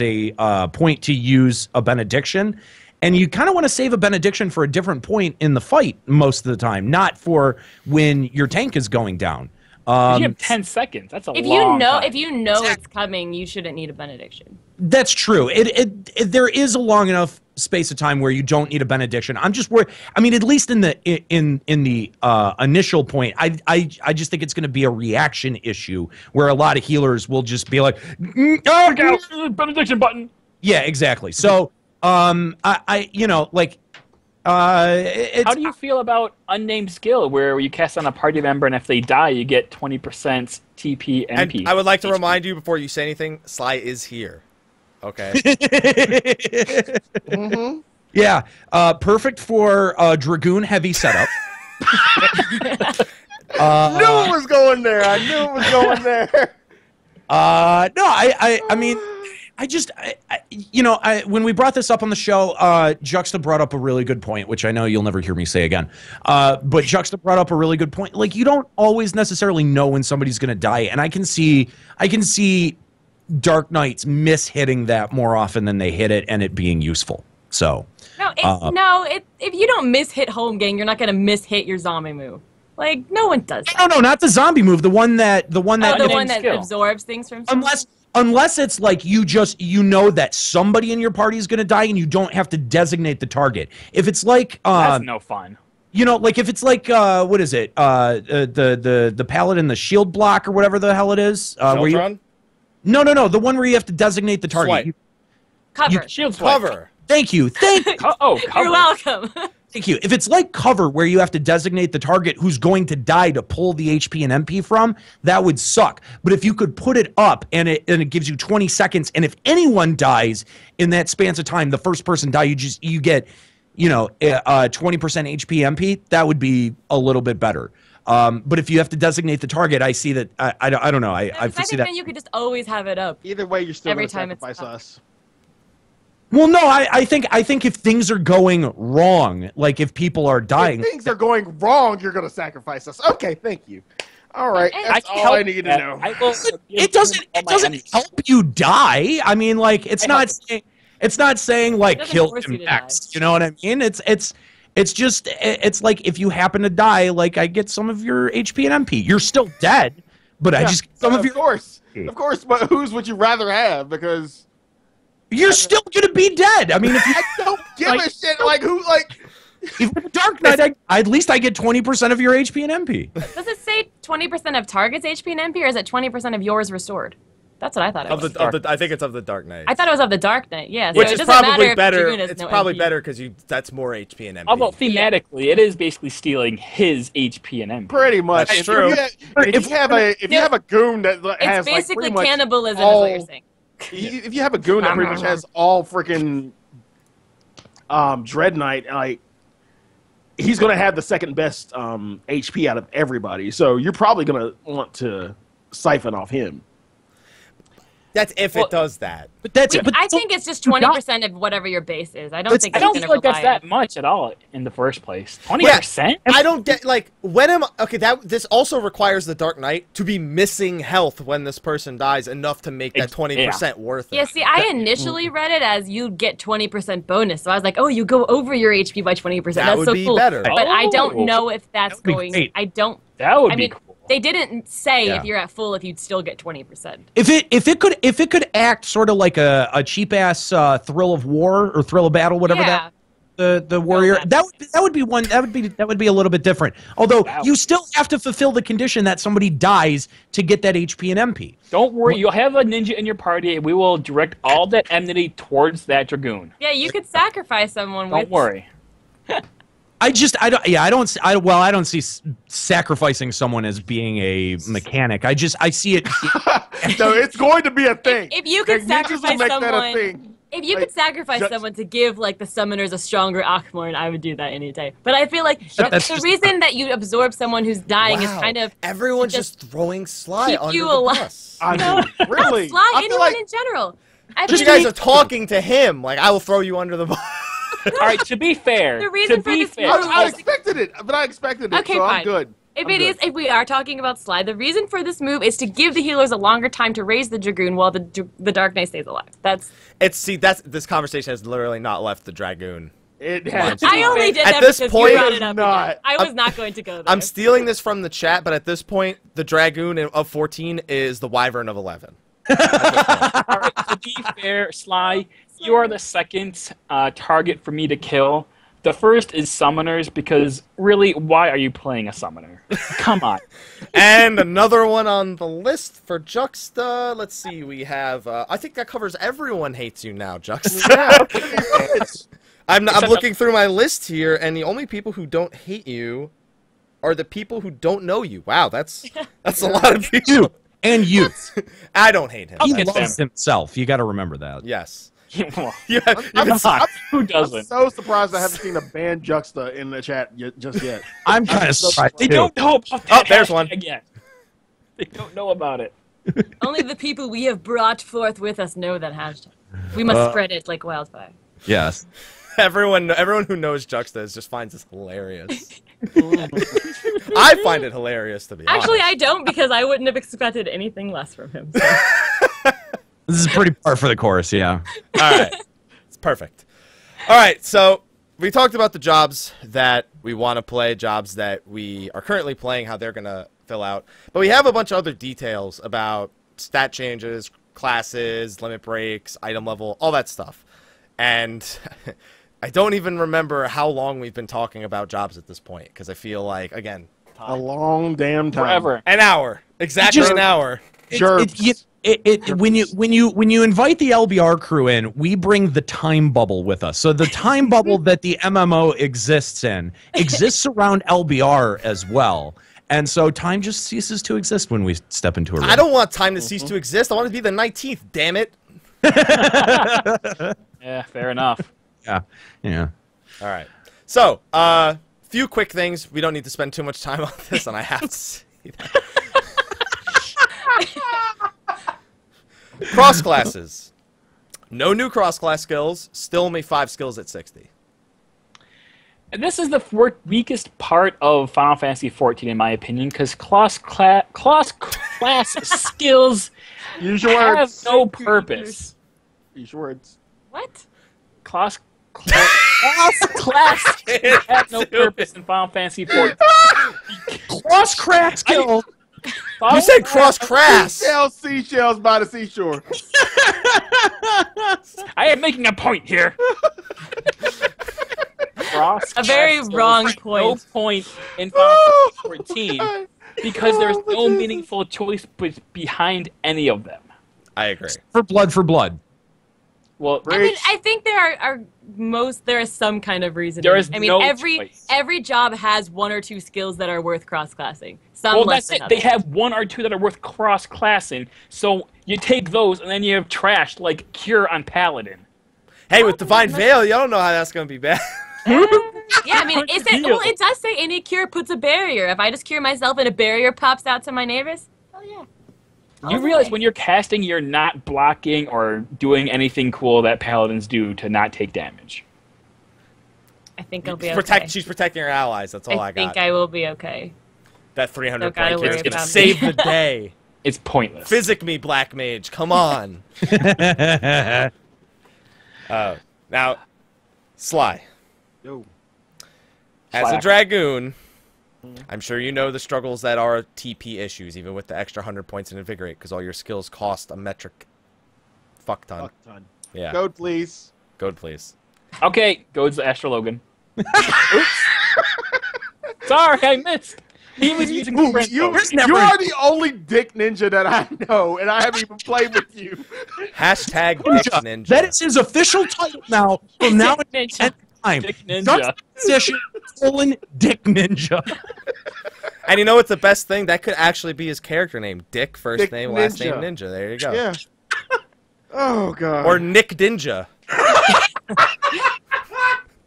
a point to use a benediction, and you kind of want to save a benediction for a different point in the fight most of the time, not for when your tank is going down. You have 10 seconds. That's a long time. If you know it's coming, you shouldn't need a benediction. That's true. There is a long enough space of time where you don't need a benediction. I'm just worried. I mean, at least in the initial point, I just think it's going to be a reaction issue where a lot of healers will just be like, oh, God, benediction button. Yeah, exactly. So, you know, like. How do you feel about unnamed skill, where you cast on a party member and if they die, you get 20% TP MP? And I would like to remind you before you say anything, Sly is here. Okay. Mm-hmm. Yeah, perfect for Dragoon heavy setup. Knew it was going there. I knew it was going there. No, I mean. I just, you know, when we brought this up on the show, Juxta brought up a really good point, which I know you'll never hear me say again. But Juxta brought up a really good point. Like, you don't always necessarily know when somebody's going to die, and I can see Dark Knights mishitting that more often than they hit it, and it being useful. So if you don't mishit home gang, you're not going to mishit your zombie move. Like, no one does. That. No, not the zombie move. The one that absorbs things from. Unless it's like you know that somebody in your party is going to die and you don't have to designate the target. If it's like that's no fun. You know, like if it's like what is it? The Paladin, the shield block or whatever the hell it is. No, the one where you have to designate the target. Cover. Thank you. Cover. You're welcome. Thank you. If it's like cover where you have to designate the target who's going to die to pull the HP and MP from, that would suck. But if you could put it up and it gives you 20 seconds, and if anyone dies in that span of time, the first person die, you get 20% HP MP. That would be a little bit better. But if you have to designate the target, I see that. I don't know. I foresee that. Then you could just always have it up. Either way, you're still going to sacrifice us. Well, no, I think if things are going wrong, like if people are dying, if things are going wrong, you're going to sacrifice us. Okay, thank you. All right, that's all I need to know. It doesn't help you die. I mean, like it's not saying like kill him next. You know what I mean? It's just it's like if you happen to die, like I get some of your HP and MP. You're still dead, but yeah, I just get some of your. Of course, but whose would you rather have? Because you're still gonna be dead. I mean, if you, I don't give like, a shit. Like who? Like even Dark Knight, at least I get 20% of your HP and MP. Does it say 20% of targets HP and MP, or is it 20% of yours restored? That's what I thought it was. I think it's of the Dark Knight. I thought it was of the Dark Knight. Yeah, so which is probably better. It's probably better because that's more HP and MP. Although thematically, it is basically stealing his HP and MP. Pretty much. That's true. If you have a goon that has like pretty much it's basically cannibalism. All, is what you're saying. If you have a goon that pretty much has all freaking Dread Knight, like he's gonna have the second best HP out of everybody. So you're probably gonna want to siphon off him. That's if it does that. But that's I think it's just 20% of whatever your base is. I don't feel like that's that much at all in the first place. 20%? Yeah, I don't get like when am okay, that this also requires the Dark Knight to be missing health when this person dies enough to make that 20% worth it. Yeah, see, I initially read it as you get 20% bonus. So I was like, "Oh, you go over your HP by 20%. That's so cool." Better. But I don't know if that's that would be cool. They didn't say if you're at full, if you'd still get 20%. If it could act sort of like a cheap ass thrill of war or thrill of battle, whatever the warrior that would be a little bit different. Although you still have to fulfill the condition that somebody dies to get that HP and MP. Don't worry, you'll have a ninja in your party, and we will direct all that enmity towards that dragoon. Yeah, you could sacrifice someone. Don't worry. I don't see sacrificing someone as being a mechanic. I see it. No, it's going to be a thing. If you could sacrifice someone, if you could sacrifice someone to give like the summoners a stronger Akhmorn, I would do that any day. But I feel like the reason that you absorb someone who's dying is kind of everyone's just throwing Sly under the bus. I mean, really? Not Sly, anyone in general. You guys are talking to him. Like I will throw you under the bus. All right, to be fair, I expected it, but I expected it, okay, so fine. I'm good. If we are talking about Sly, the reason for this move is to give the healers a longer time to raise the Dragoon while the Dark Knight stays alive. This conversation has literally not left the Dragoon. It has. I only did that because you brought it up. I was not going to go there. I'm stealing this from the chat, but at this point, the Dragoon of 14 is the Wyvern of 11. All right, to be fair, Sly, you are the second target for me to kill. The first is summoners, because really, why are you playing a summoner? Come on. And another one on the list for Juxta. Let's see, we have... I think that covers everyone hates you now, Juxta. Yeah. I'm looking through my list here, and the only people who don't hate you are the people who don't know you. Wow, that's a lot of people. And you. I don't hate him. He loves himself. You got to remember that. Yes. Who doesn't? I'm so surprised I haven't seen a banned Juxta in the chat just yet. I'm kind of surprised. They don't know about that. Oh, there's one. Yet. They don't know about it. Only the people we have brought forth with us know that hashtag. We must spread it like wildfire. Yes. Everyone who knows Juxta just finds this hilarious. I find it hilarious, to be honest. Actually, I don't, because I wouldn't have expected anything less from him. So. This is pretty par for the course, yeah. All right. It's perfect. All right, so we talked about the jobs that we want to play, jobs that we are currently playing, how they're going to fill out. But we have a bunch of other details about stat changes, classes, limit breaks, item level, all that stuff. And I don't even remember how long we've been talking about jobs at this point, because I feel like, again, a long damn time. Forever. An hour. Exactly an hour. When you invite the LBR crew in, we bring the time bubble with us. So the time bubble that the MMO exists in exists around LBR as well. And so time just ceases to exist when we step into a room. I don't want time to cease to exist. I want it to be the 19th, damn it. Yeah, fair enough. Yeah. All right. So, few quick things. We don't need to spend too much time on this, and I have to see that. Cross classes. No new cross class skills. Still only 5 skills at 60. And this is the weakest part of Final Fantasy XIV, in my opinion, because cross class skills have no purpose. Use your words. What? Cross class have no purpose in Final Fantasy XIV. Cross crack skills. You said cross crass. Seashells by the seashore. I am making a point here. A very wrong point. No point in Final Fantasy XIV because there's no meaningful choice behind any of them. I agree. For blood, for blood. Well, I mean, I think there is some kind of reason. There is every job has 1 or 2 skills that are worth cross-classing. Well, that's it. They have 1 or 2 that are worth cross-classing. So you take those, and then you have trash like Cure on Paladin. Hey, with Divine Veil, you don't know how that's gonna be bad. Yeah, I mean, it does say any cure puts a barrier. If I just cure myself and a barrier pops out to my neighbors, oh yeah. You realize when you're casting, you're not blocking or doing anything cool that paladins do to not take damage. I think I'll be okay. She's protecting her allies. That's all I got. I think I will be okay. That 300 point is going to save the day. It's pointless. Physic me, Black Mage. Come on. Now, Sly. Yo. As a Dragoon, I'm sure you know the struggles that are TP issues, even with the extra 100 points in Invigorate, because all your skills cost a metric fuck ton. Fuck ton. Yeah. Goad, please. Goad, please. Okay, Goad's Astro Logan. Oops. Sorry, I missed. He was using you are the only dick ninja that I know, and I haven't even played with you. Hashtag dick ninja. That is his official title now. From now on. Dick Ninja. Dick Ninja. And you know what's the best thing? That could actually be his character name. Dick, first Dick name, Ninja. Last name, Ninja. There you go. Yeah. Oh, God. Or Nick Dinja.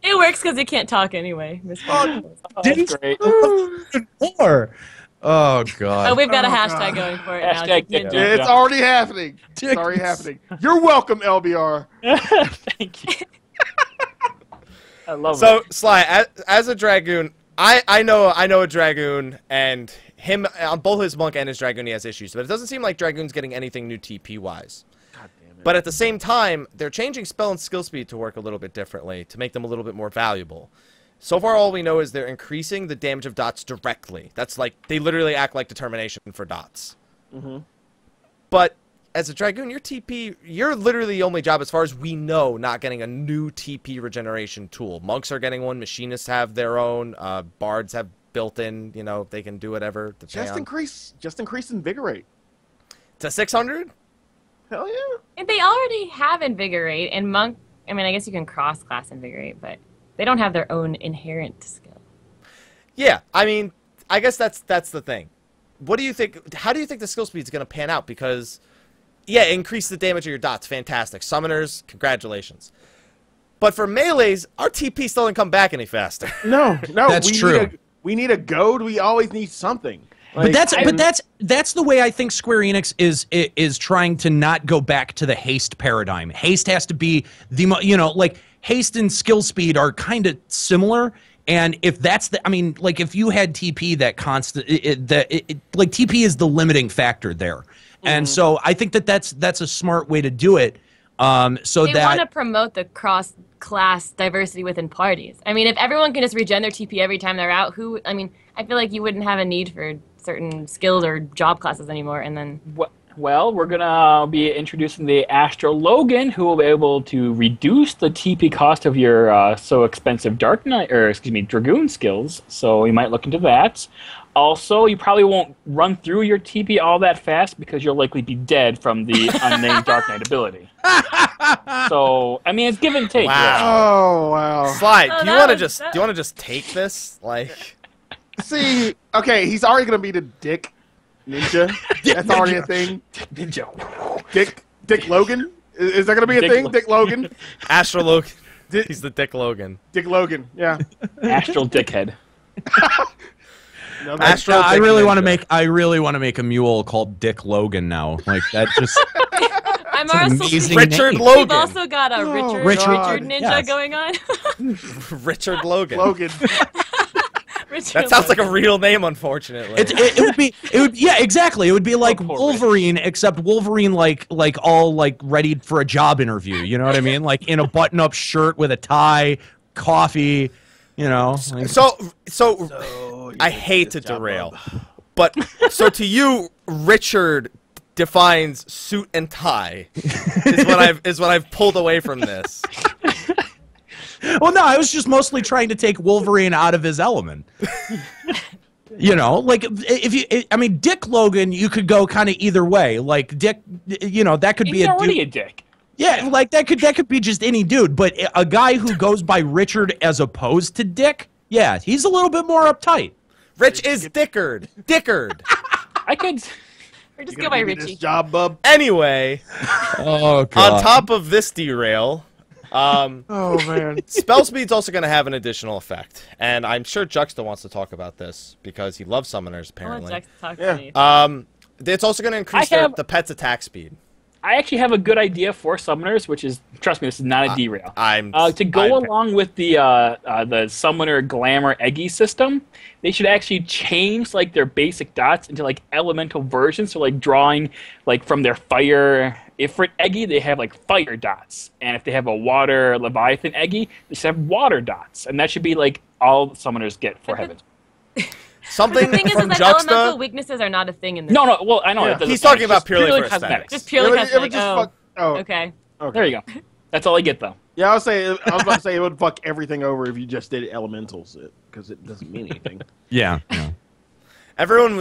It works because he can't talk anyway. That's great. Oh, God. Oh, we've got a hashtag going for it now. Dick Ninja. It's already happening. It's already happening. You're welcome, LBR. Thank you. I love it. Sly, as a Dragoon, I know a Dragoon, and him on both his monk and his Dragoon, he has issues. But it doesn't seem like Dragoon's getting anything new TP-wise. God damn it. But at the same time, they're changing spell and skill speed to work a little bit differently to make them a little bit more valuable. So far, all we know is they're increasing the damage of dots directly. That's like they literally act like determination for dots. Mm-hmm. But as a Dragoon, your TP, you're literally the only job, as far as we know, not getting a new TP regeneration tool. Monks are getting one. Machinists have their own. Bards have built-in, you know, they can do whatever. Just increase Invigorate. To 600? Hell yeah. And they already have Invigorate, and Monk, I mean, I guess you can cross-class Invigorate, but they don't have their own inherent skill. Yeah, I mean, I guess that's the thing. What do you think, how do you think the skill speed's going to pan out? Because yeah, increase the damage of your dots. Fantastic. Summoners, congratulations. But for melees, our TP still didn't come back any faster. No, that's true. We need a goad. We always need something. Like, but that's the way I think Square Enix is trying to not go back to the haste paradigm. Haste has to be like haste and skill speed are kind of similar. And if that's the, I mean, like if you had TP that constant, like TP is the limiting factor there. And so I think that's a smart way to do it. They want to promote the cross-class diversity within parties. I mean, if everyone can just regen their TP every time they're out, I mean, I feel like you wouldn't have a need for certain skills or job classes anymore. And then well, we're gonna be introducing the Astro Logan, who will be able to reduce the TP cost of your so expensive Dark Knight, or excuse me, Dragoon skills. So you might look into that. Also, you probably won't run through your TP all that fast because you'll likely be dead from the unnamed Dark Knight ability. So, I mean, it's give and take. Wow! Yeah. Oh, wow! Sly, do you want to just take this? Like, see, okay, he's already gonna be the Dick Ninja. That's already a thing. Dick Ninja. Dick Logan. Is that gonna be a thing? Dick Logan. Astral Logan. He's the Dick Logan. Dick Logan. Yeah. Astral Dickhead. No, I really want to make a mule called Dick Logan now. Like that just. I'm also Richard name. Logan. We've also got a Richard Ninja going on. Richard Logan. Logan. That sounds like a real name, unfortunately. It would be yeah, exactly. It would be like Wolverine, except Wolverine like all like ready for a job interview. You know what I mean? Like in a button-up shirt with a tie, coffee. You know. Like, so I hate to derail, but so to you, Richard defines suit and tie is what I've pulled away from this. Well, no, I was just mostly trying to take Wolverine out of his element. You know, like I mean, Dick Logan, you could go kind of either way. Like Dick, you know, that could be already a dick. Yeah, like that could be just any dude. But a guy who goes by Richard as opposed to Dick, yeah, he's a little bit more uptight. Rich is Dickard. Dickard. I could. Or just go by Richie. This job, bub. Anyway. Oh God. On top of this derail. Oh man! Spell speed's also going to have an additional effect, and I'm sure Juxta wants to talk about this because he loves summoners. Apparently, I want Juxta to talk to me. It's also going to increase the pet's attack speed. I actually have a good idea for summoners, which is, trust me, this is not a derail. To go along with the summoner glamour eggy system, they should actually change like their basic dots into like elemental versions. So like drawing like from their fire Ifrit eggy, they have like fire dots, and if they have a water Leviathan eggy, they should have water dots, and that should be like all summoners get for heaven. Something the thing from is Juxta. Elemental weaknesses are not a thing in this. No, well, I know. Yeah. He's talking about purely cosmetics. Just purely cosmetics. Okay. There you go. That's all I get, though. Yeah, I was about to say it would fuck everything over if you just did elementals, because it doesn't mean anything. Yeah. Everyone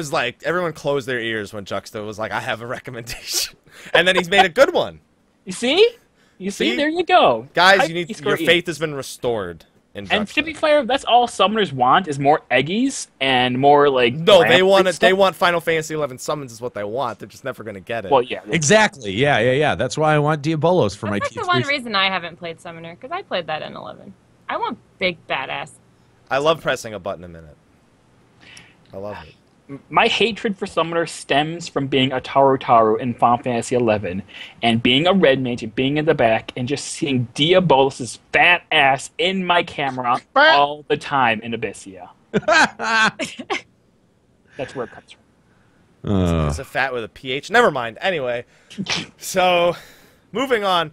closed their ears when Juxta was like, "I have a recommendation," and then he's made a good one. You see? There you go, guys. Your faith has been restored. And to be fair, that's all summoners want is more eggies and more like. No, they want it. They want Final Fantasy XI summons is what they want. They're just never gonna get it. Well, yeah. Exactly. Yeah. That's why I want Diabolos for my. That's the one reason I haven't played Summoner, because I played that in 11. I want big badass. I love pressing a button a minute. I love it. My hatred for Summoner stems from being a Taru in Final Fantasy XI, and being a red mage, and being in the back, and just seeing Diabolos' fat ass in my camera all the time in Abyssia. That's where it comes from. It's a fat with a PH. Never mind. Anyway, so moving on.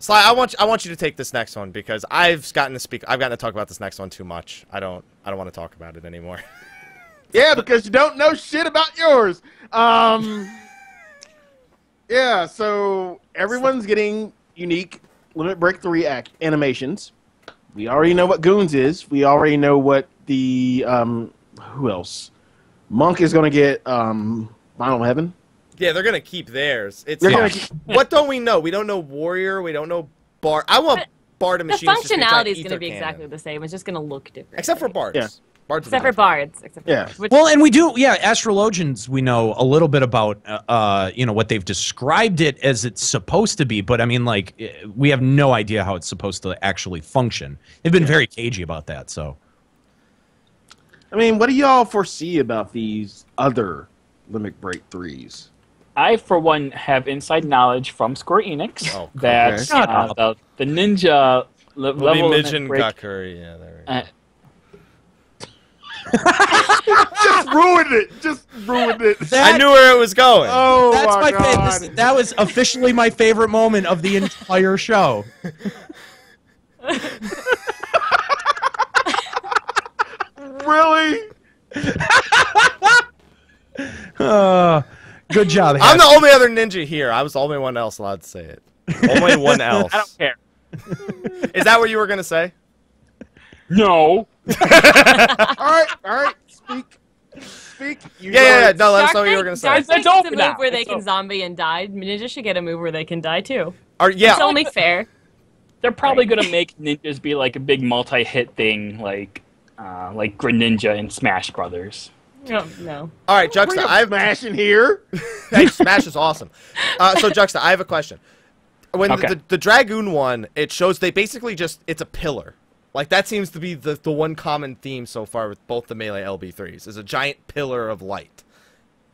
Sly, I want you to take this next one because I've gotten to talk about this next one too much. I don't want to talk about it anymore. Yeah, because you don't know shit about yours. Yeah, so everyone's getting unique Limit Break 3 animations. We already know what Goons is. We already know what the who else? Monk is going to get Final Heaven. Yeah, they're going to keep theirs. What don't we know? We don't know Warrior. We don't know Bard. I want Bard and Machine. The functionality is going to be exactly the same. It's just going to look different. Except for Bards. Yeah. Except for bards. Which, well, and we do, yeah. Astrologians, we know a little bit about, you know, what they've described it as it's supposed to be, but I mean, like, we have no idea how it's supposed to actually function. They've been very cagey about that, so. I mean, what do y'all foresee about these other Limit Break 3s? I, for one, have inside knowledge from Square Enix that the ninja level Limit Break. Gakuri. Yeah, there we go. Just ruined it. I knew where it was going. Oh, that's my God. That was officially my favorite moment of the entire show. Really? Good job. I'm the only other ninja here. I was the only one else allowed to say it. Only one else. I don't care. Is that what you were going to say? No. All right. Speak. Yeah. No, let us know what you were gonna say. Dark Knight gets a move where they can zombie and die. Ninjas should get a move where they can die too. Yeah. It's only fair. They're probably gonna make ninjas be like a big multi-hit thing, like Greninja in Smash Brothers. No. All right, Juxta. I have Smash in here. Hey, Smash is awesome. So Juxta, I have a question. When the Dragoon one, it shows they basically just it's a pillar. Like, that seems to be the one common theme so far with both the melee LB3s, is a giant pillar of light.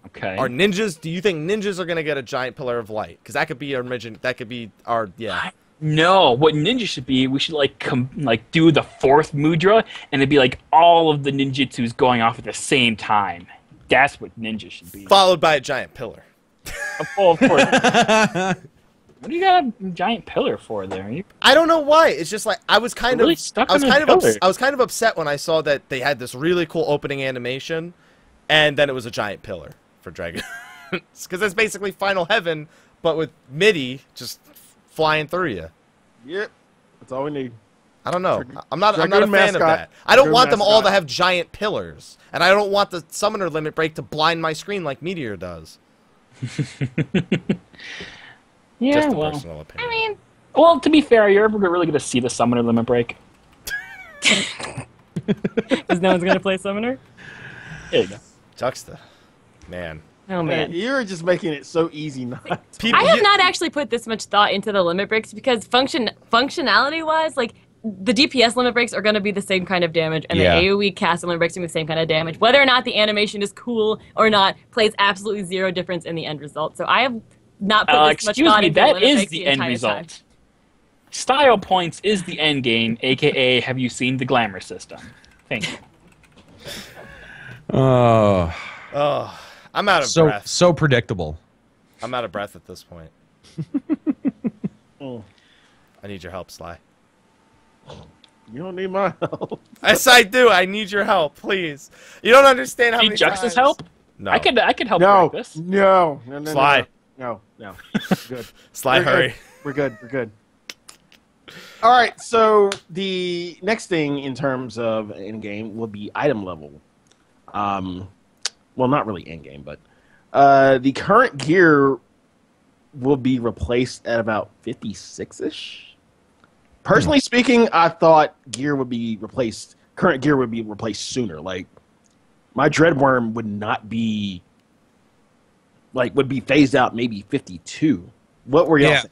Okay. Are ninjas, do you think ninjas are going to get a giant pillar of light? Because that could be our mission, that could be our, yeah. No, what ninja should be, we should, like do the fourth mudra, and it'd be, like, all of the ninjutsus going off at the same time. That's what ninja should be. Followed by a giant pillar. Oh, of course. What do you got a giant pillar for there? I don't know why. It's just like I was kind of upset when I saw that they had this really cool opening animation, and then it was a giant pillar for Dragon, because that's basically Final Heaven, but with MIDI just flying through you. Yep, that's all we need. I don't know. I'm not a fan of that. I don't want them all to have giant pillars, and I don't want the summoner limit break to blind my screen like Meteor does. Yeah, just personal opinion. I mean, well, to be fair, you're ever really going to see the Summoner Limit Break? Because no one's going to play Summoner? There you go. Juxta. Man. Oh, man. You're just making it so easy not to. I have not actually put this much thought into the Limit Breaks because functionality-wise, like, the DPS Limit Breaks are going to be the same kind of damage, and the AoE cast Limit Breaks are going to be the same kind of damage. Whether or not the animation is cool or not plays absolutely zero difference in the end result. So I have... Not put this much excuse me, that is the end result. Time. Style points is the end game, aka have you seen the glamour system? Thank you. Oh, I'm out of breath. So predictable. I'm out of breath at this point. Oh. I need your help, Sly. You don't need my help. Yes, I do. I need your help, please. You don't understand how many times. Juxta's help? No. I could help you with this. No. Sly. No. We're good. Sly, hurry. We're good. All right, so the next thing in terms of endgame will be item level. Well, not really endgame, but the current gear will be replaced at about 56-ish. Personally speaking, I thought current gear would be replaced sooner. Like, my Dreadworm would not be... like, would be phased out maybe 52. What were y'all saying?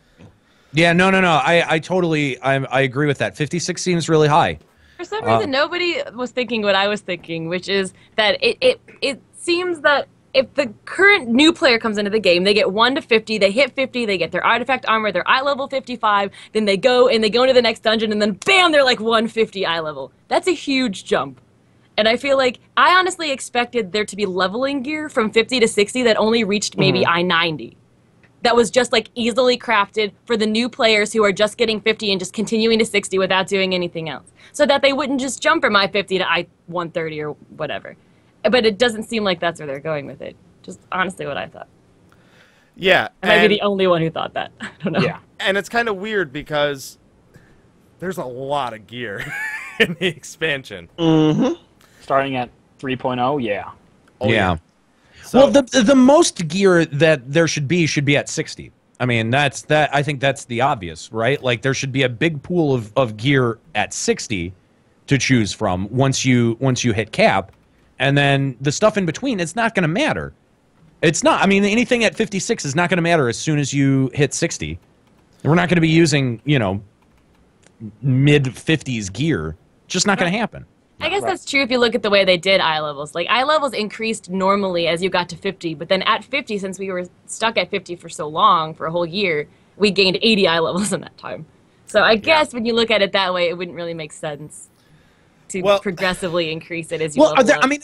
Yeah, no. I agree with that. 56 seems really high. For some reason, nobody was thinking what I was thinking, which is that it seems that if the current new player comes into the game, they get 1 to 50, they hit 50, they get their artifact armor, they're eye level 55, then they go into the next dungeon, and then bam, they're like 150 eye level. That's a huge jump. And I feel like I honestly expected there to be leveling gear from 50 to 60 that only reached maybe I-90. That was just like easily crafted for the new players who are just getting 50 and just continuing to 60 without doing anything else. So that they wouldn't just jump from I-50 to I-130 or whatever. But it doesn't seem like that's where they're going with it. Just honestly what I thought. Yeah. I might be the only one who thought that. I don't know. Yeah. And it's kind of weird because there's a lot of gear in the expansion. Mm-hmm. Starting at 3.0, yeah. So, well, the most gear that there should be at 60. I mean, I think that's the obvious, right? Like, there should be a big pool of gear at 60 to choose from once you hit cap, and then the stuff in between, it's not going to matter. It's not. I mean, anything at 56 is not going to matter as soon as you hit 60. We're not going to be using, you know, mid 50s gear. Just not going to happen. I guess that's true if you look at the way they did eye levels. Like, eye levels increased normally as you got to 50, but then at 50, since we were stuck at 50 for so long, for a whole year, we gained 80 eye levels in that time. So I guess when you look at it that way, it wouldn't really make sense to progressively increase it as you level up. I mean,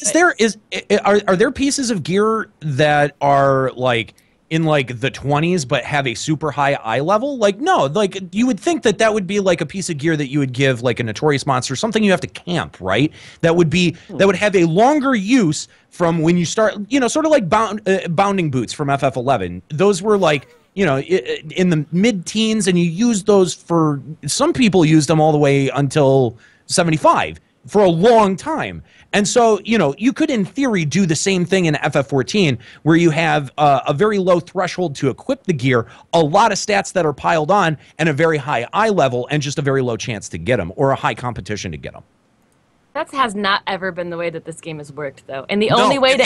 are there pieces of gear that are, like, in, like, the 20s but have a super high eye level? Like, no. Like, you would think that that would be, like, a piece of gear that you would give, like, a Notorious Monster, something you have to camp, right? That would be, that would have a longer use from when you start, you know, sort of like bounding boots from FF11. Those were, like, you know, in the mid-teens, and you used those for, some people used them all the way until 75. For a long time. And so, you know, you could in theory do the same thing in FF14 where you have a very low threshold to equip the gear, a lot of stats that are piled on, and a very high eye level and just a very low chance to get them or a high competition to get them. That has not ever been the way that this game has worked, though. And the only way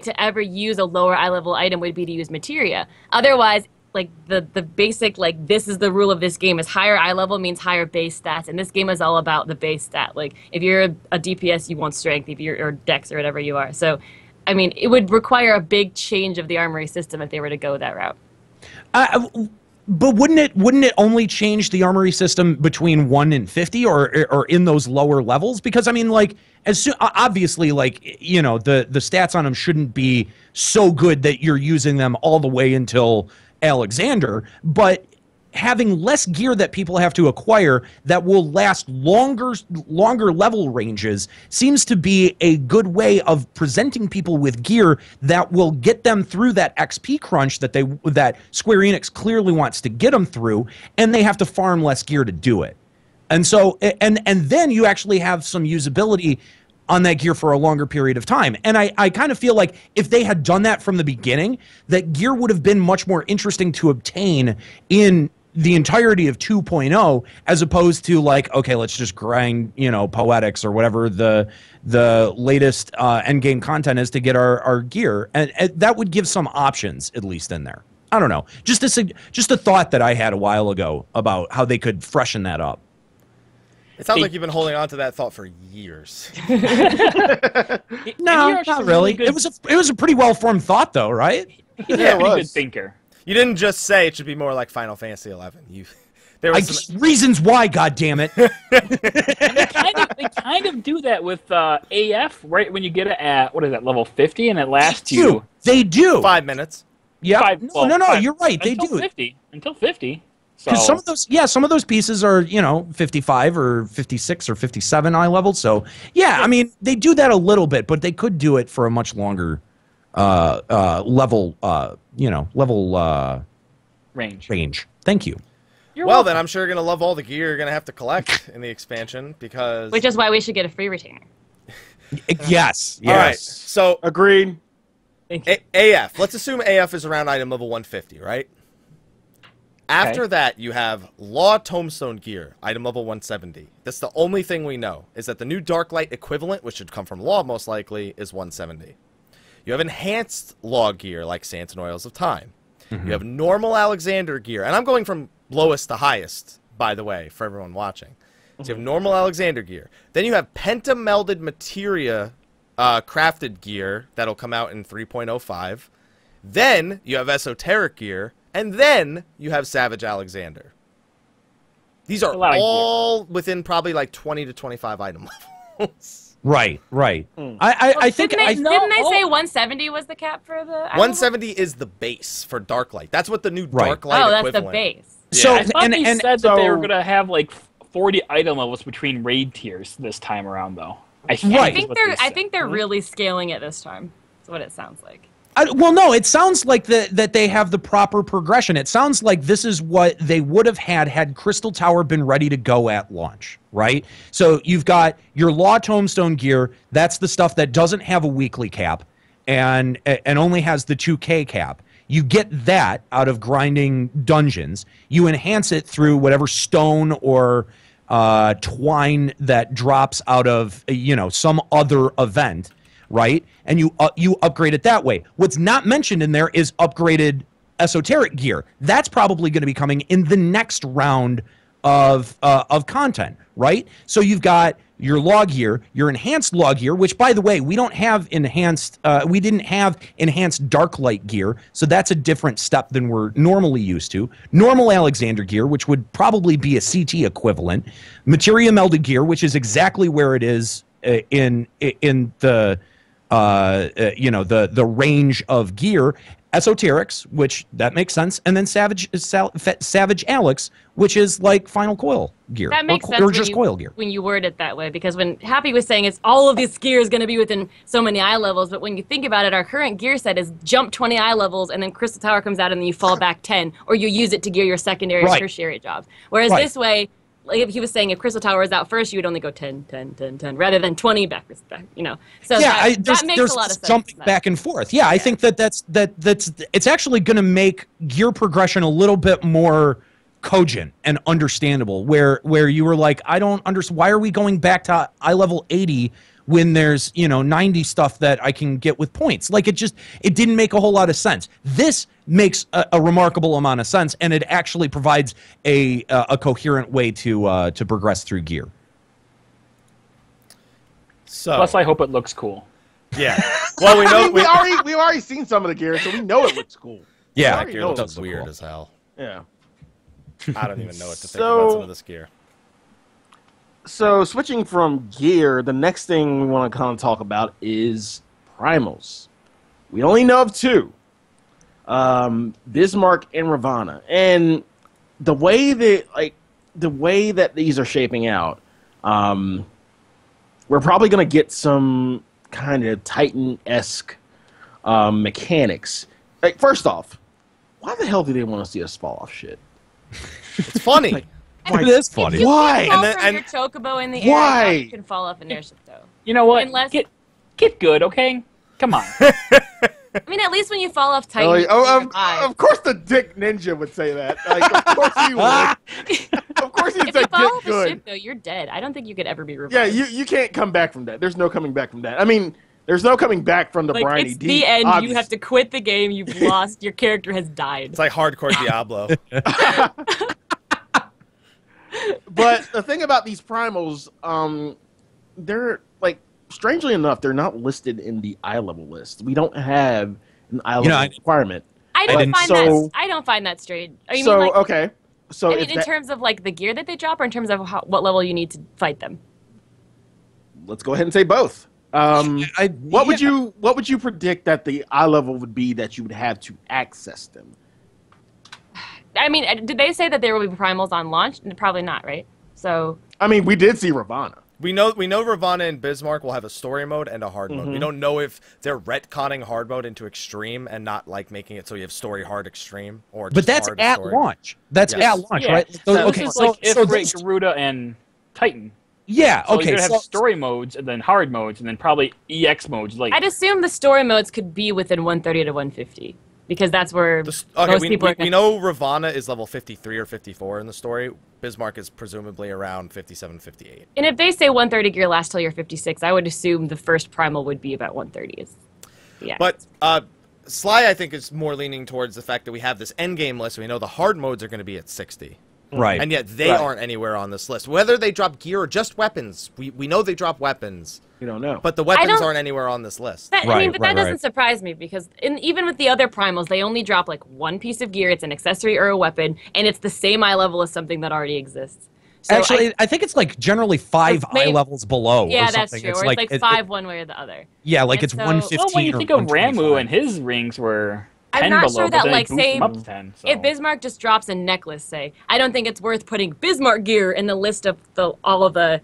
to ever use a lower eye level item would be to use materia. Otherwise, like the basic, like, this is the rule of this game is higher eye level means higher base stats, and this game is all about the base stat. Like, if you're a DPS, you want strength, if you're or dex or whatever you are. So, I mean, it would require a big change of the armory system if they were to go that route. But wouldn't it only change the armory system between 1 and 50, or in those lower levels? Because I mean, like, as soon, obviously, like, you know, the stats on them shouldn't be so good that you're using them all the way until Alexander, but having less gear that people have to acquire that will last longer level ranges seems to be a good way of presenting people with gear that will get them through that XP crunch that Square Enix clearly wants to get them through, and they have to farm less gear to do it. And so and then you actually have some usability on that gear for a longer period of time. And I kind of feel like if they had done that from the beginning, that gear would have been much more interesting to obtain in the entirety of 2.0, as opposed to, like, okay, let's just grind, you know, poetics or whatever the latest end game content is to get our gear. And that would give some options, at least, in there. I don't know. Just a thought that I had a while ago about how they could freshen that up. It sounds like you've been holding on to that thought for years. No, not really. It was a pretty well-formed thought, though, right? Yeah, it was. Good thinker. You didn't just say it should be more like Final Fantasy XI. Reasons why, goddammit. And they kind of do that with AF, right? When you get it at, what is that, level 50, and it lasts you. They do. 5 minutes. Yeah. No, you're right. They do. Until 50. Because some of those pieces are, you know, 55 or 56 or 57 eye level. So, yeah, I mean, they do that a little bit, but they could do it for a much longer range. Thank you. Well, then I'm sure you're going to love all the gear you're going to have to collect in the expansion, because... Which is why we should get a free retainer. Yes. All right. So, agreed. Thank you. AF. Let's assume AF is around item level 150, right? After that, you have Law Tombstone gear, item level 170. That's the only thing we know, is that the new Darklight equivalent, which should come from Law most likely, is 170. You have enhanced Law gear, like Sands and Oils of Time. Mm-hmm. You have normal Alexander gear. And I'm going from lowest to highest, by the way, for everyone watching. So you have normal Alexander gear. Then you have Pentamelded Materia crafted gear that'll come out in 3.05. Then you have Esoteric gear. And then you have Savage Alexander. These are all within probably like 20 to 25 item levels. Right. Mm. Didn't they say 170 was the cap for the... 170 is the base for Darklight. That's what the new Darklight equivalent. Oh, that's the base. Yeah. So, I thought they said that they were going to have like 40 item levels between raid tiers this time around, though. I think they're really scaling it this time. That's what it sounds like. Well, no, it sounds like that they have the proper progression. It sounds like this is what they would have had Crystal Tower been ready to go at launch, right? So you've got your Law Tombstone gear. That's the stuff that doesn't have a weekly cap and only has the 2K cap. You get that out of grinding dungeons. You enhance it through whatever stone or twine that drops out of, you know, some other event. Right? And you upgrade it that way. What's not mentioned in there is upgraded esoteric gear. That's probably going to be coming in the next round of content, right? So you've got your Law gear, your enhanced Law gear, which, by the way, we didn't have enhanced Darklight gear, so that's a different step than we're normally used to. Normal Alexander gear, which would probably be a CT equivalent. Materia Melded gear, which is exactly where it is in the... the range of gear, Esoterics, which that makes sense, and then Savage Alex, which is like Final Coil gear. That makes sense. Or just Coil gear. When you word it that way, because when Happy was saying it's all of this gear is going to be within so many eye levels, but when you think about it, our current gear set is jump 20 eye levels, and then Crystal Tower comes out, and then you fall back 10, or you use it to gear your secondary and tertiary jobs. Whereas this way, like he was saying, if Crystal Tower is out first, you would only go 10, 10, 10, 10, rather than 20 backwards, back, you know. So yeah, that makes a lot of sense. Jumping back and forth. Yeah, I think that's it's actually going to make gear progression a little bit more cogent and understandable, where you were like, I don't understand, why are we going back to eye level 80 when there's, 90 stuff that I can get with points. Like, it didn't make a whole lot of sense. This makes a remarkable amount of sense, and it actually provides a coherent way to progress through gear. So. Plus, I hope it looks cool. Yeah. Well, we know we've already seen some of the gear, so we know it looks cool. Yeah, that gear looks weird as hell. Yeah. I don't even know what to think about some of this gear. So, switching from gear, the next thing we want to kind of talk about is primals. We only know of two, Bismarck and Ravana, and the way that these are shaping out, we're probably going to get some kind of Titan-esque mechanics. Like, first off, why the hell do they want to see us fall off shit? It's funny. It is funny. Why? And then your chocobo in the air. Why? You can fall off an airship though. You know what? Unless... Get good, okay? Come on. I mean, at least when you fall off Titan. Like, of course, the Dick Ninja would say that. Like, of course he would. Of course he'd say, "Get good." If you fall off a ship, though, you're dead. I don't think you could ever be revived. Yeah, you can't come back from that. There's no coming back from that. I mean. There's no coming back from the like, briny deep. It's the end. Obviously. You have to quit the game. You've lost. Your character has died. It's like hardcore Diablo. But the thing about these primals, they're like, strangely enough, they're not listed in the eye level list. We don't have an eye level requirement. I don't find that strange. So mean, like, okay. So I mean, in terms of like the gear that they drop, or in terms of what level you need to fight them. Let's go ahead and say both. What would you predict that the eye level would be that you would have to access them? I mean, did they say that there will be primals on launch? Probably not, right? So I mean, we did see Ravana. We know Ravana and Bismarck will have a story mode and a hard mode. We don't know if they're retconning hard mode into extreme and not like making it so you have story hard extreme or. But that's at launch. That's at launch, right? So, okay, so like if Garuda and Titan. Yeah, so okay. You're going to have story modes and then hard modes and then probably EX modes later. I'd assume the story modes could be within 130 to 150 because that's where most people are. We know Ravana is level 53 or 54 in the story. Bismarck is presumably around 57, 58. And if they say 130 gear lasts till you're 56, I would assume the first primal would be about 130. Yeah. But Sly, I think, is more leaning towards the fact that we have this endgame list. We know the hard modes are going to be at 60. Right. And yet they aren't anywhere on this list. Whether they drop gear or just weapons, we know they drop weapons. We don't know. But the weapons aren't anywhere on this list. That, right, I mean, but that doesn't surprise me because even with the other primals, they only drop like one piece of gear. It's an accessory or a weapon, and it's the same eye level as something that already exists. So actually, I think it's like generally 5 eye levels below. Yeah, or that's true. It's or it's like 5 one way or the other. Yeah, like and it's so, 115. Well, when you think of Ramu and his rings were. I'm not sure that, like, say, if Bismarck just drops a necklace, say, I don't think it's worth putting Bismarck gear in the list of all of the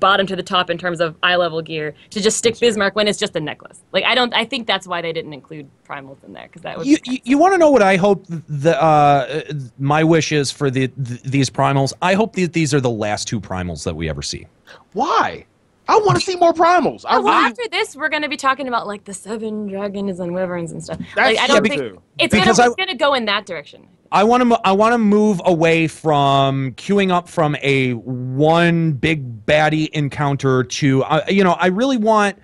bottom to the top in terms of eye level gear to just stick Bismarck when it's just a necklace. Like, I think that's why they didn't include primals in there because that would. You want to know what I hope the my wish is for these primals? I hope that these are the last two primals that we ever see. Why? I want to see more primals. After this, we're going to be talking about like the 7 dragons and wyverns and stuff. Like, I don't think it's going to go in that direction. I want to move away from queuing up from a one big baddie encounter to I really want.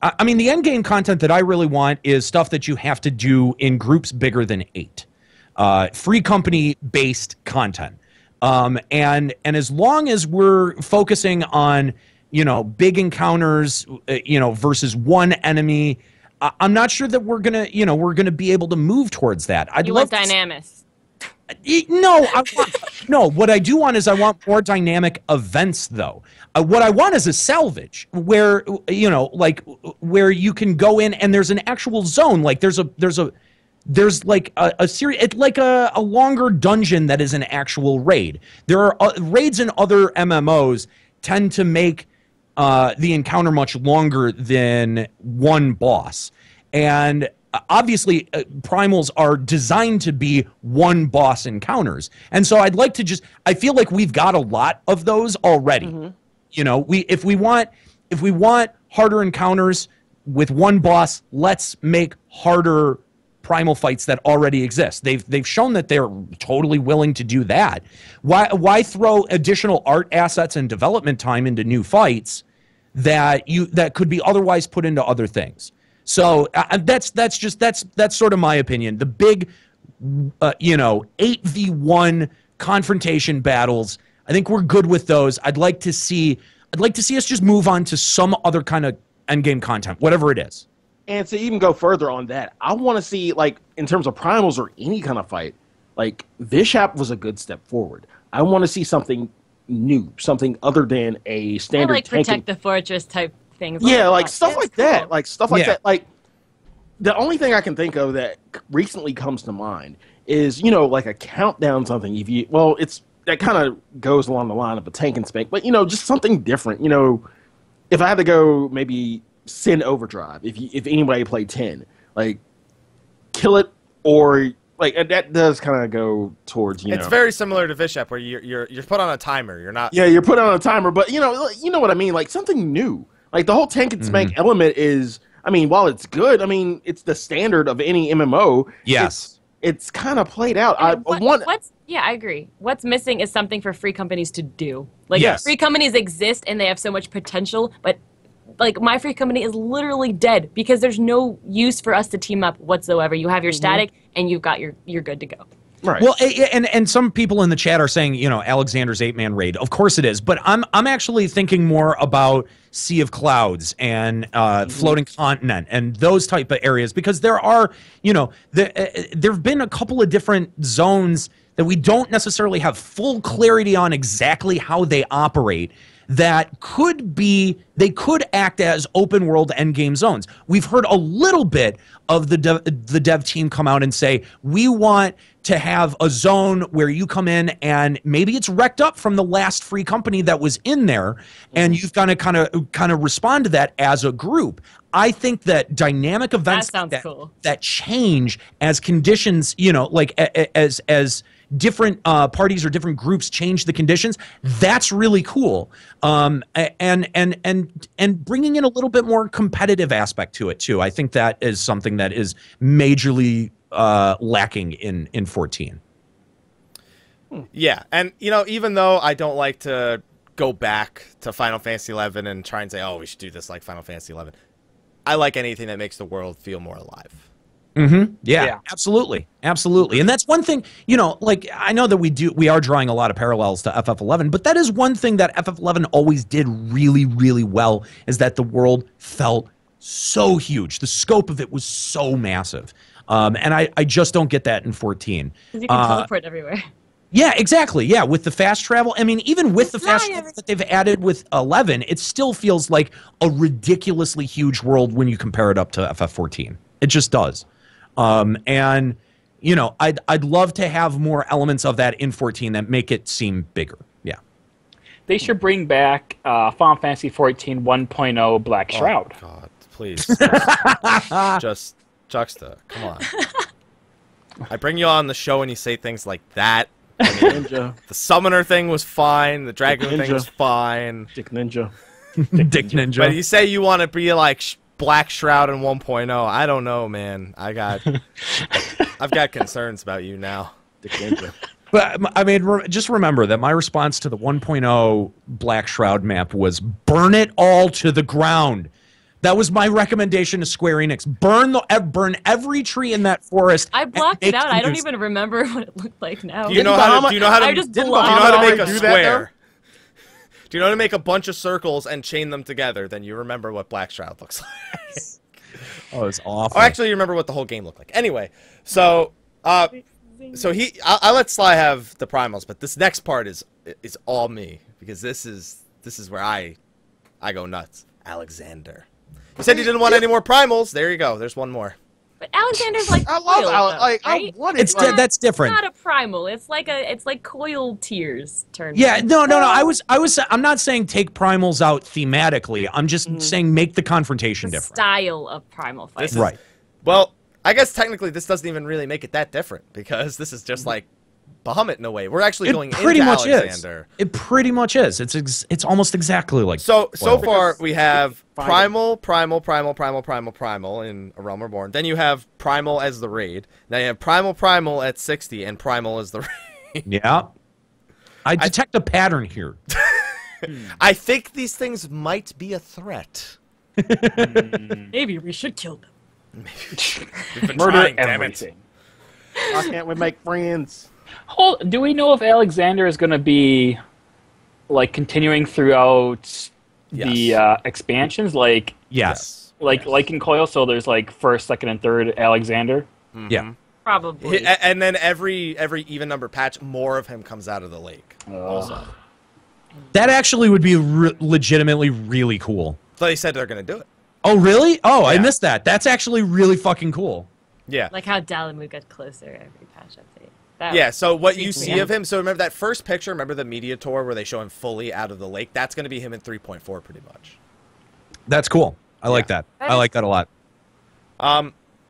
I mean, the end game content that I really want is stuff that you have to do in groups bigger than 8, free company based content, and as long as we're focusing on. Big encounters, versus one enemy. I'm not sure that we're gonna, we're gonna be able to move towards that. You want dynamics? No, no. What I do want is I want more dynamic events, though. What I want is a salvage where where you can go in and there's an actual zone. Like there's like a series, it's like a longer dungeon that is an actual raid. There are raids in other MMOs tend to make. The encounter much longer than one boss. And obviously, primals are designed to be one boss encounters. And so I'd like to just, I feel like we've got a lot of those already. If we want harder encounters with one boss, let's make harder primal fights that already exist. They've shown that they're totally willing to do that. Why throw additional art assets and development time into new fights that could be otherwise put into other things. So that's sort of my opinion. The big 8v1 confrontation battles, I think we're good with those. I'd like to see us just move on to some other kind of endgame content, whatever it is. And to even go further on that, I want to see, like, in terms of primals or any kind of fight, like, Vishap was a good step forward. I want to see something new, something other than a standard protect the fortress type things. Yeah, like stuff like that. Like stuff like that. Like, the only thing I can think of that recently comes to mind is, you know, like a countdown something. If you, well, it's, that kind of goes along the line of a tank and spank, but, you know, just something different. You know, if I had to go maybe Sin Overdrive, if anybody played 10, like, kill it or, like, that does kind of go towards, you know. It's very similar to Vishap, where you're put on a timer. You're not. Yeah, you're put on a timer, but, you know what I mean? Like, something new. Like, the whole tank and spank element is, I mean, while it's good, I mean, it's the standard of any MMO. Yes. It's kind of played out. Yeah, I agree. What's missing is something for free companies to do. Like, free companies exist and they have so much potential, but, like, my free company is literally dead because there's no use for us to team up whatsoever. You have your static and you've got you're good to go. Right. Well, and some people in the chat are saying, you know, Alexander's 8-man raid. Of course it is, but I'm actually thinking more about Sea of Clouds and Floating Continent and those type of areas, because there are, you know, there've been a couple of different zones that we don't necessarily have full clarity on exactly how they operate. That could be, they could act as open world endgame zones. We've heard a little bit of the dev team come out and say, we want to have a zone where you come in and maybe it's wrecked up from the last free company that was in there, and you've got to kind of respond to that as a group. I think that dynamic events that change as conditions, you know, like as different parties or different groups change the conditions. That's really cool, and bringing in a little bit more competitive aspect to it too. I think that is something that is majorly lacking in 14. Yeah, and you know, even though I don't like to go back to Final Fantasy XI and try and say, oh, we should do this like Final Fantasy XI, I like anything that makes the world feel more alive. Yeah, absolutely. Absolutely. And that's one thing, you know, like, I know that we are drawing a lot of parallels to FF11, but that is one thing that FF11 always did really, really well, is that the world felt so huge. The scope of it was so massive. And I just don't get that in 14. Because you can teleport everywhere. Yeah, exactly. Yeah, with the fast travel. I mean, even with the fast travel that they've added with 11, it still feels like a ridiculously huge world when you compare it up to FF14. It just does. And, you know, I'd love to have more elements of that in 14 that make it seem bigger. Yeah. They should bring back Final Fantasy 14 1.0 Black Shroud. Oh, God, please. Just Juxta, come on. I bring you on the show and you say things like that. I mean, the Summoner thing was fine. The Dragon thing was fine. Dick Ninja. But you say you want to be like Black Shroud in 1.0. I don't know, man. I've got concerns about you now. But I mean, just remember that my response to the 1.0 Black Shroud map was burn it all to the ground. That was my recommendation to Square Enix. Burn every tree in that forest. I blocked it out. I don't even remember what it looked like now. Do you know how to make a square? Do you know how to make a bunch of circles and chain them together? Then you remember what Black Shroud looks like. Oh, it's awful. Or actually, you remember what the whole game looked like. Anyway, so I let Sly have the primals, but this next part is all me, because this is where I go nuts. Alexander, you said you didn't want any more primals. There you go. There's one more. But Alexander's like that's different. It's not a primal. It's like it's like coil tears turn. Yeah, no. I'm not saying take primals out thematically. I'm just saying make the confrontation different. Style of primal fight. Right. Well, I guess technically this doesn't even really make it that different, because this is just like Bahamut in a way. We're actually going into Alexander. It pretty much is. It's almost exactly like so far we have primal in A Realm Reborn. Then you have primal as the raid. Now you have primal at 60 and primal as the raid. Yeah. I detect a pattern here. I think these things might be a threat. Maybe we should kill them. Murder everything. Why can't we make friends? Do we know if Alexander is going to be like continuing throughout the expansions? Like like in Coil, so there's like first, second, and third Alexander. Mm-hmm. Yeah, probably. And then every even number patch, more of him comes out of the lake. Also, that actually would be legitimately really cool. So they said they're going to do it. Oh, really? Oh, yeah. I missed that. That's actually really fucking cool. Yeah. Like how Dalamut got closer every patch update. That so what you see of him, so remember that first picture, remember the media tour where they show him fully out of the lake? That's going to be him in 3.4 pretty much. That's cool. I like that. I like that a lot.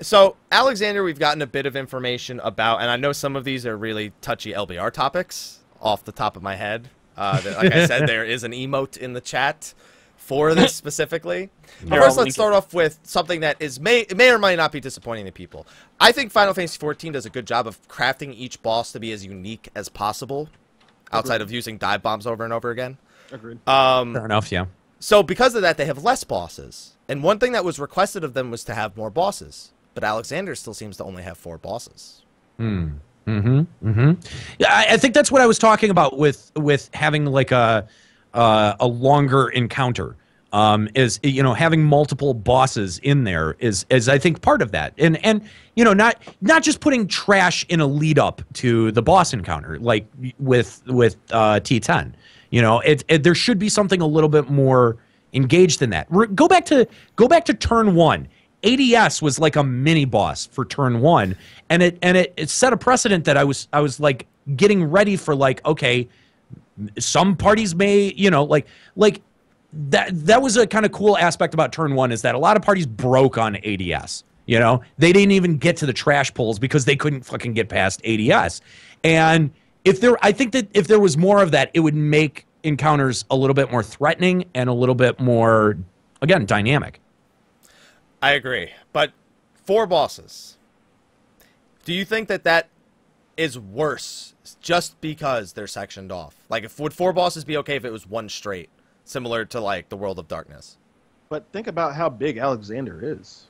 So Alexander, we've gotten a bit of information about, and I know some of these are really touchy LBR topics off the top of my head. Like I said, there is an emote in the chat for this specifically. But first, let's start off with something that is may or may not be disappointing to people. I think Final Fantasy XIV does a good job of crafting each boss to be as unique as possible, outside of using dive bombs over and over again. Agreed. Fair enough, yeah. So because of that, they have less bosses. And one thing that was requested of them was to have more bosses. But Alexander still seems to only have 4 bosses. Hmm. Mm-hmm. Mm-hmm. Yeah, I think that's what I was talking about with having like a longer encounter. Is, you know, having multiple bosses in there is I think part of that, and you know, not just putting trash in a lead up to the boss encounter like with T10. You know, there should be something a little bit more engaged than that. Go back to turn 1. ADS was like a mini boss for turn 1, and it set a precedent that I was like getting ready for, like, okay, some parties may, you know, like. That was a kind of cool aspect about turn 1, is that a lot of parties broke on ADS. You know, they didn't even get to the trash pulls because they couldn't fucking get past ADS. And I think that if there was more of that, it would make encounters a little bit more threatening and a little bit more, again, dynamic. I agree, but 4 bosses. Do you think that is worse just because they're sectioned off? Like, would 4 bosses be okay if it was 1 straight? Similar to, like, the World of Darkness. But think about how big Alexander is.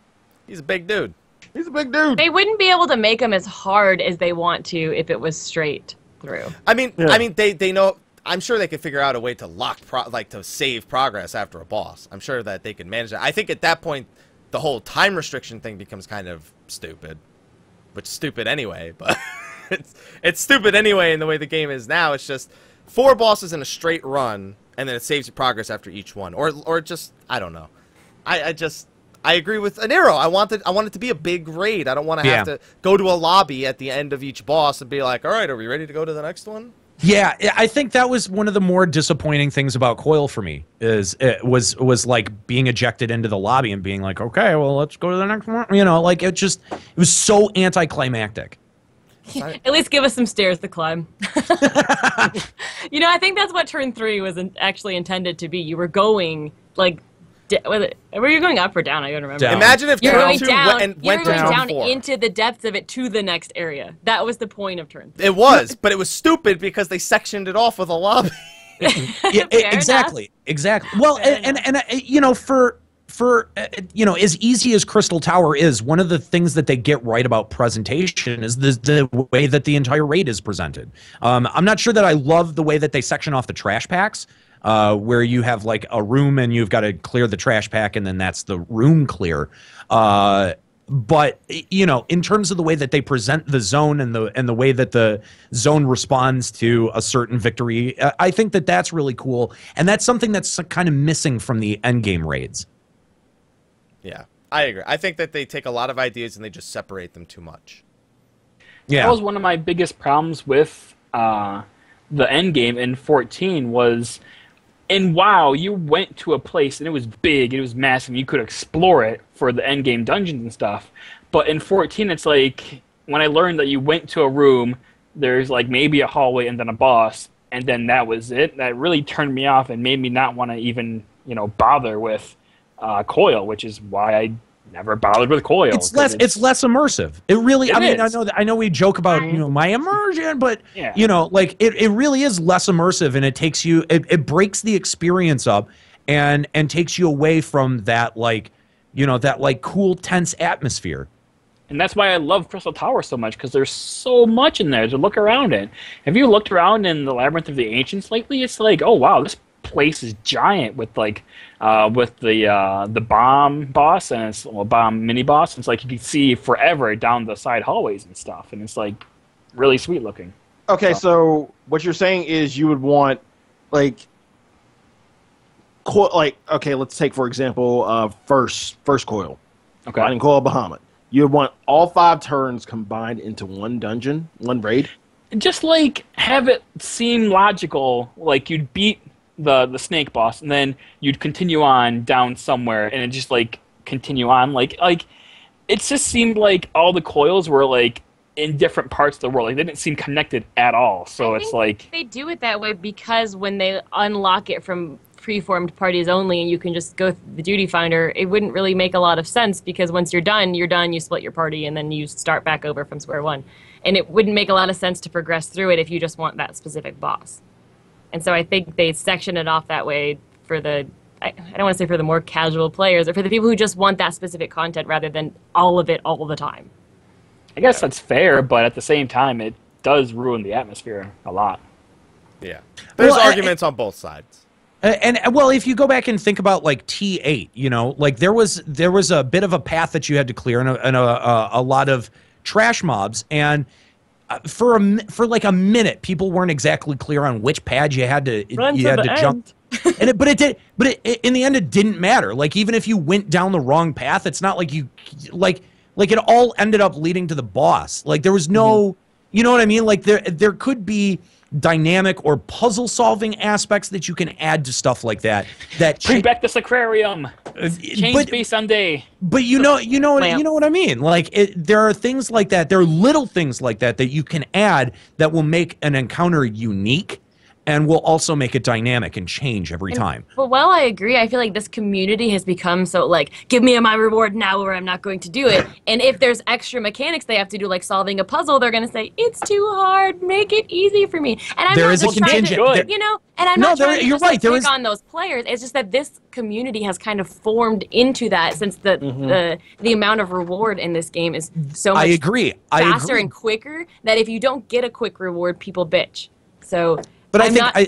He's a big dude. He's a big dude. They wouldn't be able to make him as hard as they want to if it was straight through. I mean, yeah. I mean, they know. I'm sure they could figure out a way to save progress after a boss. I'm sure that they can manage that. I think at that point, the whole time restriction thing becomes kind of stupid, which is stupid anyway. But it's stupid anyway in the way the game is now. It's just 4 bosses in a straight run. And then it saves you progress after each one, or just, I don't know. I agree with Anero. I want it to be a big raid. I don't want to have to go to a lobby at the end of each boss and be like, all right, are we ready to go to the next one? Yeah, I think that was one of the more disappointing things about Coil for me, is it was like being ejected into the lobby and being like, okay, well, let's go to the next one. You know, like it was so anticlimactic. At least give us some stairs to climb. You know, I think that's what turn 3 was actually intended to be. You were going, like, were you going up or down? I don't remember. Down. Imagine if you're turn 2 went down into the depths of it to the next area. That was the point of turn 3. It was, but it was stupid because they sectioned it off with a lobby. Yeah, exactly. Well, and you know, for you know, as easy as Crystal Tower is, one of the things that they get right about presentation is the way that the entire raid is presented. I'm not sure that I love the way that they section off the trash packs, where you have like a room and you've got to clear the trash pack and then that's the room clear. But, you know, in terms of the way that they present the zone and the way that the zone responds to a certain victory, I think that that's really cool. And that's something that's kind of missing from the endgame raids. Yeah, I agree. I think that they take a lot of ideas and they just separate them too much. Yeah. That was one of my biggest problems with the endgame in 14 was, in WoW, you went to a place and it was big, it was massive, and you could explore it for the endgame dungeons and stuff. But in 14, it's like, when I learned that you went to a room, there's like maybe a hallway and then a boss, and then that was it. That really turned me off and made me not want to even, you know, bother with Coil, which is why I never bothered with Coil. It's less immersive. It really. I mean, I know we joke about my immersion, but like it really is less immersive, and it takes you. It breaks the experience up, and takes you away from that like cool tense atmosphere. And that's why I love Crystal Tower so much, because there's so much in there to look around in. Have you looked around in the Labyrinth of the Ancients lately? It's like, oh wow, this place is giant with the bomb boss and its bomb mini boss. It's like you can see forever down the side hallways and stuff, and it's like really sweet looking. Okay, so what you're saying is you would want like okay, let's take for example first Coil, okay, Binding Coil of Bahamut. You would want all 5 turns combined into one dungeon, one raid. Just like have it seem logical, like you'd beat the snake boss, and then you'd continue on down somewhere, and it just like continue on like it just seemed like all the coils were like in different parts of the world. Like they didn't seem connected at all. So it's like they do it that way because when they unlock it from preformed parties only, and you can just go through the duty finder, it wouldn't really make a lot of sense, because once you're done, you split your party, and then you start back over from square one. And it wouldn't make a lot of sense to progress through it if you just want that specific boss. And so I think they section it off that way for the, I don't want to say for the more casual players, or for the people who just want that specific content rather than all of it all the time. I guess that's fair, but at the same time, it does ruin the atmosphere a lot. Yeah. There's arguments on both sides. And well, if you go back and think about like T8, like there was a bit of a path that you had to clear, and a lot of trash mobs, and for like a minute, people weren't exactly clear on which pad you had to jump. And but in the end, it didn't matter. Like even if you went down the wrong path, it's not like you like it all ended up leading to the boss. Like there was no, you know what I mean? Like there could be dynamic or puzzle solving aspects that you can add to stuff like that. That bring back this aquarium. Change me someday. But you know what I mean. Like there are things like that. There are little things like that that you can add that will make an encounter unique, and will also make it dynamic and change every time. But while I agree, I feel like this community has become so like, give me my reward now or I'm not going to do it. And if there's extra mechanics they have to do, like solving a puzzle, they're going to say, it's too hard, make it easy for me. And I'm there is a contingent. I'm not trying to pick on those players. It's just that this community has kind of formed into that, since the amount of reward in this game is so much faster and quicker, that if you don't get a quick reward, people bitch. So... But I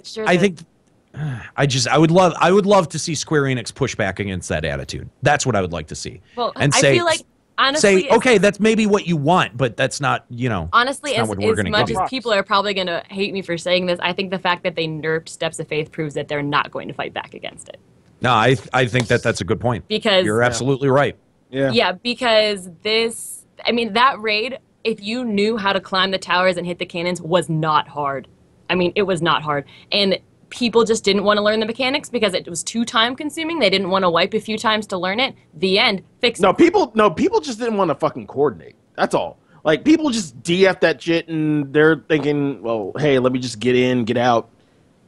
would love to see Square Enix push back against that attitude. That's what I would like to see. Well, and I feel like honestly, okay, that's maybe what you want, but that's not, honestly, as much as people are probably going to hate me for saying this, I think the fact that they nerfed Steps of Faith proves that they're not going to fight back against it. No, I think that's a good point. Because you're absolutely right. Yeah. Yeah, because this, I mean, that raid, if you knew how to climb the towers and hit the cannons, was not hard. I mean, it was not hard, and people just didn't want to learn the mechanics because it was too time-consuming. They didn't want to wipe a few times to learn it. The end. Fix it. No, people just didn't want to fucking coordinate. That's all. Like, people just DF that shit, and they're thinking, well, hey, let me just get in, get out,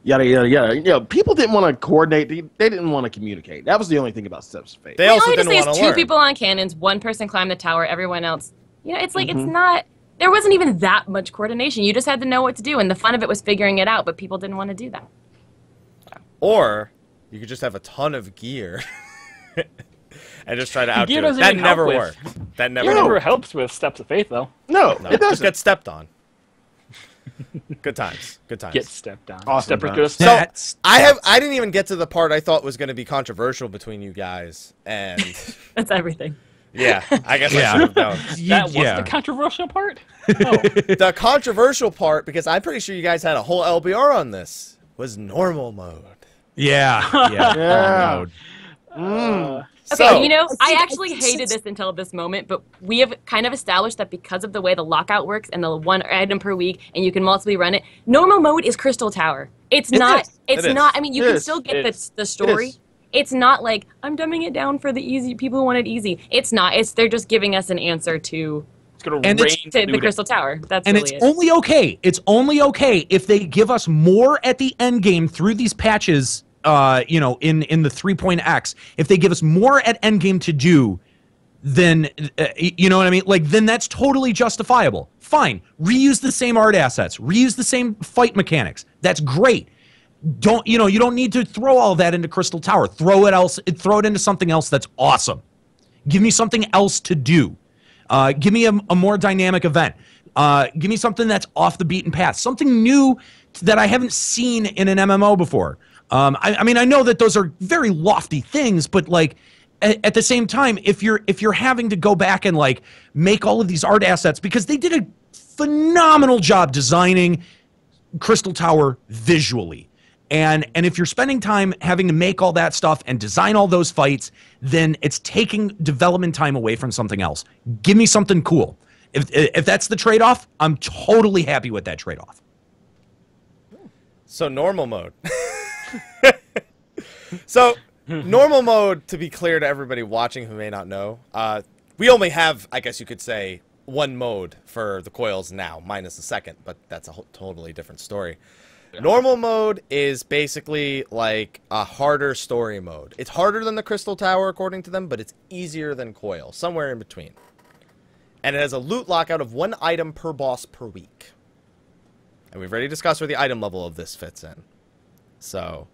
yada, yada, yada. You know, people didn't want to coordinate. They didn't want to communicate. That was the only thing about Steps of Faith. They also didn't want to learn. 2 people on cannons, 1 person climbed the tower, everyone else. You know, it's like, it's not... There wasn't even that much coordination. You just had to know what to do, and the fun of it was figuring it out, but people didn't want to do that. Or you could just have a ton of gear and just try to outdo it. That never worked. That never helps with Steps of Faith, though. No, it doesn't. Just get stepped on. Good times. Good times. Get stepped on. Awesome. So I didn't even get to the part I thought was going to be controversial between you guys. And that's everything. Yeah, I guess I should have known. That was the controversial part? Oh. The controversial part, because I'm pretty sure you guys had a whole LBR on this, was normal mode. Yeah. Okay, I actually hated this until this moment, but we have kind of established that because of the way the lockout works and the 1 item per week, and you can multiply run it, normal mode is Crystal Tower. It's not. I mean, you can still get the story. It's not like, I'm dumbing it down for the easy, people who want it easy. It's not. It's they're just giving us an answer to, the Crystal Tower. That's really it. Only okay. It's only okay if they give us more at the end game through these patches, in the 3.x. If they give us more at end game to do, then you know what I mean? Like, then that's totally justifiable. Fine. Reuse the same art assets. Reuse the same fight mechanics. That's great. Don't, you know, you don't need to throw all that into Crystal Tower. Throw it into something else that's awesome. Give me something else to do. Give me a more dynamic event. Give me something that's off the beaten path. Something new that I haven't seen in an MMO before. I mean, I know that those are very lofty things, but like, at the same time, if you're having to go back and like make all of these art assets, because they did a phenomenal job designing Crystal Tower visually, and if you're spending time having to make all that stuff and design all those fights, then it's taking development time away from something else. Give me something cool. If that's the trade-off, I'm totally happy with that trade-off. So normal mode. So. Normal mode, to be clear to everybody watching who may not know, we only have, I guess you could say, one mode for the coils now, minus the second, but that's a totally different story. Yeah. Normal mode is basically like a harder story mode. It's harder than the Crystal Tower, according to them, but it's easier than Coil, somewhere in between. And it has a loot lockout of one item per boss per week. And we've already discussed where the item level of this fits in. So...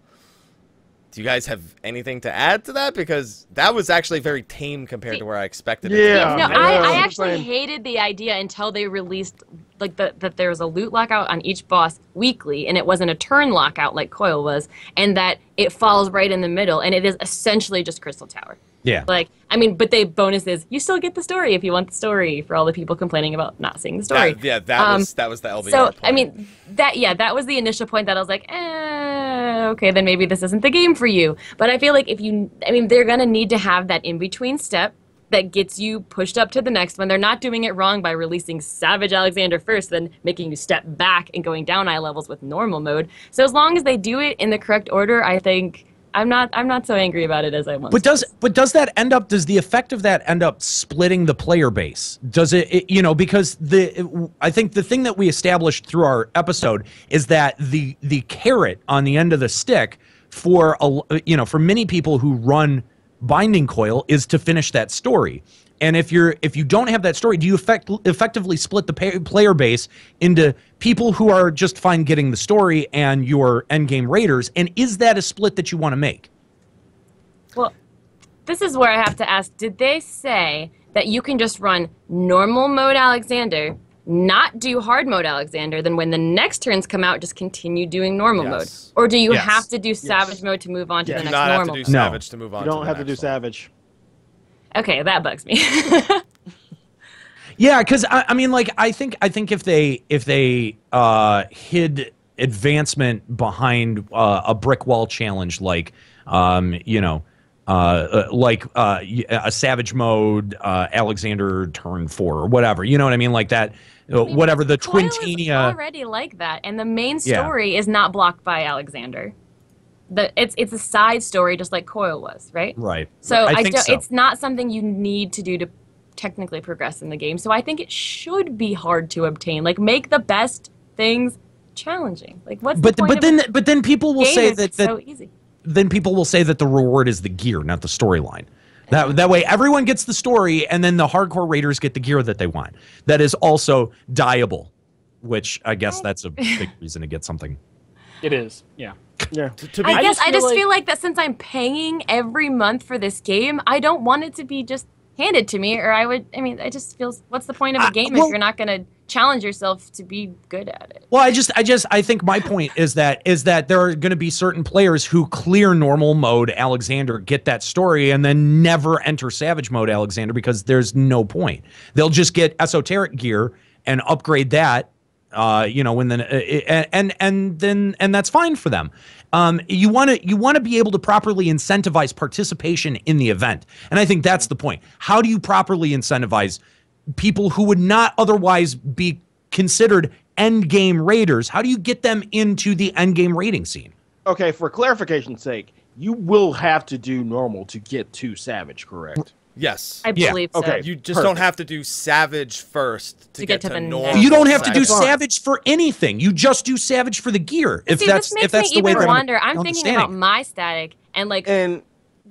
do you guys have anything to add to that? Because that was actually very tame compared to where I expected it to be. Yeah. No, I actually hated the idea until they released like that there was a loot lockout on each boss weekly, and it wasn't a turn lockout like Coil was, and that it falls right in the middle, and it is essentially just Crystal Tower. Yeah. Like, I mean, but the bonus is you still get the story if you want the story, for all the people complaining about not seeing the story. That, yeah, that was the LBR point. I mean, that was the initial point that I was like, okay, then maybe this isn't the game for you. But I feel like they're going to need to have that in-between step that gets you pushed up to the next one. They're not doing it wrong by releasing Savage Alexander first, then making you step back and going down eye levels with normal mode. So as long as they do it in the correct order, I think... I'm not so angry about it as I once was. Does the effect of that end up splitting the player base? Does it you know, because I think the thing that we established through our episode is that the carrot on the end of the stick for for many people who run Binding Coil is to finish that story. And if you don't have that story, do you effectively split the player base into people who are just fine getting the story and your endgame raiders? And is that a split that you want to make? Well, this is where I have to ask, did they say that you can just run normal mode Alexander, not do hard mode Alexander, then when the next turns come out, just continue doing normal mode? Or do you have to do Savage mode to move on to the next normal mode? You do not have to do Savage to move on to the next one. You don't have to do Savage. Okay, that bugs me. Yeah, because I mean, like, I think if they hid advancement behind a brick wall challenge, like a Savage mode Alexander turn 4 or whatever, you know what I mean, like that. Whatever the Quintania is already like that, and the main story is not blocked by Alexander. It's a side story, just like Coil was, right? Right. So it's not something you need to do to technically progress in the game. So I think it should be hard to obtain. Like, make the best things challenging. Like, what's the point? But then people will say that so easy. Then people will say that the reward is the gear, not the storyline. That way everyone gets the story, and then the hardcore raiders get the gear that they want. That is also dieable, which I guess that's a big reason to get something. It is, yeah. Yeah. I just feel like that since I'm paying every month for this game, I don't want it to be just handed to me, or I just feel, what's the point of a game if you're not going to challenge yourself to be good at it? Well, I think my point is that there are going to be certain players who clear normal mode Alexander, get that story, and then never enter Savage mode Alexander because there's no point. They'll just get esoteric gear and upgrade that. And that's fine for them. You want to be able to properly incentivize participation in the event, and I think that's the point. How do you properly incentivize people who would not otherwise be considered end game raiders? How do you get them into the end game raiding scene? Okay, for clarification's sake, you will have to do normal to get to Savage, correct? Yes. I believe so. Okay. You just don't have to do Savage first to get to the normal. You don't have to do Savage for anything. You just do Savage for the gear. If that's the way they're understanding. I'm thinking about my static and like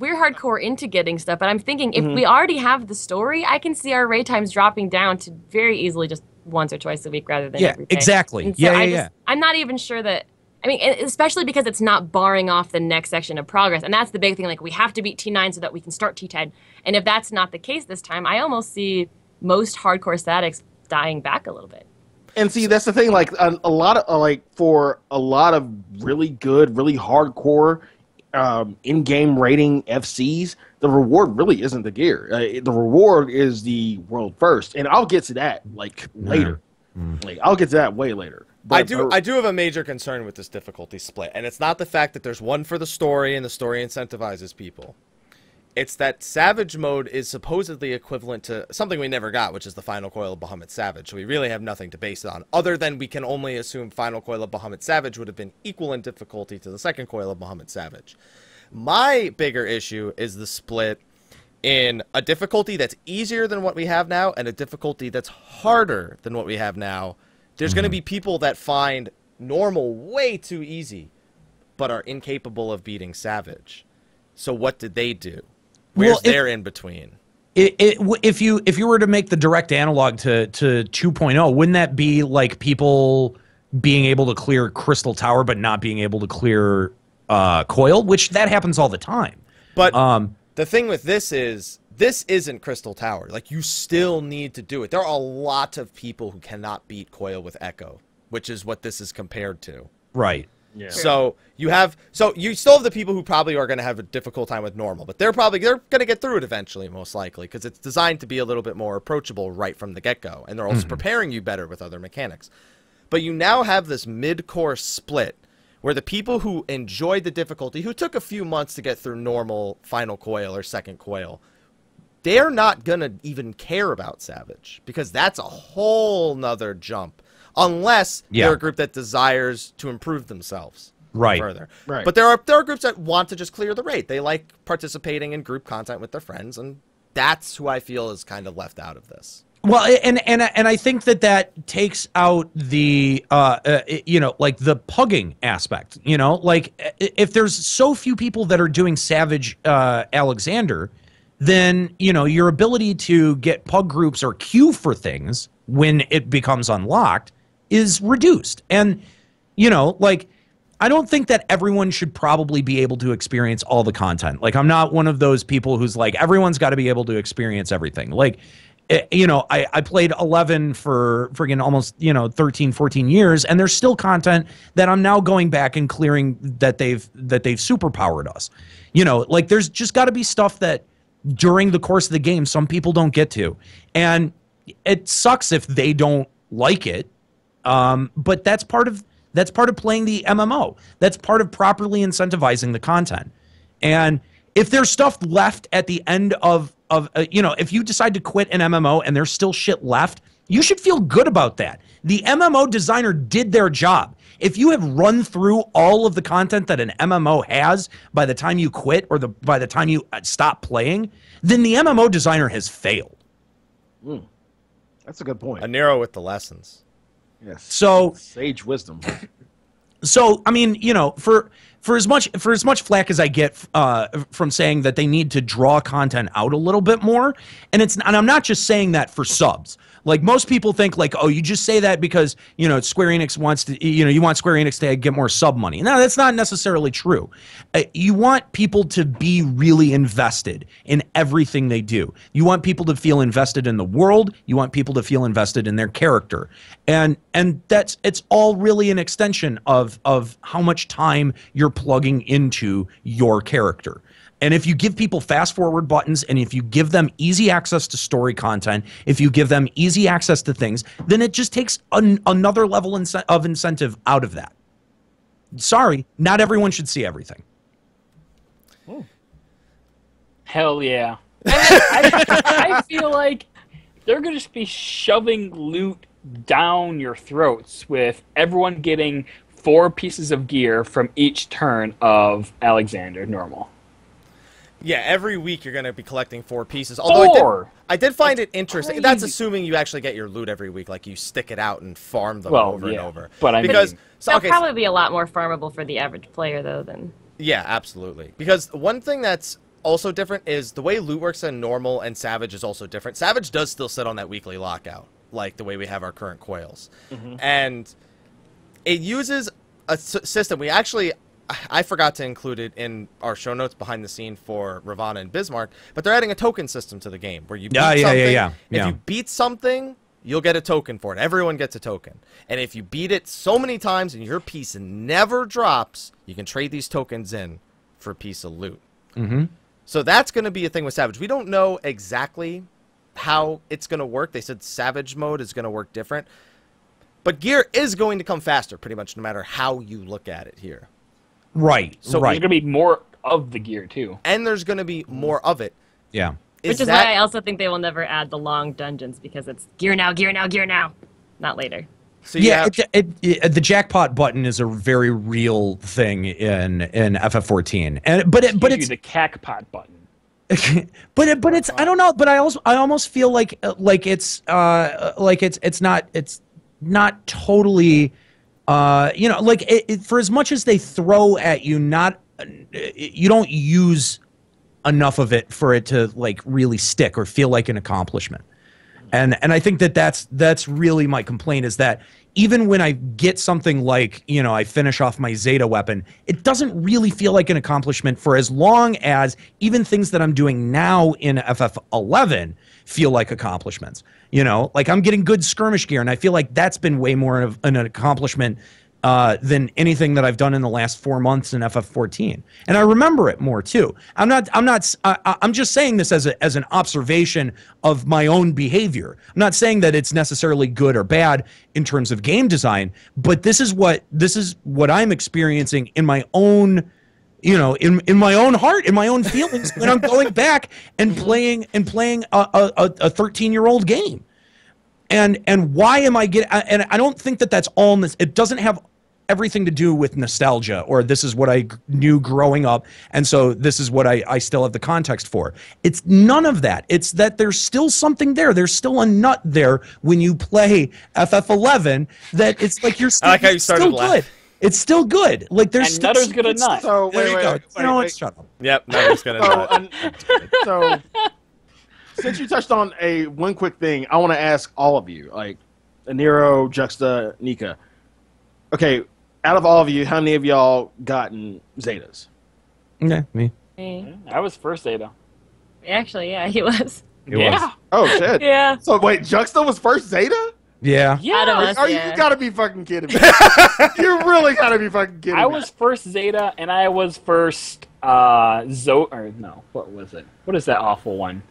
we're hardcore into getting stuff, but I'm thinking if we already have the story, I can see our raid times dropping down to very easily just once or twice a week rather than every day. Exactly. So I'm not even sure that, I mean, especially because it's not barring off the next section of progress. And that's the big thing. Like, we have to beat T9 so that we can start T10. And if that's not the case this time, I almost see most hardcore statics dying back a little bit. And see, that's the thing. Like, for a lot of really good, really hardcore in-game rating FCs, the reward really isn't the gear. The reward is the world first. And I'll get to that, like, later. Like, I'll get to that way later. But I do have a major concern with this difficulty split, and it's not the fact that there's one for the story and the story incentivizes people. It's that Savage mode is supposedly equivalent to something we never got, which is the Final Coil of Bahamut Savage. So we really have nothing to base it on, other than we can only assume Final Coil of Bahamut Savage would have been equal in difficulty to the second Coil of Bahamut Savage. My bigger issue is the split in a difficulty that's easier than what we have now and a difficulty that's harder than what we have now. There's going to be people that find normal way too easy, but are incapable of beating Savage. So what did they do? Where's their in-between? If you were to make the direct analog to 2.0, wouldn't that be like people being able to clear Crystal Tower but not being able to clear Coil? Which, that happens all the time. But the thing with this is, this isn't Crystal Tower. Like, you still need to do it. There are a lot of people who cannot beat Coil with Echo, which is what this is compared to. Right. Yeah. So you still have the people who probably are going to have a difficult time with normal, but they're going to get through it eventually, most likely, because it's designed to be a little bit more approachable right from the get-go, and they're also preparing you better with other mechanics. But you now have this mid-course split where the people who enjoyed the difficulty, who took a few months to get through normal, Final Coil, or second Coil, they're not going to even care about Savage, because that's a whole nother jump, unless they're a group that desires to improve themselves further. Right. But there are groups that want to just clear the raid. They like participating in group content with their friends, and that's who I feel is kind of left out of this. Well, and I think that takes out the you know, like, the pugging aspect. You know, like, if there's so few people that are doing Savage Alexander, then, you know, your ability to get pug groups or queue for things when it becomes unlocked is reduced. And, you know, like, I don't think that everyone should probably be able to experience all the content. Like, I'm not one of those people who's like, everyone's got to be able to experience everything. Like, you know, I played 11 for friggin' almost, you know, 13, 14 years, and there's still content that I'm now going back and clearing that they've superpowered us. You know, like, there's just got to be stuff that, during the course of the game, some people don't get to, and it sucks if they don't like it, but that's part of playing the MMO. That's part of properly incentivizing the content. And if there's stuff left at the end of you know, if you decide to quit an MMO and there's still shit left, you should feel good about that. The MMO designer did their job. If you have run through all of the content that an MMO has by the time you quit, or by the time you stop playing, then the MMO designer has failed. That's a good point. A Nero with the lessons. Yes. So sage wisdom. So, I mean, you know, for as much flack as I get from saying that they need to draw content out a little bit more, and I'm not just saying that for subs. Like, most people think, like, oh, you just say that because, you know, Square Enix wants to, you know, you want Square Enix to get more sub money. No, that's not necessarily true. You want people to be really invested in everything they do. You want people to feel invested in the world. You want people to feel invested in their character, and that's, it's all really an extension of how much time you're plugging into your character. And if you give people fast-forward buttons, and if you give them easy access to story content, if you give them easy access to things, then it just takes another level of incentive out of that. Sorry, not everyone should see everything. Oh. Hell yeah. I feel like they're going to just be shoving loot down your throats with everyone getting 4 pieces of gear from each turn of Alexander normal. Yeah, every week you're going to be collecting 4 pieces. Although I did find it interesting. Crazy. That's assuming you actually get your loot every week, like you stick it out and farm them over and over. But I mean, so, okay, probably be a lot more farmable for the average player, though. Yeah, absolutely. Because one thing that's also different is the way loot works in normal and Savage is also different. Savage does still sit on that weekly lockout, like the way we have our current coils. Mm-hmm. And it uses a system. We actually, I forgot to include it in our show notes behind the scene for Ravana and Bismarck, but they're adding a token system to the game where you beat something. If you beat something, you'll get a token for it. Everyone gets a token. And if you beat it so many times and your piece never drops, you can trade these tokens in for a piece of loot. Mm-hmm. So that's going to be a thing with Savage. We don't know exactly how it's going to work. They said Savage mode is going to work different. But gear is going to come faster, pretty much, no matter how you look at it here. Right. So right. There's going to be more of the gear, too. And there's going to be more of it. Yeah. Which is why I also think they will never add the long dungeons, because it's gear now, gear now, gear now, not later. So yeah, the jackpot button is a very real thing in FF14, but it's the cackpot button. but it's, I don't know, but I almost feel like it's not totally, you know, like it for as much as they throw at you, you don't use enough of it for it to like really stick or feel like an accomplishment. And I think that that's really my complaint, is that even when I get something like, you know, I finish off my Zeta weapon, it doesn't really feel like an accomplishment for as long as even things that I'm doing now in FF11 feel like accomplishments. You know, like I'm getting good skirmish gear, and I feel like that's been way more of an accomplishment than anything that I've done in the last 4 months in FF14, and I remember it more too. I'm just saying this as an observation of my own behavior. I'm not saying that it's necessarily good or bad in terms of game design, but this is what I'm experiencing in my own, you know, in my own heart, in my own feelings when I'm going back and playing a 13-year-old game. And why am I getting... And I don't think that that's all... It doesn't have everything to do with nostalgia, or this is what I knew growing up, and so this is what I still have the context for. It's none of that. It's that there's still something there. There's still a nut there when you play FF11 that it's like you're still, I like how you started still good. It's still good. Like there's and Nutter's gonna nut. So, wait, no, shut up. Yep, Nutter's gonna nut. So... Since you touched on one quick thing, I want to ask all of you, like Nero, Juxta, Nika. Okay, out of all of you, how many of y'all gotten Zetas? Yeah, me. I was first Zeta. Actually, yeah, he was. He was. Oh shit. Yeah. So wait, Juxta was first Zeta? Yeah. You gotta be fucking kidding me. You really gotta be fucking kidding me. I was first Zeta, and I was first what was it? What is that awful one?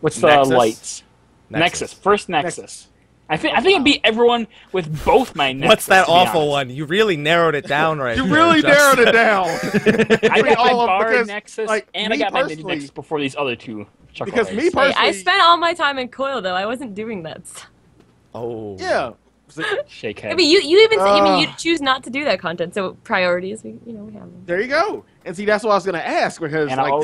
What's the lights? Nexus. First Nexus. I think it'd be everyone with both my Nexus. What's that awful one? You really narrowed it down right now. You really narrowed it down. I got my bar Nexus, and I got my Ninja Nexus before these other two. Because me personally... I spent all my time in Coil, though. I wasn't doing that. Oh. Yeah. Shakehead. I mean, you even say, I mean, you choose not to do that content, so priorities, we have them. There you go. And see, that's what I was going to ask, because and like,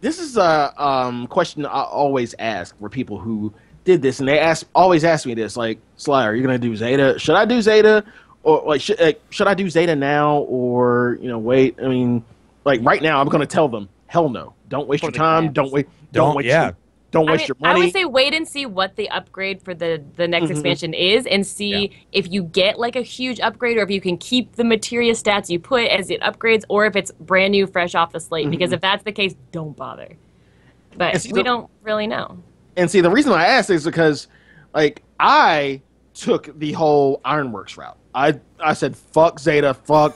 this is a question I always ask for people who did this, and they always ask me this, like, Sly, are you going to do Zeta? Should I do Zeta? Or like, should I do Zeta now, or, you know, wait? I mean, like, right now, I'm going to tell them, hell no. Don't waste your time. Don't waste your money. I would say wait and see what the upgrade for the next expansion is, and see if you get like a huge upgrade, or if you can keep the materia stats you put as it upgrades, or if it's brand new, fresh off the slate. Because if that's the case, don't bother. But we don't really know. And see, the reason I asked is because, like, I took the whole Ironworks route. I said, fuck Zeta, fuck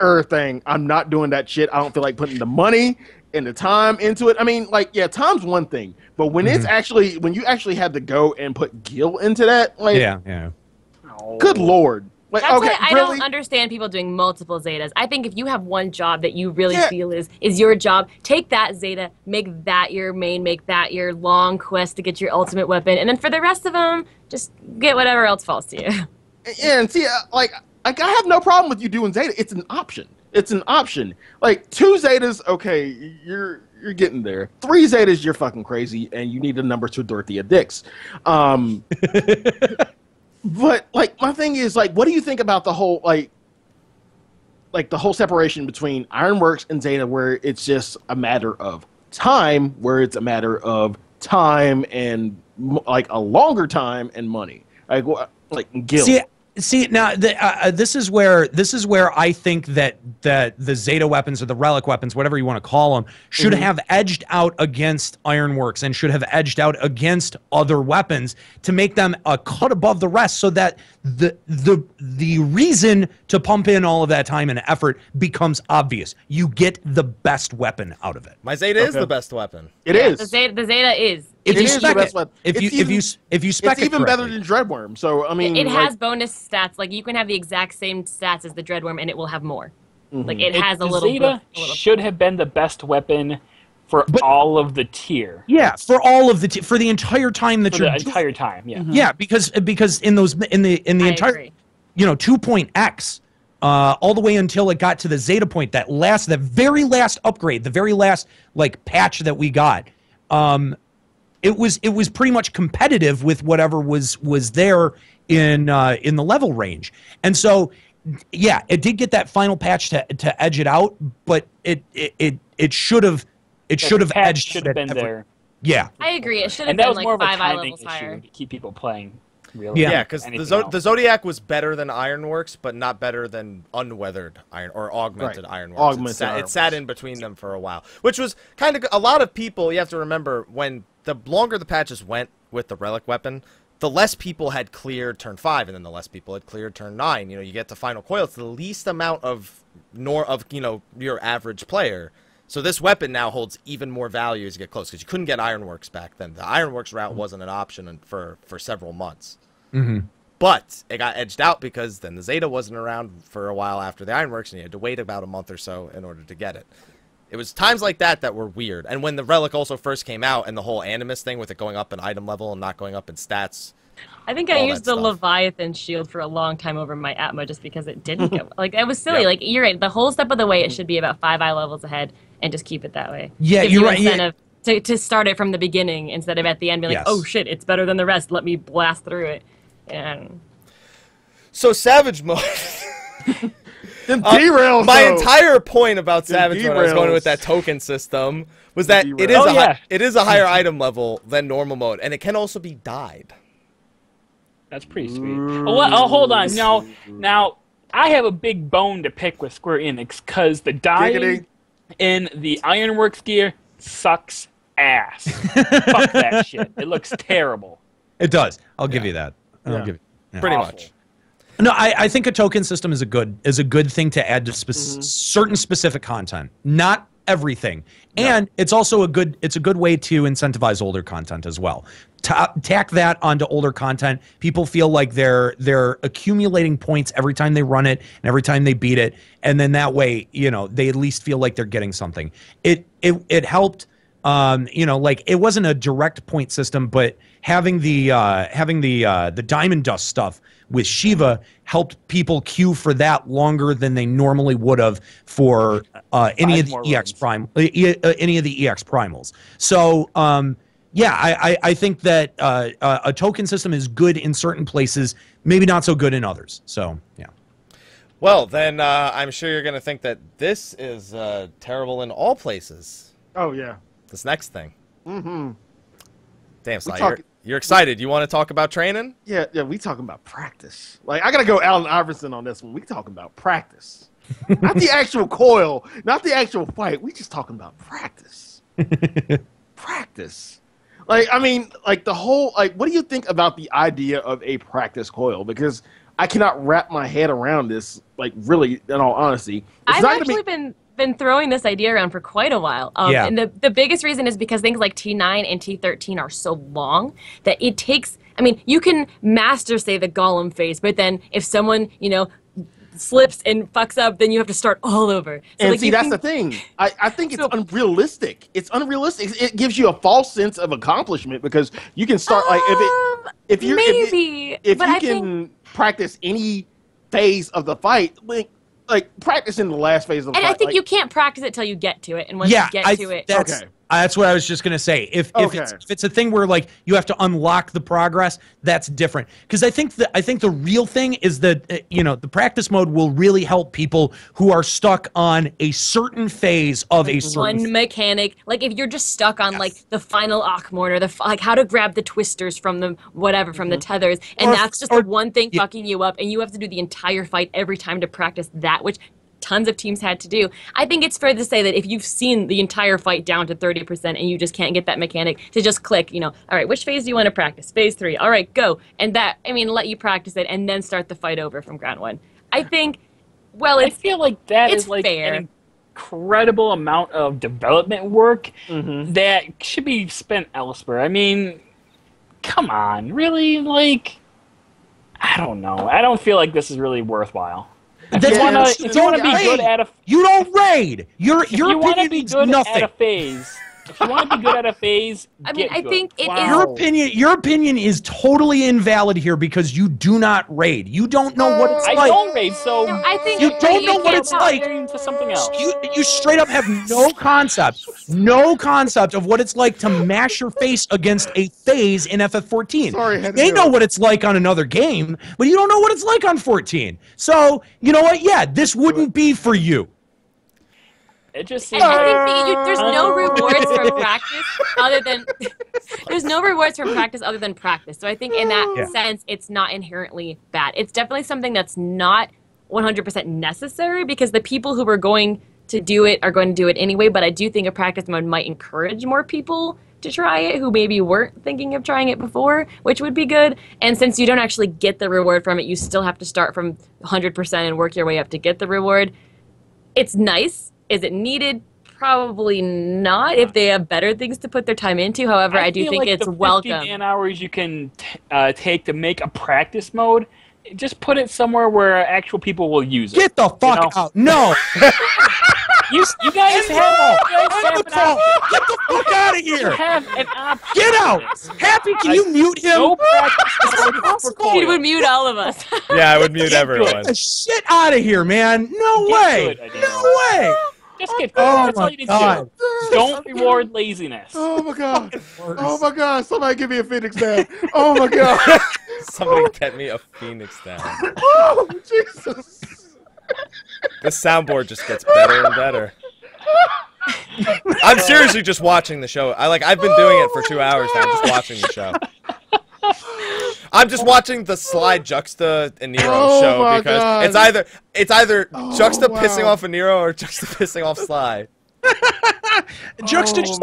everything. I'm not doing that shit. I don't feel like putting the money and the time into it. I mean, like, yeah, time's one thing, but when it's actually, when you actually have to go and put Gil into that, like, good lord. Like, that's okay, I don't understand people doing multiple Zetas. I think if you have one job that you really feel is your job, take that Zeta, make that your main, make that your long quest to get your ultimate weapon, and then for the rest of them, just get whatever else falls to you. Yeah, and see, like I have no problem with you doing Zeta. It's an option. It's an option. Like, 2 Zetas, okay, you're getting there. 3 Zetas, you're fucking crazy, and you need a number 2 Dorothea Dix. But, like, my thing is, like, what do you think about the whole, like, like the whole separation between Ironworks and Zeta, where it's just a matter of time, where it's a matter of time and like a longer time and money, like guilt. See now, this is where I think that the Zeta weapons or the relic weapons, whatever you want to call them, should have edged out against Ironworks and should have edged out against other weapons to make them a cut above the rest, so that the reason to pump in all of that time and effort becomes obvious. You get the best weapon out of it. My Zeta is the best weapon. It is. The Zeta is. If you spec it correctly, it's even better than Dreadworm. So I mean, it has bonus stats. Like you can have the exact same stats as the Dreadworm, and it will have more. Like Zeta should have been the best weapon for the entire time. Yeah. Mm-hmm. Yeah, because in the entire 2.x. All the way until it got to the Zeta point, that very last upgrade, the very last like patch that we got. It was pretty much competitive with whatever was there in the level range, and so yeah, it did get that final patch to edge it out, but it should have been there. Yeah, I agree. It should have been like 5 eye levels higher to keep people playing. Really, yeah, because the Zodiac was better than Ironworks, but not better than unweathered iron or augmented Ironworks. It sat in between them for a while, which was kind of a lot of people. You have to remember, when the longer the patches went with the relic weapon, the less people had cleared turn 5, and then the less people had cleared turn 9. You know, you get to final coil, it's the least amount of your average player. So this weapon now holds even more value as you get close, because you couldn't get Ironworks back then. The Ironworks route wasn't an option for several months. Mm-hmm. But it got edged out because then the Zeta wasn't around for a while after the Ironworks, and you had to wait about a month or so in order to get it. It was times like that that were weird. And when the Relic also first came out, and the whole Animus thing with it going up in item level and not going up in stats. I think I used the Leviathan shield for a long time over my Atma just because it didn't go. Like, that was silly. Yep. Like, you're right. The whole step of the way, it should be about 5 eye levels ahead and just keep it that way. Yeah, you're right. Yeah. To start it from the beginning instead of at the end being like, oh shit, it's better than the rest. Let me blast through it. And so Savage Mode. My entire point about Savage Mode, I was going with that token system, was that it is a higher item level than normal mode, and it can also be dyed. That's pretty sweet. Oh, hold on. Now, I have a big bone to pick with Square Enix, because the dyeing in the Ironworks gear sucks ass. Fuck that shit. It looks terrible. It does. I'll give you that. Pretty much. No, I think a token system is a good thing to add to certain specific content. Not everything. And it's also a good way to incentivize older content as well. Tack that onto older content. People feel like they're accumulating points every time they run it and every time they beat it, and then that way, you know, they at least feel like they're getting something. It helped, like it wasn't a direct point system, but having the Diamond Dust stuff with Shiva helped people queue for that longer than they normally would have for any of the EX primals. So yeah, I think that a token system is good in certain places, maybe not so good in others. So yeah. Well, then I'm sure you're going to think that this is terrible in all places. Oh yeah. This next thing. Mm-hmm. Damn, Sly, you're excited. You want to talk about training? Yeah, we talking about practice. Like, I got to go Allen Iverson on this one. We talking about practice. Not the actual coil, not the actual fight. We just talking about practice. Practice. Like, I mean, like the whole, like, what do you think about the idea of a practice coil? Because I cannot wrap my head around this, like, really, in all honesty. I've actually been throwing this idea around for quite a while. And the biggest reason is because things like T9 and T13 are so long that it takes, I mean, you can master, say, the Golem phase, but then if someone, you know, slips and fucks up, then you have to start all over. So, and like, see, that's the thing. I think it's unrealistic. It's unrealistic. It gives you a false sense of accomplishment because you can start, like, if you can practice any phase of the fight, like practicing the last phase of the fight. And I think you can't practice it till you get to it, and once you get to it, that's okay. That's what I was just going to say. If it's a thing where like you have to unlock the progress, that's different. Because I think the real thing is that, you know, the practice mode will really help people who are stuck on a certain phase of a certain mechanic. Like if you're just stuck on like the final Ackmorn or the like how to grab the twisters from the whatever from the tethers, and that's just the one thing fucking you up, and you have to do the entire fight every time to practice that, which tons of teams had to do. I think it's fair to say that if you've seen the entire fight down to 30% and you just can't get that mechanic to just click, you know, all right, which phase do you want to practice? Phase 3, all right, go. And that, I mean, let you practice it and then start the fight over from ground one. I think, well, I feel like that is like fair. An incredible amount of development work that should be spent elsewhere. I mean, come on, really? Like, I don't know. I don't feel like this is really worthwhile. If you want to be good at a... You don't raid! Your opinion means nothing. If you want to be good at a phase, I mean, I think it is... Your opinion is totally invalid here because you do not raid. You don't know what it's like. I don't raid, so... No, I think you don't know what it's like. You straight up have no concept. No concept of what it's like to mash your face against a phase in FF14. Sorry, they know what it's like on another game, but you don't know what it's like on 14. So, you know what? Yeah, this wouldn't be for you. It just seems there's no rewards for practice other than practice. So I think in that sense, it's not inherently bad. It's definitely something that's not 100% necessary because the people who are going to do it are going to do it anyway. But I do think a practice mode might encourage more people to try it who maybe weren't thinking of trying it before, which would be good. And since you don't actually get the reward from it, you still have to start from 100% and work your way up to get the reward. It's nice. Is it needed? Probably not if they have better things to put their time into. However, I do think like it's welcome. The 50 man hours you can take to make a practice mode, just put it somewhere where actual people will use it. Get the fuck out. No. You guys have... Get the fuck out of here. Get out. Happy, can you mute him? No practice mode. He would mute all of us. Yeah, I would mute everyone. Get the shit out of here, man. No way. No way. Just get that's all you need to do. Don't reward laziness. Oh my god. Oh my god. Somebody give me a phoenix down. Oh my god. Somebody get me a phoenix down. Oh Jesus. The soundboard just gets better and better. I'm seriously just watching the show. I've been doing it for 2 hours now. I'm just watching the show. I'm just watching the Sly Juxta and Nero show because it's either Juxta pissing off a Nero or Juxta pissing off Sly. Or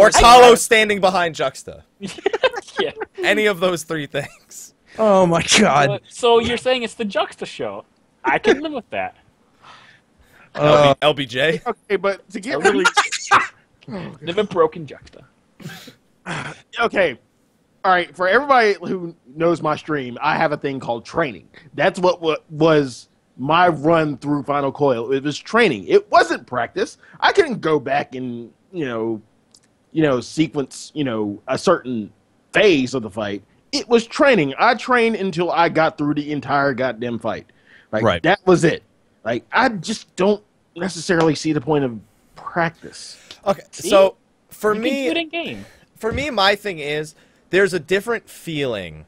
Talo standing behind Juxta. Yeah. Any of those three things. Oh my god. So you're saying it's the Juxta show. I can live with that. LBJ. Okay, but to get really live a broken Juxta. Okay. All right, for everybody who knows my stream, I have a thing called training. That's what was my run through Final Coil. It was training. It wasn't practice. I couldn't go back and, you know, sequence, a certain phase of the fight. It was training. I trained until I got through the entire goddamn fight. Like, that was it. Like, I just don't necessarily see the point of practice. Okay, so for me, my thing is... There's a different feeling.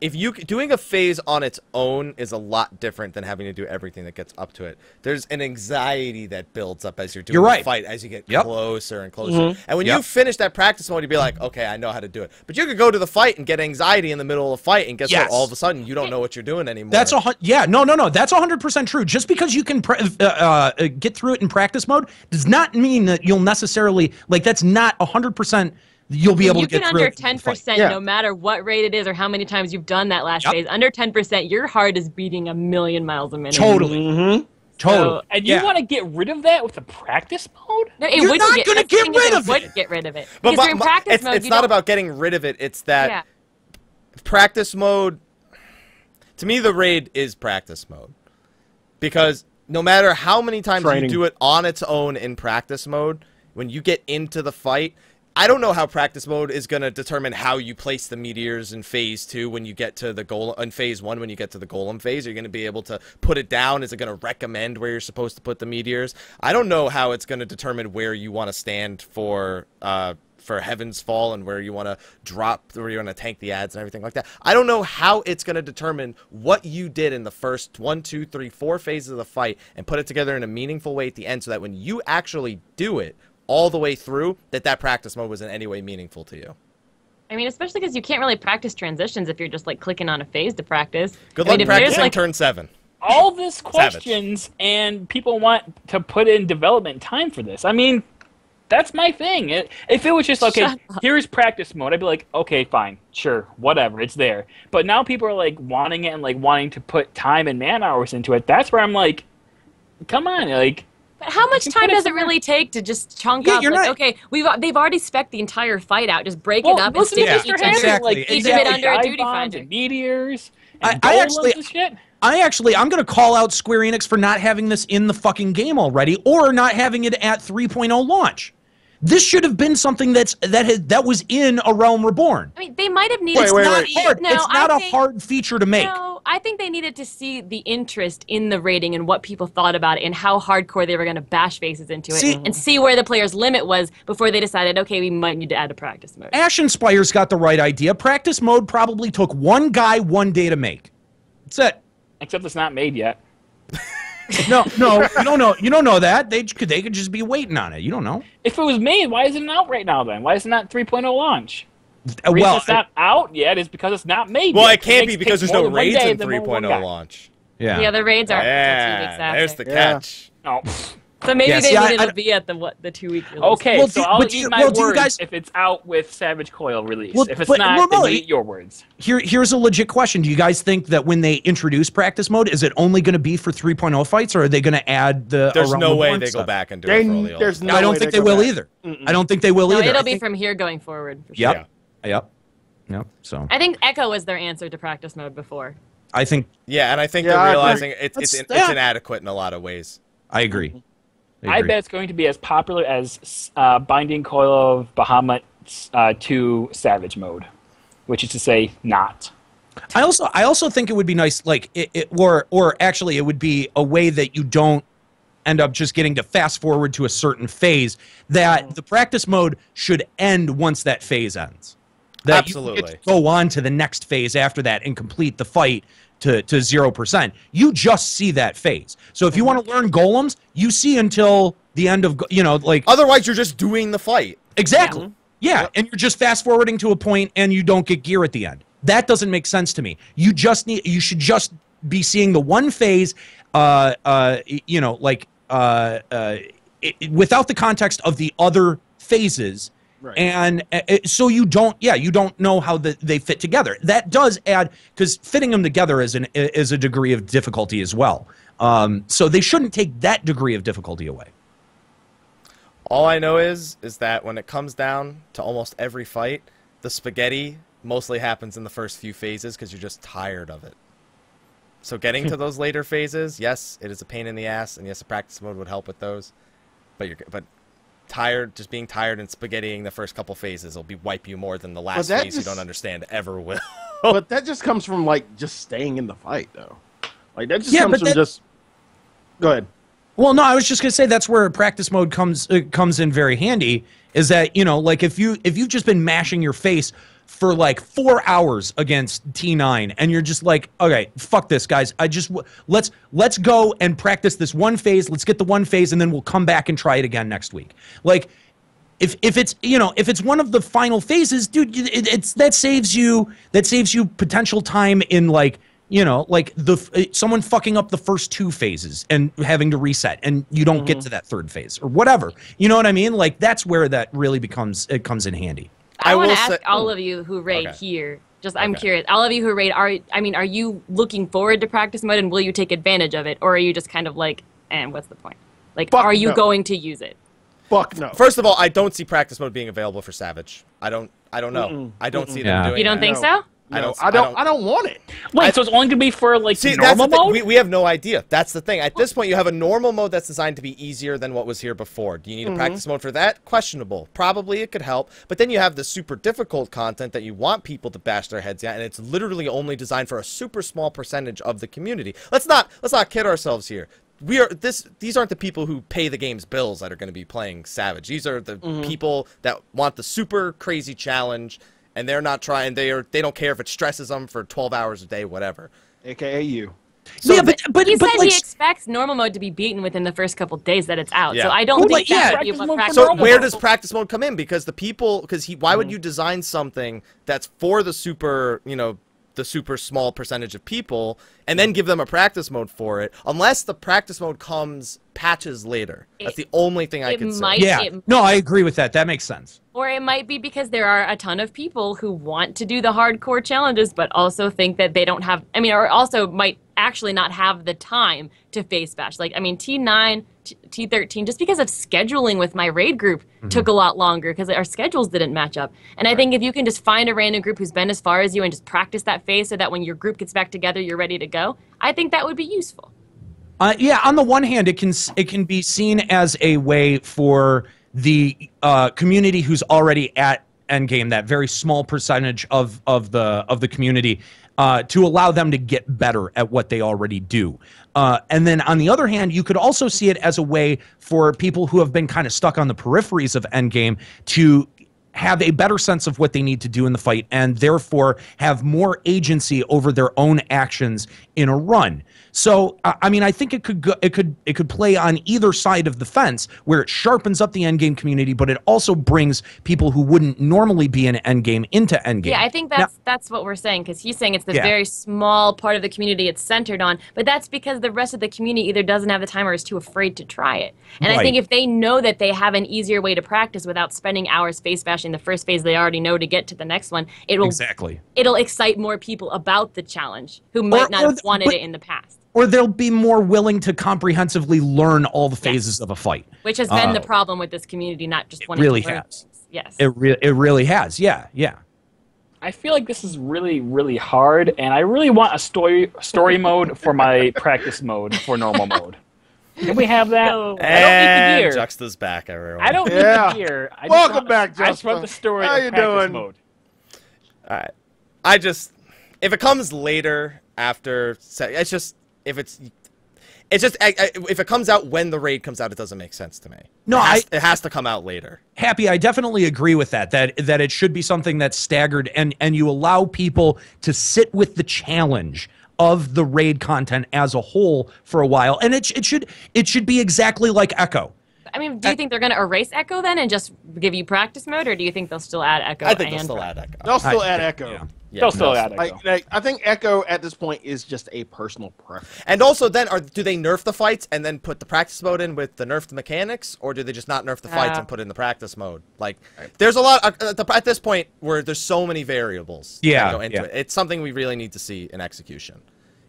If you doing a phase on its own is a lot different than having to do everything that gets up to it. There's an anxiety that builds up as you're doing the fight, as you get closer and closer. And when you finish that practice mode, you'd be like, okay, I know how to do it. But you could go to the fight and get anxiety in the middle of the fight, and guess what? All of a sudden, you don't know what you're doing anymore. That's no, that's 100% true. Just because you can get through it in practice mode does not mean that you'll necessarily like. That's not 100%. You'll be able to get through. You can under 10% no matter what rate it is or how many times you've done that last phase. Under 10%, your heart is beating a million miles a minute. Totally. Totally. So, and you want to get rid of that with a practice mode? No, you're not going to get rid of it. Get rid of it. But in practice mode, it's not about getting rid of it. It's that practice mode. To me, the raid is practice mode because no matter how many times you do it on its own in practice mode, when you get into the fight. I don't know how practice mode is going to determine how you place the meteors in phase 2 when you get to the golem, in phase 1 when you get to the golem phase. Are you going to be able to put it down? Is it going to recommend where you're supposed to put the meteors? I don't know how it's going to determine where you want to stand for for Heaven's Fall and where you want to drop, where you want to tank the ads and everything like that. I don't know how it's going to determine what you did in the first 1, 2, 3, 4 phases of the fight and put it together in a meaningful way at the end so that when you actually do it all the way through, that practice mode was in any way meaningful to you. I mean, especially because you can't really practice transitions if you're just, like, clicking on a phase to practice. Good luck practicing turn 7. All this questions, and people want to put in development time for this. I mean, that's my thing. If it was just, okay, here's practice mode, I'd be like, okay, fine, sure, whatever, it's there. But now people are, like, wanting it and, like, wanting to put time and man hours into it. That's where I'm like, come on, like... But how much time does it really take to just chunk up? Like, okay, they've already spec'd the entire fight out. Just break it up and stick each bit under a duty finder. And meteors. And I'm going to call out Square Enix for not having this in the fucking game already, or not having it at 3.0 launch. This should have been something that was in A Realm Reborn. I mean, they might have needed... It's not a hard feature to make. No, I think they needed to see the interest in the rating and what people thought about it and how hardcore they were going to bash faces into it and see where the player's limit was before they decided, okay, we might need to add a practice mode. Ashenspire's got the right idea. Practice mode probably took one guy 1 day to make. That's it. Except it's not made yet. No, you don't know. You don't know that they could just be waiting on it. You don't know. If it was made, why isn't it out right now? Then why is it not 3.0 launch? Well, it's not out yet. Is because it's not made. Well, it can't be because there's no raids in 3.0 launch. Yeah. The other raids are. Yeah. There's the catch. Oh. So maybe they needed to be at the 2 week release. Okay, well, so I'll eat my words if it's out with Savage Coil release. Well, if it's not, then eat your words. Here's a legit question. Do you guys think that when they introduce practice mode, is it only going to be for 3.0 fights, or are they going to add the... There's no way they go back and do it for all the old stuff. I don't think they will either. I don't think they will either. It'll be from here going forward. Yep. So I think Echo was their answer to practice mode before. I think... Yeah, and I think they're realizing it's inadequate in a lot of ways. I agree. I bet it's going to be as popular as Binding Coil of Bahamut 2 Savage Mode, which is to say, not. I also think it would be nice, like, or actually, it would be a way that you don't end up just getting to fast forward to a certain phase. That the practice mode should end once that phase ends. That absolutely. You get to go on to the next phase after that and complete the fight to 0%. You just see that phase. So if you want to learn golems, you see until the end of, like... Otherwise, you're just doing the fight. Exactly. Yeah, and you're just fast-forwarding to a point, and you don't get gear at the end. That doesn't make sense to me. You just need... You should just be seeing the one phase, without the context of the other phases. Right. And so you don't know how they fit together. That does add, because fitting them together is a degree of difficulty as well. So they shouldn't take that degree of difficulty away. All I know is that when it comes down to almost every fight, the spaghetti mostly happens in the first few phases because you're just tired of it. So getting to those later phases, yes, it is a pain in the ass, and yes, a practice mode would help with those. But just being tired and spaghettiing the first couple phases will wipe you more than the last phase you don't understand ever will. But that just comes from, like, just staying in the fight, though. Like, that just comes from just... Go ahead. Well, no, I was just going to say that's where practice mode comes in very handy, is that, like, if you've just been mashing your face for, like, 4 hours against T9, and you're just like, okay, fuck this, guys. Let's go and practice this one phase. Let's get the one phase, and then we'll come back and try it again next week. Like, if it's one of the final phases, dude, that saves you potential time in, like, someone fucking up the first 2 phases and having to reset, and you don't get to that third phase or whatever. You know what I mean? Like, that's where that really comes in handy. I want to ask all of you who raid here. I'm curious. All of you who raid, are you looking forward to practice mode, and will you take advantage of it, or are you just kind of like, and what's the point? Like, are you going to use it? Fuck no. First of all, I don't see practice mode being available for Savage. I don't know. I don't see them doing. You don't think so? I don't want it. Wait, so it's only going to be for, like, normal mode? We have no idea. That's the thing. At this point, you have a normal mode that's designed to be easier than what was here before. Do you need a practice mode for that? Questionable. Probably it could help. But then you have the super difficult content that you want people to bash their heads at, and it's literally only designed for a super small percentage of the community. Let's not kid ourselves here. these aren't the people who pay the game's bills that are going to be playing Savage. These are the people that want the super crazy challenge, and they're not trying. They don't care if it stresses them for 12 hours a day, whatever. AKA you. So yeah, but he expects normal mode to be beaten within the first couple days that it's out. Yeah. So I don't think that's what you want. So where does practice mode come in? Because the people, why would you design something that's for the super, the super small percentage of people, and then give them a practice mode for it, unless the practice mode comes patches later. That's the only thing I can say. Yeah, no, I agree with that. That makes sense. Or it might be because there are a ton of people who want to do the hardcore challenges, but also think that they don't have, or also might actually not have the time to face bash. Like, T9, T13, just because of scheduling with my raid group took a lot longer because our schedules didn't match up. And I think if you can just find a random group who's been as far as you and just practice that phase so that when your group gets back together, you're ready to go, I think that would be useful. Yeah, on the one hand, it can be seen as a way for the community who's already at endgame, that very small percentage of the community, to allow them to get better at what they already do. And then on the other hand, you could also see it as a way for people who have been kind of stuck on the peripheries of endgame to have a better sense of what they need to do in the fight and therefore have more agency over their own actions in a run. So, I think it could play on either side of the fence, where it sharpens up the endgame community, but it also brings people who wouldn't normally be in endgame into endgame. Yeah, I think that's what we're saying, because he's saying it's the very small part of the community it's centered on, but that's because the rest of the community either doesn't have the time or is too afraid to try it. And I think if they know that they have an easier way to practice without spending hours face bashing the first phase they already know to get to the next one, it'll excite more people about the challenge who might not have wanted it in the past. Or they'll be more willing to comprehensively learn all the phases of a fight. Which has been the problem with this community, not just wanting to learn things. Yes. It really has, yeah. I feel like this is really, really hard, and I really want a story mode for my practice mode for normal mode. Can we have that? No. I don't need the gear. Juxta's back, everyone. I don't need the gear. Welcome back, Juxta. I just want the story of practice mode. All right. If it comes later after, it's just... If it comes out when the raid comes out, it doesn't make sense to me. No, it has to come out later. Happy, I definitely agree with that. That it should be something that's staggered, and you allow people to sit with the challenge of the raid content as a whole for a while, and it should be exactly like Echo. Do you think they're going to erase Echo then and just give you practice mode, or do you think they'll still add Echo? I think they'll still add Echo. They'll still add Echo. Yeah. They'll still add Echo. I think Echo at this point is just a personal preference. And also then, do they nerf the fights and then put the practice mode in with the nerfed mechanics, or do they just not nerf the fights and put in the practice mode? Like, there's a lot, at this point, where there's so many variables that go into it. It's something we really need to see in execution.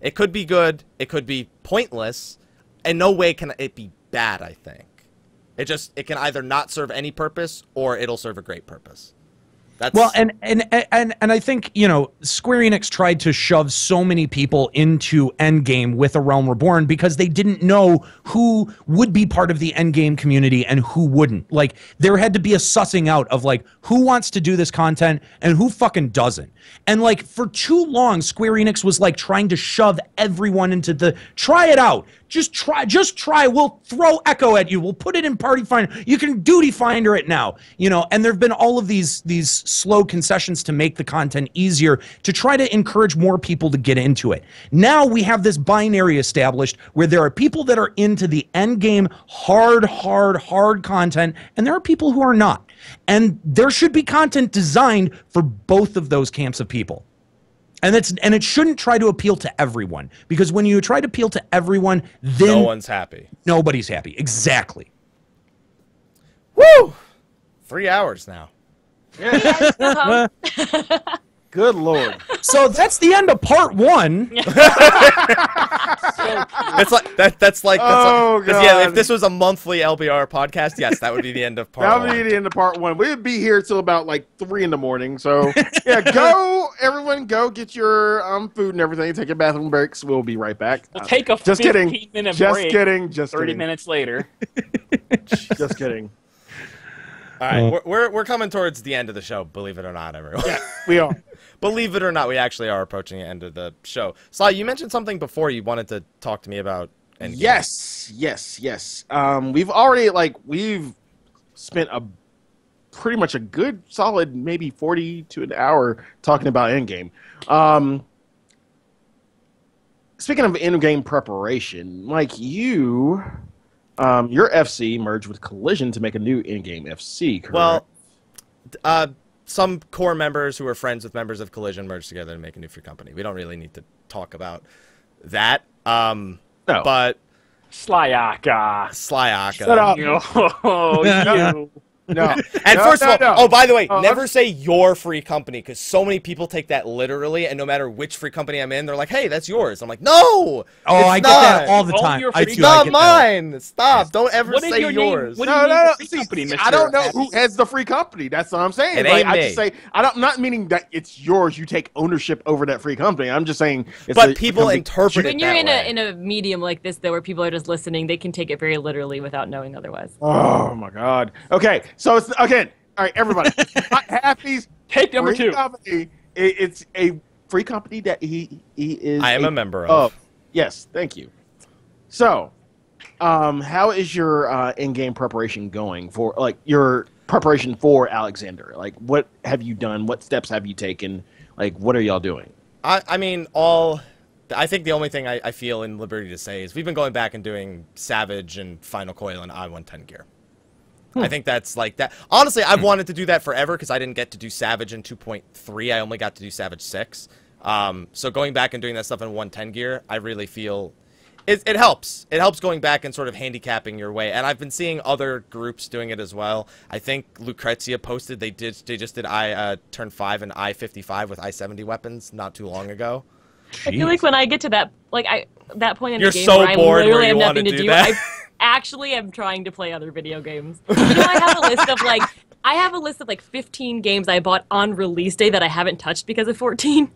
It could be good, it could be pointless, and no way can it be bad, I think. It can either not serve any purpose or it'll serve a great purpose. That's... Well, and I think, Square Enix tried to shove so many people into endgame with A Realm Reborn because they didn't know who would be part of the endgame community and who wouldn't. Like, there had to be a sussing out of, like, who wants to do this content and who fucking doesn't. And, like, for too long, Square Enix was, like, trying to shove everyone into the, try it out. Just try. We'll throw Echo at you. We'll put it in Party Finder. You can Duty Finder it now, And there have been all of these slow concessions to make the content easier, to try to encourage more people to get into it. Now we have this binary established where there are people that are into the end game hard content, and there are people who are not. And there should be content designed for both of those camps of people. And it shouldn't try to appeal to everyone, because when you try to appeal to everyone, then no one's happy. Nobody's happy. Exactly. Woo! 3 hours now. Yeah. Good Lord. So that's the end of part 1. That's like that's like yeah, if this was a monthly LBR podcast, yes, that would be the end of part 1. That would be the end of part 1. We'd be here till about like 3 in the morning. So yeah, everyone go get your food and everything, take your bathroom breaks. We'll be right back. We'll take a 15-minute break. Just kidding. Just 30 kidding. Minutes later. Just kidding. All right, we're coming towards the end of the show, believe it or not, everyone. Yeah, we are. Believe it or not, we actually are approaching the end of the show. Sly, you mentioned something before you wanted to talk to me about Endgame. Yes. We've already, like, we've spent a pretty much a good solid maybe 40 to an hour talking about Endgame. Speaking of Endgame preparation, Mike, you, your FC merged with Collision to make a new Endgame FC, correct? Well, some core members who are friends with members of Collision merged together to make a new free company. We don't really need to talk about that. No. But Slyaka. Shut up. Oh, you. No. And first of all, oh, by the way, never say your free company, because so many people take that literally, and no matter which free company I'm in, they're like, hey, that's yours. I'm like, no! Oh, I get that all the time. It's not mine! That. Stop! Don't ever say yours. No. I don't know who has the free company. That's what I'm saying. Like, I just say, I'm not meaning that it's yours. You take ownership over that free company. I'm just saying it's But people interpret it that way. When you're in a medium like this, though, where people are just listening, they can take it very literally without knowing otherwise. Oh, my God. Okay. So it's again, all right, everybody. Happy's take number two. Company, it's a free company that he is. I am a member of. Yes, thank you. So, how is your in-game preparation going for your preparation for Alexander? Like, what have you done? What steps have you taken? Like, what are y'all doing? I mean, I think the only thing I feel in liberty to say is we've been going back and doing Savage and Final Coil and I-110 gear. I think that's like that. Honestly, I've wanted to do that forever because I didn't get to do Savage in 2.3. I only got to do Savage 6. So going back and doing that stuff in 110 gear, I really feel it helps. It helps going back and sort of handicapping your way. And I've been seeing other groups doing it as well. I think Lucrezia posted they just did turn 5 and I-55 with I-70 weapons not too long ago. Jeez. I feel like when I get to that point in the game so where I'm literally have nothing to do. Actually, I'm trying to play other video games. You know, I have a list of like 15 games I bought on release day that I haven't touched because of 14.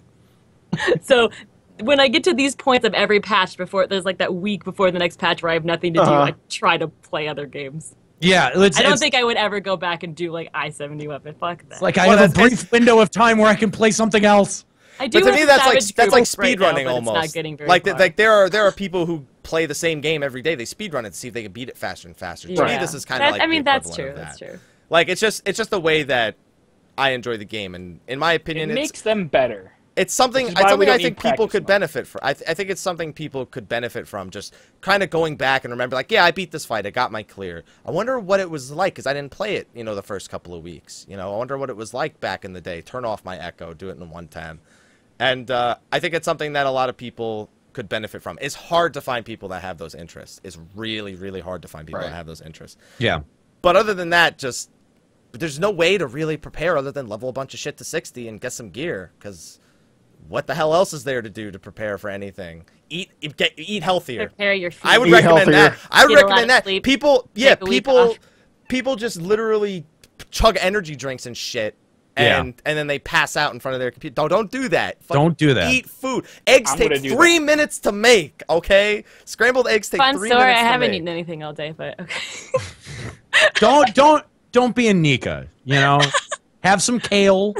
So when I get to these points of every patch before there's like that week before the next patch where I have nothing to do, I try to play other games. Yeah, I don't think I would ever go back and do like I-70 weapon. Fuck that. It's like I have a brief window of time where I can play something else. But to me, that's like speedrunning almost. Like there are people who play the same game every day. They speedrun it to see if they can beat it faster and faster. Yeah. To me, this is kind of like that's true. Like it's just the way that I enjoy the game, and in my opinion, it makes them better. It's something I think people could benefit from. I think it's something people could benefit from. Just kind of going back and remember, like, yeah, I beat this fight. I got my clear. I wonder what it was like because I didn't play it, you know, the first couple of weeks. You know, I wonder what it was like back in the day. Turn off my echo. Do it in 110. And I think it's something that a lot of people could benefit from. It's hard to find people that have those interests. It's really, really hard to find people that have those interests. Yeah. But other than that, just there's no way to really prepare other than level a bunch of shit to 60 and get some gear. Because what the hell else is there to do to prepare for anything? Eat healthier. Prepare your food. I would recommend that. I would recommend that. People, yeah, people just literally chug energy drinks and shit. Yeah. And then they pass out in front of their computer. Don't do that. Fucking don't do that. Eat food. Eggs take 3 minutes to make, okay? Scrambled eggs take 3 minutes to make. I'm sorry, I haven't eaten anything all day, but okay. Don't be a Nika, you know? Have some kale.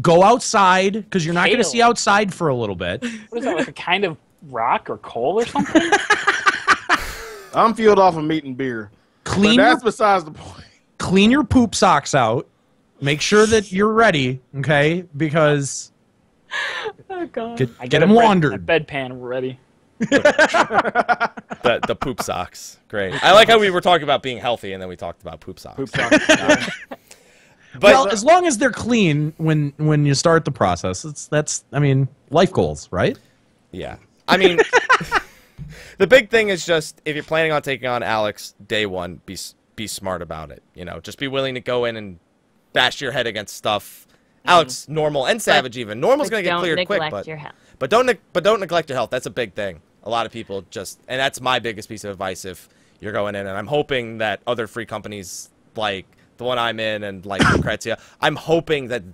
Go outside, because you're not going to see outside for a little bit. What is that, like a kind of rock or coal or something? I'm fueled off of meat and beer. But that's besides the point. Clean your poop socks out. Make sure that you're ready, okay? Because oh, God. Get them laundered. A bedpan ready. the poop socks. Great. I like how we were talking about being healthy, and then we talked about poop socks. Poop socks. But well, as long as they're clean when you start the process, I mean, life goals, right? Yeah. I mean, the big thing is just if you're planning on taking on Alex day one, be smart about it. You know, just be willing to go in and bash your head against stuff. Alex, normal and savage even. Normal's gonna get cleared quick, but don't neglect your health. That's a big thing. A lot of people just, and that's my biggest piece of advice if you're going in. And I'm hoping that other free companies like the one I'm in and like Lucrezia, I'm hoping that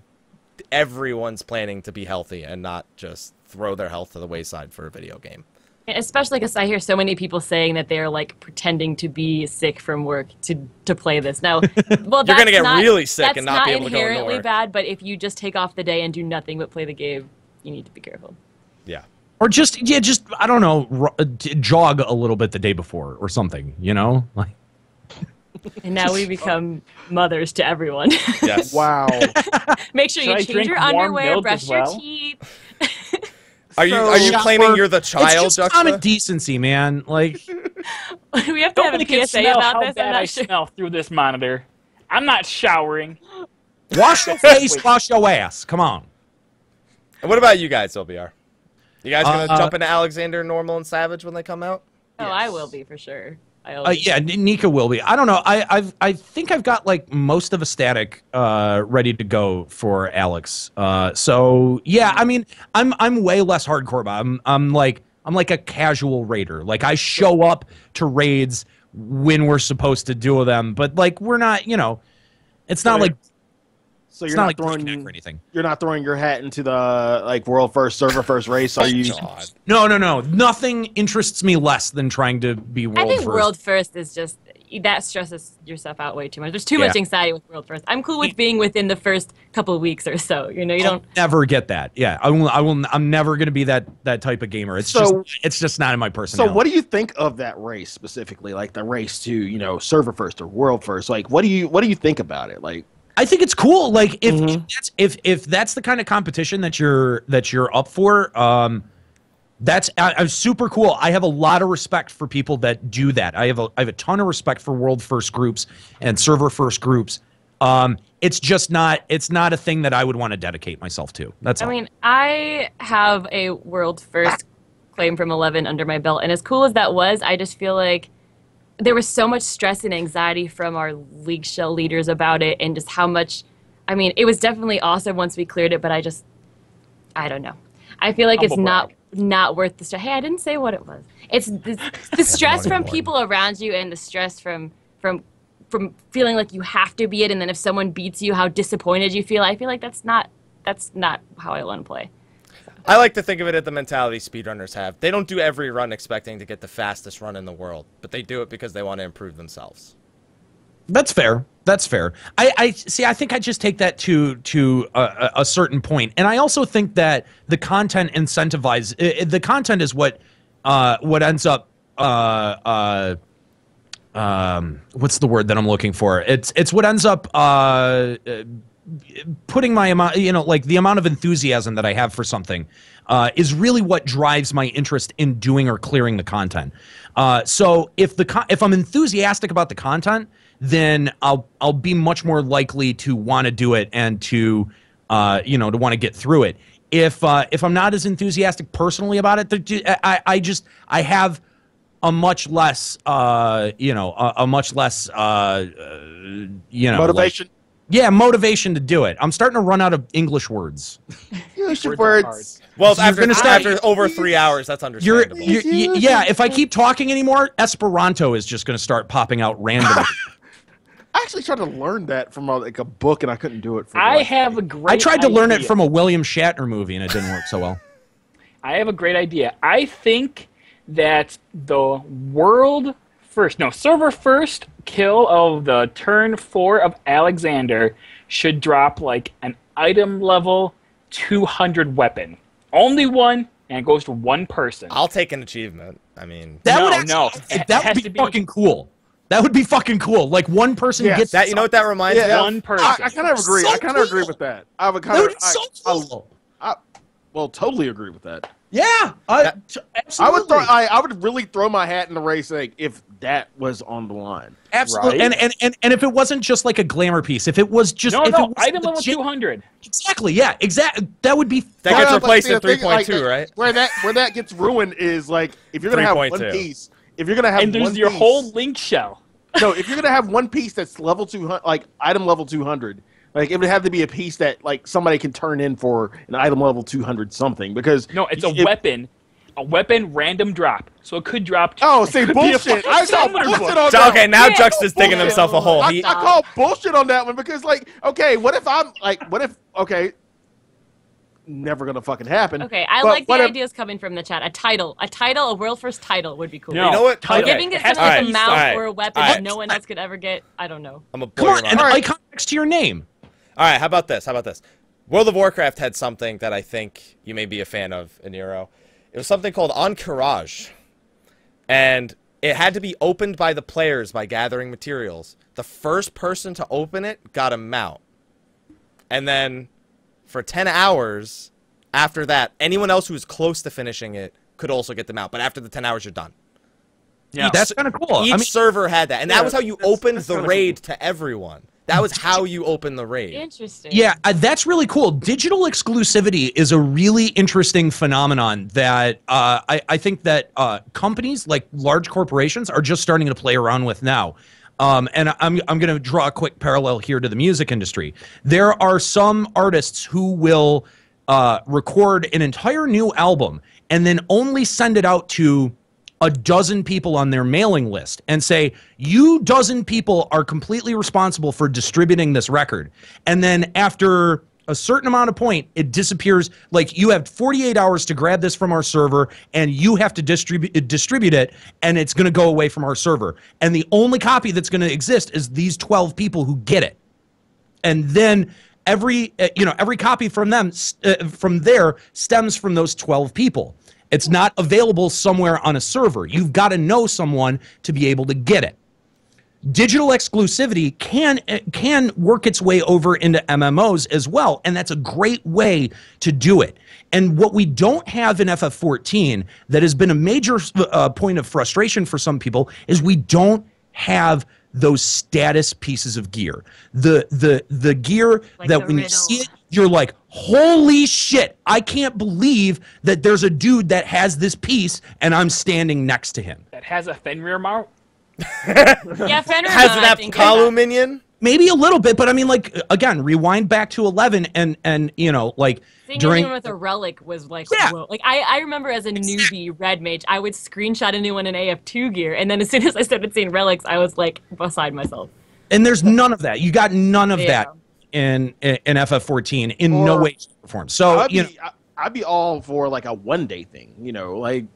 everyone's planning to be healthy and not just throw their health to the wayside for a video game. Especially because I hear so many people saying that they're like pretending to be sick from work to play this. Now, well, you're going to get really sick and not be able to go anywhere. That's not inherently bad, but if you just take off the day and do nothing but play the game, you need to be careful. Yeah. Or just I don't know, jog a little bit the day before or something, you know? Like. And now we become mothers to everyone. Yes. Wow. Make sure you change your underwear, brush your teeth. Are you claiming you're the child? It's just common decency, man. Like we have to have a PSA about this. I'm not sure. Smell through this monitor. I'm not showering. Wash your face, wash your ass. Come on. And what about you guys, LBR? You guys gonna jump into Alexander, Normal, and Savage when they come out? Oh, yes. I will be for sure. Yeah, Nika will be. I don't know. I think I've got like most of a static ready to go for Alex. So yeah, I mean, I'm way less hardcore about it. I'm like a casual raider. Like I show up to raids when we're supposed to do them, but like we're not. You know, it's not like. So you're not like throwing or anything. You're not throwing your hat into the like world first, server first race. Are you? No. Nothing interests me less than trying to be world first. I think world first is just that stresses yourself out way too much. There's too much anxiety with world first. I'm cool with being within the first couple of weeks or so. You know, I'll never get that. Yeah, I will. I'm never going to be that type of gamer. It's just not in my personality. So what do you think of that race specifically? Like the race to server first or world first. Like what do you think about it? Like. I think it's cool. Like if that's the kind of competition that you're up for, that's super cool. I have a lot of respect for people that do that. I have a ton of respect for world first groups and server first groups. It's just not a thing that I would want to dedicate myself to. That's all. I mean, I have a world first claim from 11 under my belt, and as cool as that was, I just feel like. There was so much stress and anxiety from our League Shell leaders about it and just how much, I mean, it was definitely awesome once we cleared it, but I don't know. I feel like it's not worth the stress. Hey, I didn't say what it was. It's the stress from people around you and the stress from feeling like you have to be it, and then if someone beats you, how disappointed you feel. I feel like that's not how I want to play. I like to think of it at the mentality speedrunners have. They don't do every run expecting to get the fastest run in the world, but they do it because they want to improve themselves. That's fair. That's fair. I see. I think I just take that to a certain point, and I also think that the content incentivizes. The content is what ends up. What's the word that I'm looking for? It's what ends up. Putting my amount, like the amount of enthusiasm that I have for something is really what drives my interest in doing or clearing the content. So if I'm enthusiastic about the content, then I'll be much more likely to want to do it and to to want to get through it. If I'm not as enthusiastic personally about it, I have a much less motivation. Like, yeah, motivation to do it. I'm starting to run out of English words. English words. Well, after over 3 hours, that's understandable. Yeah, if I keep talking anymore, Esperanto is just going to start popping out randomly. I actually tried to learn that from like a book, and I couldn't do it. I tried to learn it from a William Shatner movie, and it didn't work so well. I have a great idea. I think that the world. Server first kill of the turn 4 of Alexander should drop like an item level 200 weapon. Only one, and it goes to one person. I'll take an achievement. I mean, that would be fucking cool. That would be fucking cool. Like one person gets that. You know what that reminds me of? One person. I kind of agree. So I kind of agree with that. I would kind of. So cool. I totally agree with that. Yeah, absolutely. I would really throw my hat in the race if that was on the line. Absolutely, right? and if it wasn't just like a glamour piece, if it was just item level 200. Exactly, yeah, exactly. That would be that gets replaced in 3.2, like, right? Where that gets ruined is like if you're gonna have one piece, if you're gonna have and there's one your piece, whole link shell. No, if you're gonna have one piece that's level 200, like item level 200. Like, it would have to be a piece that, like, somebody can turn in for an item level 200-something, because... No, it's a weapon. A weapon random drop. So it could drop... Oh, see, bullshit. I saw bullshit on that. Okay, now Jux is digging himself a hole. I call bullshit on that one, because, like, okay, what if I'm, like, what if... Okay, never gonna fucking happen. Okay, I like the ideas coming from the chat. A title, a world first title would be cool. No. You know what? Title. Giving it like a mouse or a weapon that no one else could ever get. I don't know. Come on, an icon next to your name. All right, how about this? World of Warcraft had something that I think you may be a fan of, Aniro. It was something called Encourage, and it had to be opened by the players by gathering materials. The first person to open it got a mount. And then for 10 hours after that, anyone else who was close to finishing it could also get the mount. But after the 10 hours, you're done. Yeah, that's kind of cool. Each server had that. And that was how you opened the raid to everyone. That was how you open the raid. Interesting. Yeah, that's really cool. Digital exclusivity is a really interesting phenomenon that I think that companies like large corporations are just starting to play around with now. And I'm going to draw a quick parallel here to the music industry. There are some artists who will record an entire new album and then only send it out to a dozen people on their mailing list and say, you dozen people are completely responsible for distributing this record. And then after a certain amount of point, it disappears. Like, you have 48 hours to grab this from our server, and you have to distribute it, and it's going to go away from our server. And the only copy that's going to exist is these 12 people who get it. And then every, you know, every copy from them, from there, stems from those 12 people. It's not available somewhere on a server. You've got to know someone to be able to get it. Digital exclusivity can work its way over into MMOs as well, and that's a great way to do it. And what we don't have in FF14 that has been a major point of frustration for some people is we don't have those status pieces of gear. The gear like that when you see it, you're like, holy shit, I can't believe that there's a dude that has this piece and I'm standing next to him. That has a Fenrir mount? Yeah, Fenrir has an Apkalu minion? Maybe a little bit, but I mean, like, again, rewind back to 11 and you know, like, seeing anyone with a relic was like, yeah. Whoa. Like, I remember as a newbie Red Mage, I would screenshot anyone in AF2 gear, and then as soon as I started seeing relics, I was like beside myself. And there's none of that. You got none of that. In FF14 in no way, shape, or form. So I'd be all for like a one-day thing, you know, like,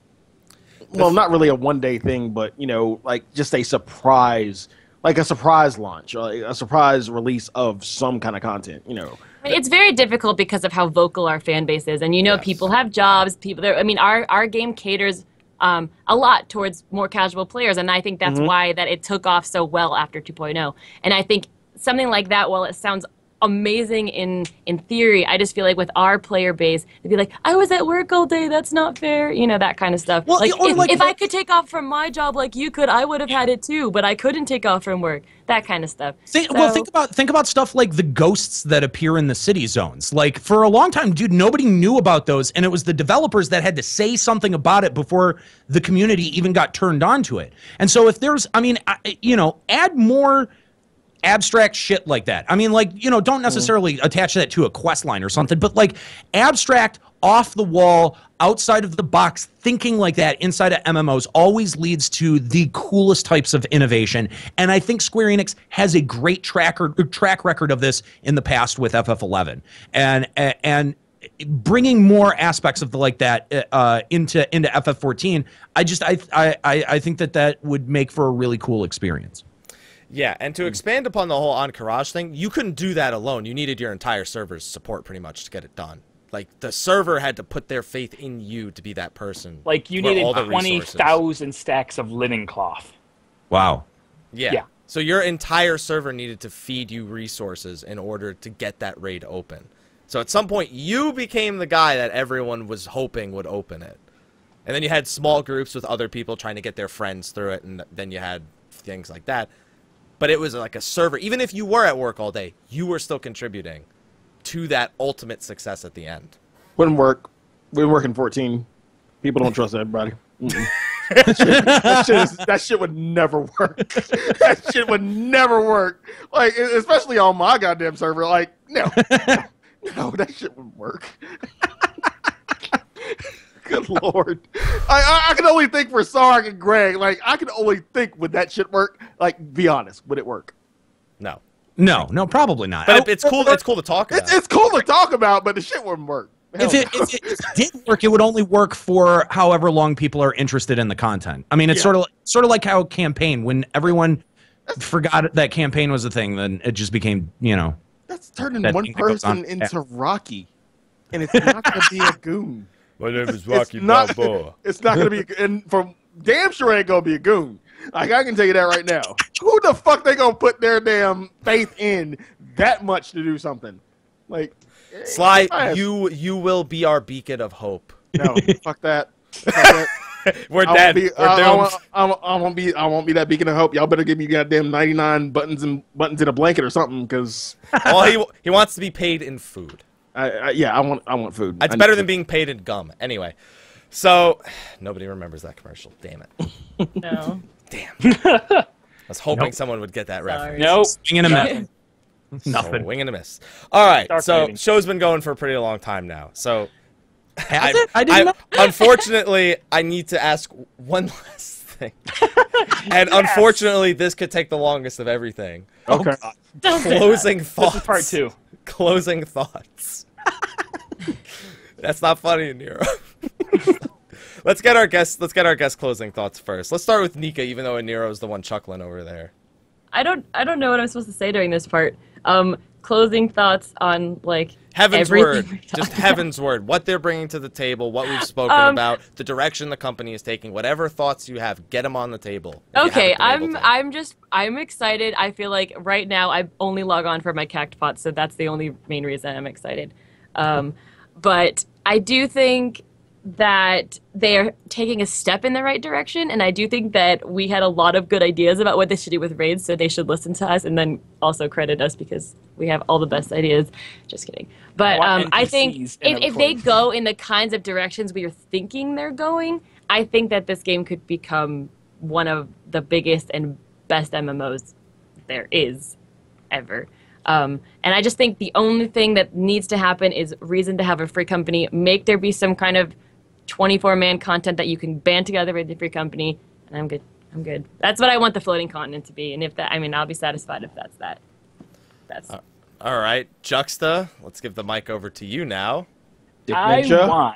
well, not really a one-day thing, but you know, like just a surprise, like a surprise launch, or like a surprise release of some kind of content, you know. It's very difficult because of how vocal our fan base is, and you know, yes. People have jobs. People, I mean, our game caters a lot towards more casual players, and I think that's why that it took off so well after 2.0. And I think something like that, while it sounds amazing in theory, I just feel like with our player base, they'd be like, I was at work all day, that's not fair, you know, that kind of stuff. Well, like, if I could take off from my job like you could, I would have had it too, but I couldn't take off from work, that kind of stuff. Well, think about stuff like the ghosts that appear in the city zones. Like, for a long time, dude, nobody knew about those, and it was the developers that had to say something about it before the community even got turned on to it. And so if there's, I mean, you know, add more abstract shit like that. I mean, like, you know, don't necessarily attach that to a quest line or something, but like abstract, off the wall, outside of the box thinking like that inside of MMOs always leads to the coolest types of innovation. And I think Square Enix has a great track record of this in the past with FF11, and bringing more aspects of the, like that into FF14. I think that would make for a really cool experience. Yeah, and to expand upon the whole Encourage thing, you couldn't do that alone. You needed your entire server's support pretty much to get it done. Like, the server had to put their faith in you to be that person. Like, you needed 20,000 stacks of linen cloth. Wow. Yeah. So your entire server needed to feed you resources in order to get that raid open. So at some point, you became the guy that everyone was hoping would open it. And then you had small groups with other people trying to get their friends through it, and then you had things like that. But it was like a server. Even if you were at work all day, you were still contributing to that ultimate success at the end. Wouldn't work. Wouldn't work in 14. People don't trust everybody. That shit would never work. That shit would never work. Like, especially on my goddamn server. Like, no, that shit wouldn't work. Good lord. I can only think for Sarg and Greg. Like, I can only think, would that shit work? Like, be honest, would it work? No. No, probably not. But it's cool. It's cool to talk about. It's cool to talk about, but the shit wouldn't work. If it did work, it would only work for however long people are interested in the content. I mean, it's sort of like how campaign, when everyone forgot that campaign was a thing, then it just became, you know. That's turning one person into Rocky, and it's not going to be a goon. My name is Rocky Balboa. It's not going to be, and for damn sure ain't going to be a goon. Like, I can tell you that right now. Who the fuck they going to put their damn faith in that much to do something? Like, Sly, you will be our beacon of hope. No, fuck that. Fuck that. We're dead. I won't be that beacon of hope. Y'all better give me goddamn 99 buttons in a blanket or something, because all he wants to be paid in food. Yeah, I want food. It's better than being paid in gum. Anyway, so nobody remembers that commercial. Damn it. No. Damn. I was hoping someone would get that reference. Nope. Swing and a miss. Nothing. Swing and a miss. All right. So show's been going for a pretty long time now. So. Unfortunately, I need to ask one last thing, and unfortunately, this could take the longest of everything. Okay. Don't closing thoughts. This is part two. Closing thoughts. That's not funny, Nero. Let's get our guest. Let's get our guest closing thoughts first. Let's start with Nika, even though Nero's the one chuckling over there. I don't know what I'm supposed to say during this part. Closing thoughts on like heaven's word, just heaven's word. What they're bringing to the table, what we've spoken about, the direction the company is taking. Whatever thoughts you have, get them on the table. Okay, I'm excited. I feel like right now I only log on for my cactpot, so that's the only main reason I'm excited. But I do think that they are taking a step in the right direction, and I do think that we had a lot of good ideas about what they should do with raids, so they should listen to us and then also credit us because we have all the best ideas. Just kidding. But I think if they go in the kinds of directions we are thinking they're going, I think that this game could become one of the biggest and best MMOs there is ever. And I just think the only thing that needs to happen is reason to have a free company, make there be some kind of 24-man content that you can band together with the free company, and I'm good. I'm good. That's what I want the floating continent to be, and if that, I mean, I'll be satisfied if that's that. That's. All right, Juxta. Let's give the mic over to you now. I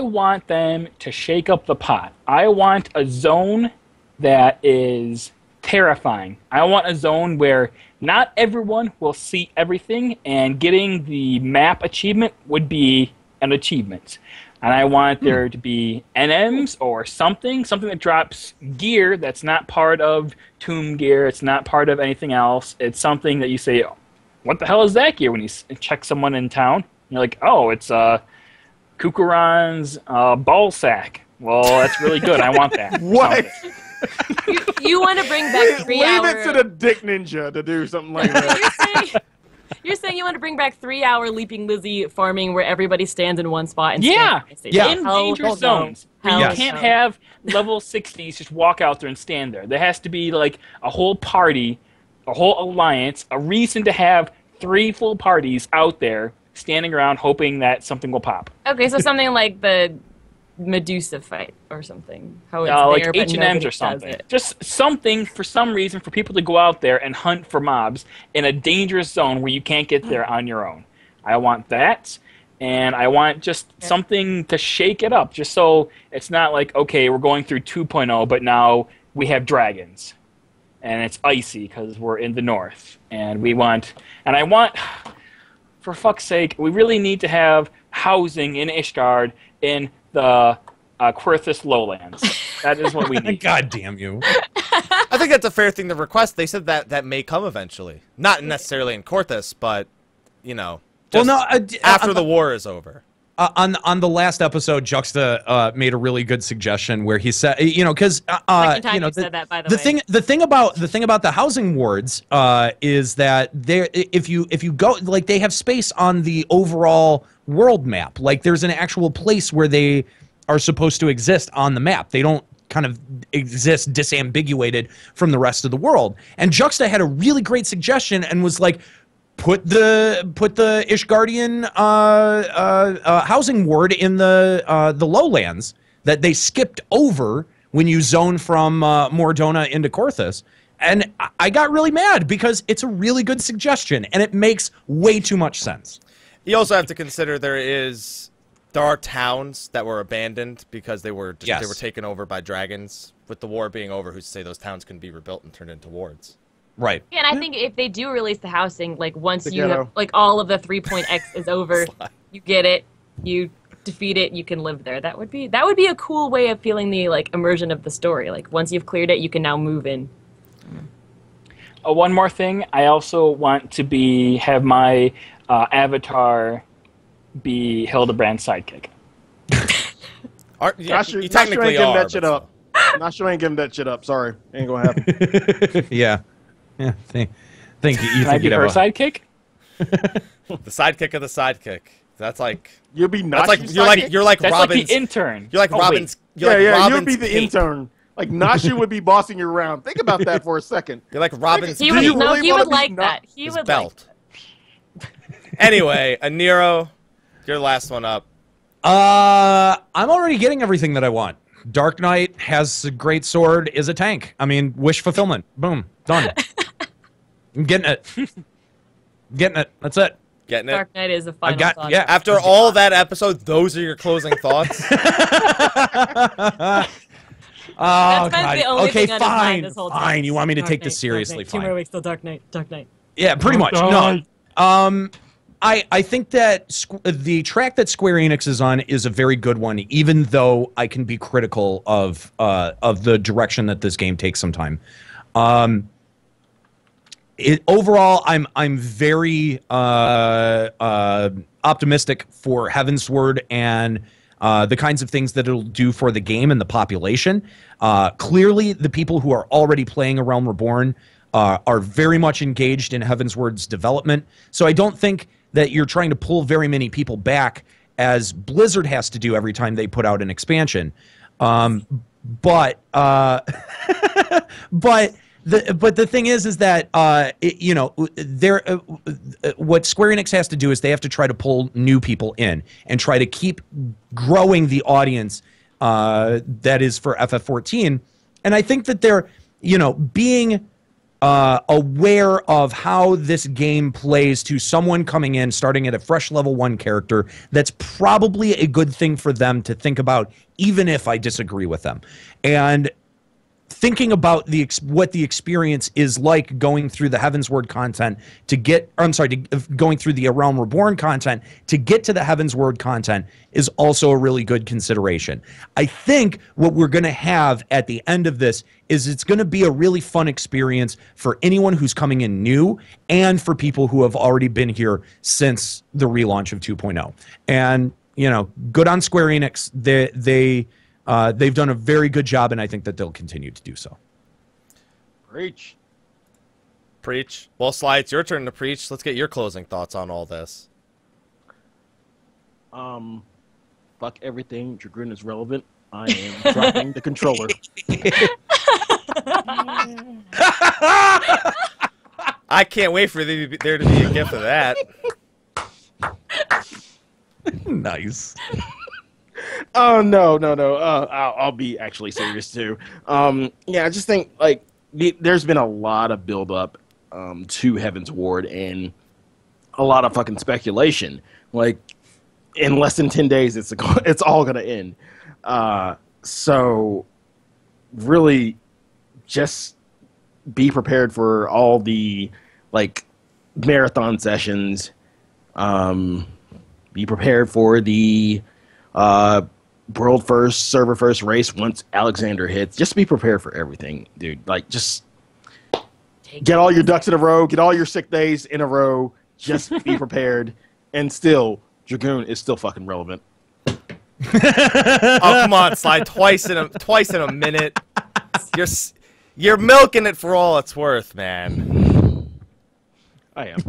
want them to shake up the pot. I want a zone that is terrifying. I want a zone where not everyone will see everything, and getting the map achievement would be and achievements. And I want there to be NMs or something that drops gear that's not part of Tomb Gear, it's not part of anything else. It's something that you say, oh, what the hell is that gear? When you check someone in town, and you're like, oh, it's Kukuran's ball sack. Well, that's really good. I want that. What? You want to bring back three-hour... Leave it to the Dick Ninja to do something like that. You're saying you want to bring back 3-hour Leaping Lizzie farming where everybody stands in one spot and in dangerous zones. You can't have level 60s just walk out there and stand there. There has to be like a whole party, a whole alliance, a reason to have 3 full parties out there standing around hoping that something will pop. Okay, so something like the Medusa fight or something. How it's like H&M's or something. Just something for some reason for people to go out there and hunt for mobs in a dangerous zone where you can't get there on your own. I want that, and I want just something to shake it up, just so it's not like, okay, we're going through 2.0, but now we have dragons, and it's icy because we're in the north, and we want, and I want, for fuck's sake, we really need to have housing in Ishgard in the Quirthus lowlands. That is what we need. God damn you. I think that's a fair thing to request. They said that that may come eventually. Not necessarily in Quirthus, but, you know, just after the war is over. On the last episode, Juxta made a really good suggestion where he said, you know, because the thing about the housing wards is that they if you go, like, they have space on the overall world map. Like, there's an actual place where they are supposed to exist on the map. They don't kind of exist disambiguated from the rest of the world. And Juxta had a really great suggestion and was like, put the Ishgardian housing ward in the lowlands that they skipped over when you zone from Mordona into Quirthus. And I got really mad because it's a really good suggestion and it makes way too much sense. You also have to consider there are towns that were abandoned because they were taken over by dragons. With the war being over, who's to say those towns can be rebuilt and turned into wards? Right. Yeah, and I think if they do release the housing, like, once you have, like, all of the 3.x is over, you get it, you defeat it, you can live there. That would be a cool way of feeling the like immersion of the story. Like once you've cleared it, you can now move in. One more thing, I also want to have my avatar be Hildebrand's sidekick. You technically are. I'm not sure I ain't giving that shit up. Sorry, ain't gonna happen. yeah. Think you can I give her a sidekick? The sidekick of the sidekick. That's like you'll be not. That's like you're like that's Robin's like the intern. You're like Robin's. You're yeah, like yeah. Robin's you'll be the intern. Like Nashu would be bossing you around. Think about that for a second. You're like Robin's. He would really like that. Anyway, Aniro, your last one up. I'm already getting everything that I want. Dark Knight has a great sword, is a tank. I mean, wish fulfillment. Boom, done. I'm getting it. Getting it. That's it. Getting it. Dark Knight is the final thought. Yeah. After all that episode, those are your closing thoughts. Oh, God. Okay, fine. You want me to take this seriously? Fine. 2 more weeks till Dark Knight. Dark Knight. Yeah, pretty much. No. I think that the track that Square Enix is on is a very good one, even though I can be critical of the direction that this game takes sometime. Overall, I'm very optimistic for Heavensward and the kinds of things that it'll do for the game and the population. Clearly, the people who are already playing A Realm Reborn are very much engaged in Heavensward's development. So I don't think that you're trying to pull very many people back as Blizzard has to do every time they put out an expansion. But the thing is that what Square Enix has to do is they have to try to pull new people in and try to keep growing the audience that is for FF14. And I think that they're being aware of how this game plays to someone coming in, starting at a fresh level 1 character. That's probably a good thing for them to think about, even if I disagree with them. And thinking about what the experience is like going through the Heavensward content to get, going through the A Realm Reborn content to get to the Heavensward content is also a really good consideration. I think what we're going to have at the end of this is it's going to be a really fun experience for anyone who's coming in new and for people who have already been here since the relaunch of 2.0. And, good on Square Enix. They've done a very good job, and I think that they'll continue to do so. Preach. Preach. Well, Sly, it's your turn to preach. Let's get your closing thoughts on all this. Fuck everything. Dragoon is relevant. I am dropping the controller. I can't wait for there to be a gif of that. Nice. Oh, no. I'll be actually serious, too. I just think, there's been a lot of buildup to Heavensward and a lot of fucking speculation. Like, in less than 10 days, it's all going to end. So, really, just be prepared for all the, marathon sessions. Be prepared for the world first, server first race once Alexander hits. Just be prepared for everything, dude. Just get all your ducks in a row, get all your sick days in a row. Just be prepared. And still, Dragoon is still fucking relevant. Oh, come on, Sly. Twice in a minute. You're milking it for all it's worth, man. I am.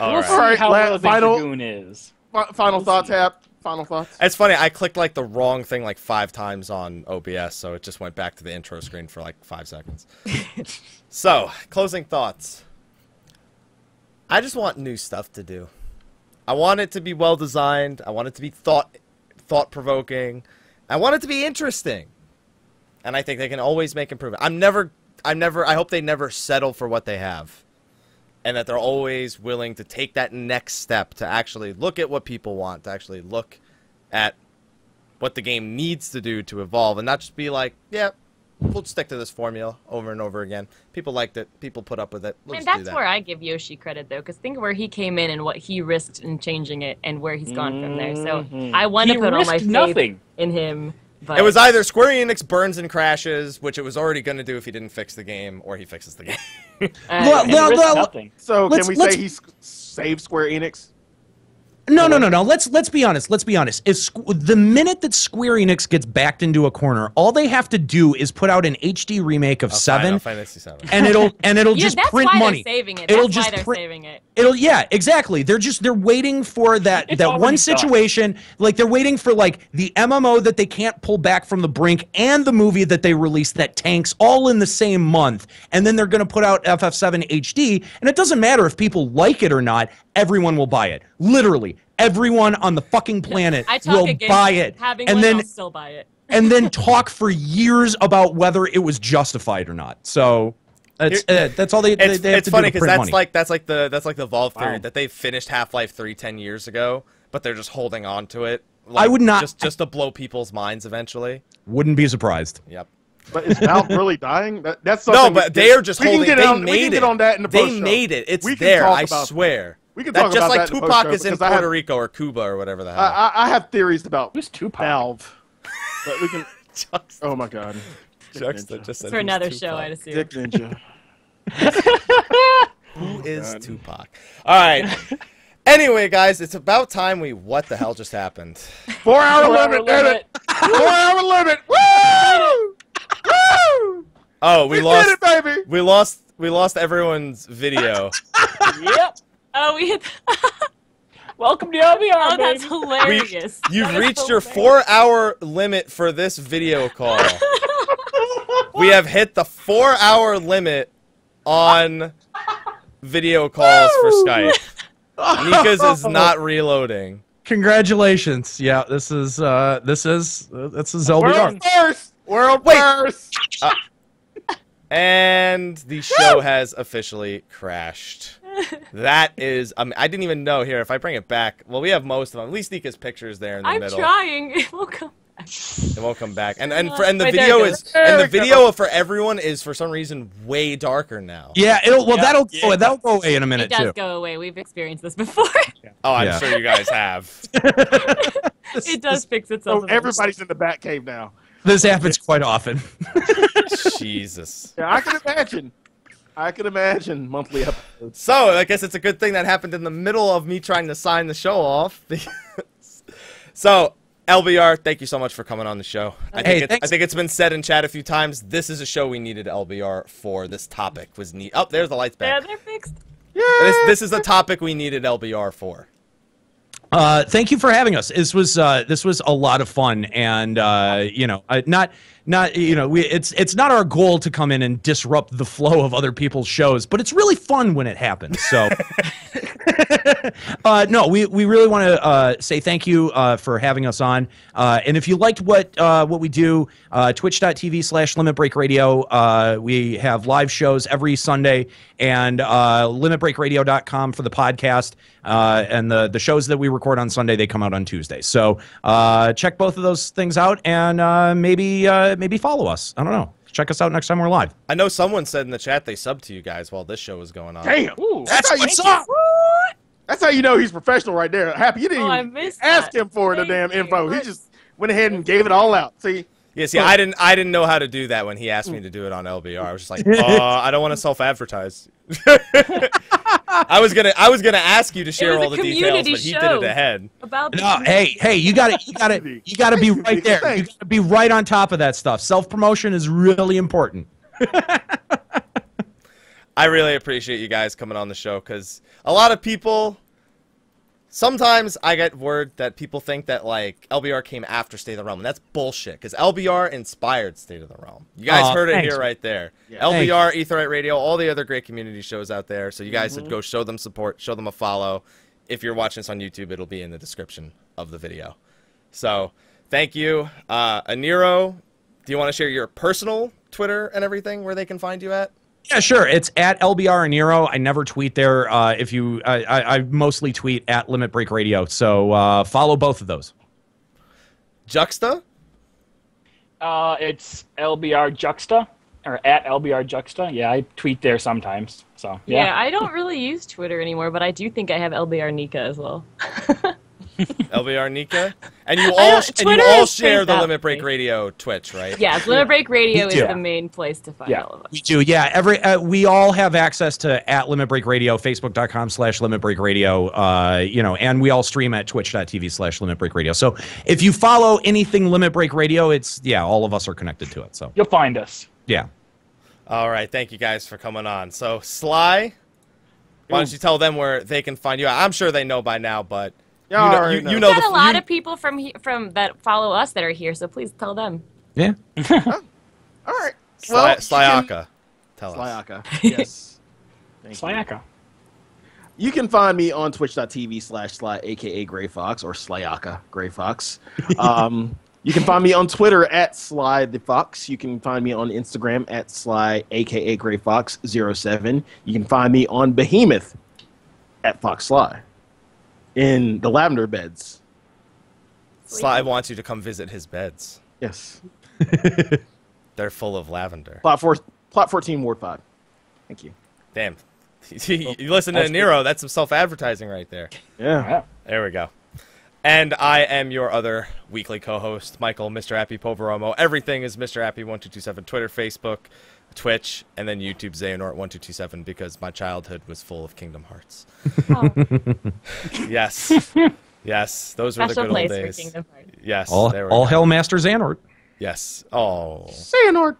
all right. How relevant Dragoon is. Final thoughts, Hap. Final thoughts. It's funny. I clicked the wrong thing 5 times on OBS, so it just went back to the intro screen for 5 seconds. So, closing thoughts. I just want new stuff to do. I want it to be well designed. I want it to be thought provoking. I want it to be interesting. And I think they can always make improvement. I hope they never settle for what they have. And that they're always willing to take that next step to actually look at what people want, to actually look at what the game needs to do to evolve, and not just be like, yeah, we'll stick to this formula over and over again. People liked it. People put up with it. We'll and that's where I give Yoshi credit, though, because think where he came in and what he risked in changing it and where he's gone from there. So I want to put all my faith in him. But it was either Square Enix burns and crashes, which it was already going to do if he didn't fix the game, or he fixes the game. So can we say he saved Square Enix? No. Let's be honest. Let's be honest. If the minute that Square Enix gets backed into a corner, all they have to do is put out an HD remake of Final Fantasy 7, and it'll just print money. It'll yeah, exactly. They're waiting for that one situation. Like they're waiting for like the MMO that they can't pull back from the brink and the movie that they released that tanks all in the same month, and then they're gonna put out FF7 HD, and it doesn't matter if people like it or not. Everyone will buy it. Literally, everyone on the fucking planet will buy it, and then still buy it, and then talk for years about whether it was justified or not. So that's all they have to do. It's funny because that's like the Valve theory that they finished Half-Life 3 10 years ago, but they're just holding on to it. Like, I would not just to blow people's minds eventually. Wouldn't be surprised. Yep. But is Valve really dying? That's something. No, but they are just holding. They made it. It's there. I swear. We can talk about that. Just like Tupac is in Puerto Rico or Cuba or whatever the hell. I have theories about who's Tupac. Valve. But we can. Oh my God. Just for another show, I'd assume. Dick Ninja. Who is Tupac? All right. Anyway, guys, it's about time we. What the hell just happened? 4-hour limit. 4-hour limit. Woo! Woo! Oh, we lost. Did it, baby. We lost everyone's video. Yep. Oh, we hit. Welcome to LBR, oh, that's baby. Hilarious. You've reached your 4-hour limit for this video call. We have hit the 4-hour limit on video calls for Skype. Nika's is not reloading. Congratulations. Yeah, this is LBR. We're first. And the show has officially crashed. That is, I didn't even know here. If I bring it back, well, we have most of them. At least Nika's picture's there in the middle. I'm trying. It won't come back. It won't come back. And the video for everyone is for some reason way darker now. Yeah. That'll go away in a minute too. It does go away. We've experienced this before. Oh, I'm sure you guys have. it does fix itself. So everybody's in the bat cave now. This happens quite often. Jesus. Yeah, I can imagine. I could imagine monthly episodes. So I guess it's a good thing that happened in the middle of me trying to sign the show off. So LBR, thank you so much for coming on the show. I think it's been said in chat a few times. This is a show we needed LBR for. This topic was neat. Oh, there's the lights back. Yeah, they're fixed. Yeah. This is a topic we needed LBR for. Thank you for having us. This was a lot of fun, and it's not our goal to come in and disrupt the flow of other people's shows, but it's really fun when it happens. So, we really want to say thank you for having us on. And if you liked what we do, twitch.tv/Limit Break Radio. We have live shows every Sunday, and LimitBreakRadio.com for the podcast, and the shows that we record on Sunday, they come out on Tuesday. So check both of those things out, and maybe follow us. I don't know. Check us out next time we're live. I know someone said in the chat they subbed to you guys while this show was going on. Damn. Ooh, that's how you saw. That's how you know he's professional right there. Happy you didn't even ask him for the damn info. He just went ahead and gave it all out. See? Yeah, see, I didn't know how to do that when he asked me to do it on LBR. I was just like, I don't want to self-advertise. I was gonna ask you to share all the details, but he did it ahead. Hey, you gotta be right there. You gotta be right on top of that stuff. Self-promotion is really important. I really appreciate you guys coming on the show, because a lot of people. Sometimes I get word that people think that, like, LBR came after State of the Realm, and that's bullshit, because LBR inspired State of the Realm. You guys heard it here right there. Yeah. LBR, Etherite Radio, all the other great community shows out there, so you guys should go show them support, show them a follow. If you're watching this on YouTube, it'll be in the description of the video. So, thank you. Aniro, do you want to share your personal Twitter and everything, where they can find you at? Yeah, sure. It's @LBRAniro. I never tweet there. I mostly tweet @Limit Break Radio. So follow both of those. Juxta. It's LBR Juxta, or at LBR Juxta. Yeah, I tweet there sometimes. So yeah, I don't really use Twitter anymore, but I do think I have LBR Nika as well. LBR Nika, and you all share the Limit Break Radio Twitch, right? Yes, Limit Break Radio is the main place to find all of us. We do, yeah. We all have access to at Limit Break Radio, Facebook.com/Limit Break Radio, you know, and we all stream at Twitch.tv/Limit Break Radio. So if you follow anything Limit Break Radio, it's all of us are connected to it. So you'll find us. Yeah. All right, thank you guys for coming on. So Sly, why don't you tell them where they can find you? I'm sure they know by now, but. You know, we've got a lot of people from that follow us that are here, so please tell them. Yeah. All right. Well, Slyaka, tell us. Slyaka, yes. Slyaka. You can find me on Twitch.tv/Sly, aka Gray Fox, or Slyaka Gray Fox. You can find me on Twitter at Sly the Fox. You can find me on Instagram at Sly, aka Gray Fox 07. You can find me on Behemoth at Fox Sly. In the lavender beds. Sly wants you to come visit his beds. Yes. They're full of lavender. Plot 14, Ward 5. Thank you. Damn. You listen to Nero. That's some self-advertising right there. Yeah. There we go. And I am your other weekly co-host, Michael, Mr. Appy Poveromo. Everything is Mr. Appy1227, Twitter, Facebook, Twitch, and then YouTube, Xehanort1227, because my childhood was full of Kingdom Hearts. Oh. Yes. Yes. Those were the good old days. For Kingdom Hearts. Yes. All hell Master Xehanort. Yes. Oh. Xehanort.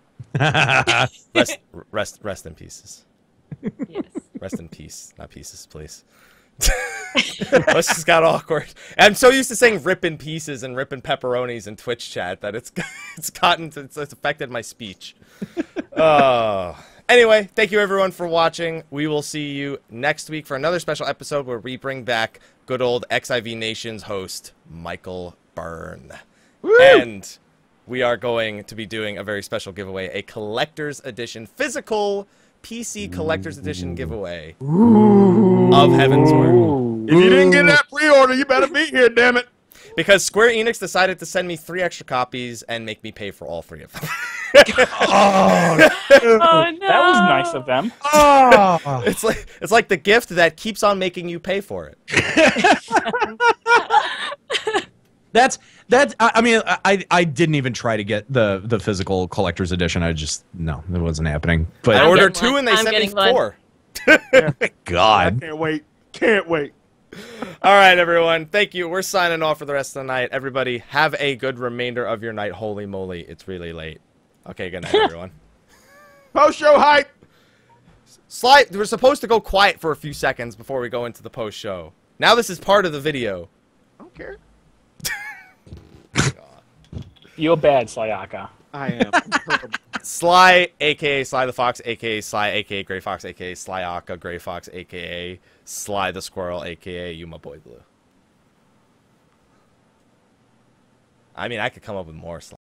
rest in pieces. Yes. Rest in peace. Not pieces, please. This just got awkward. I'm so used to saying rip in pieces and rip in pepperonis in Twitch chat that it's affected my speech. Anyway, thank you everyone for watching. We will see you next week for another special episode where we bring back good old XIV Nation's host, Michael Byrne. Woo! And we are going to be doing a very special giveaway, a collector's edition physical PC collector's edition giveaway of Heaven's Word. If you didn't get that pre-order, you better be here, damn it. Because Square Enix decided to send me 3 extra copies and make me pay for all 3 of them. Oh, no. That was nice of them. Oh. It's like the gift that keeps on making you pay for it. That's. I mean, I didn't even try to get the physical collector's edition. No, it wasn't happening. But I ordered 2 and they sent me 4. God, I can't wait. All right, everyone, thank you. We're signing off for the rest of the night. Everybody, have a good remainder of your night. Holy moly, it's really late. Okay, good night, everyone. Post show hype. Sly, we're supposed to go quiet for a few seconds before we go into the post show. Now this is part of the video. I don't care. You're bad, Slyaka. I am. Sly, a.k.a. Sly the Fox, a.k.a. Sly, a.k.a. Gray Fox, a.k.a. Slyaka Gray Fox, a.k.a. Sly the Squirrel, a.k.a. You My Boy Blue. I mean, I could come up with more Sly.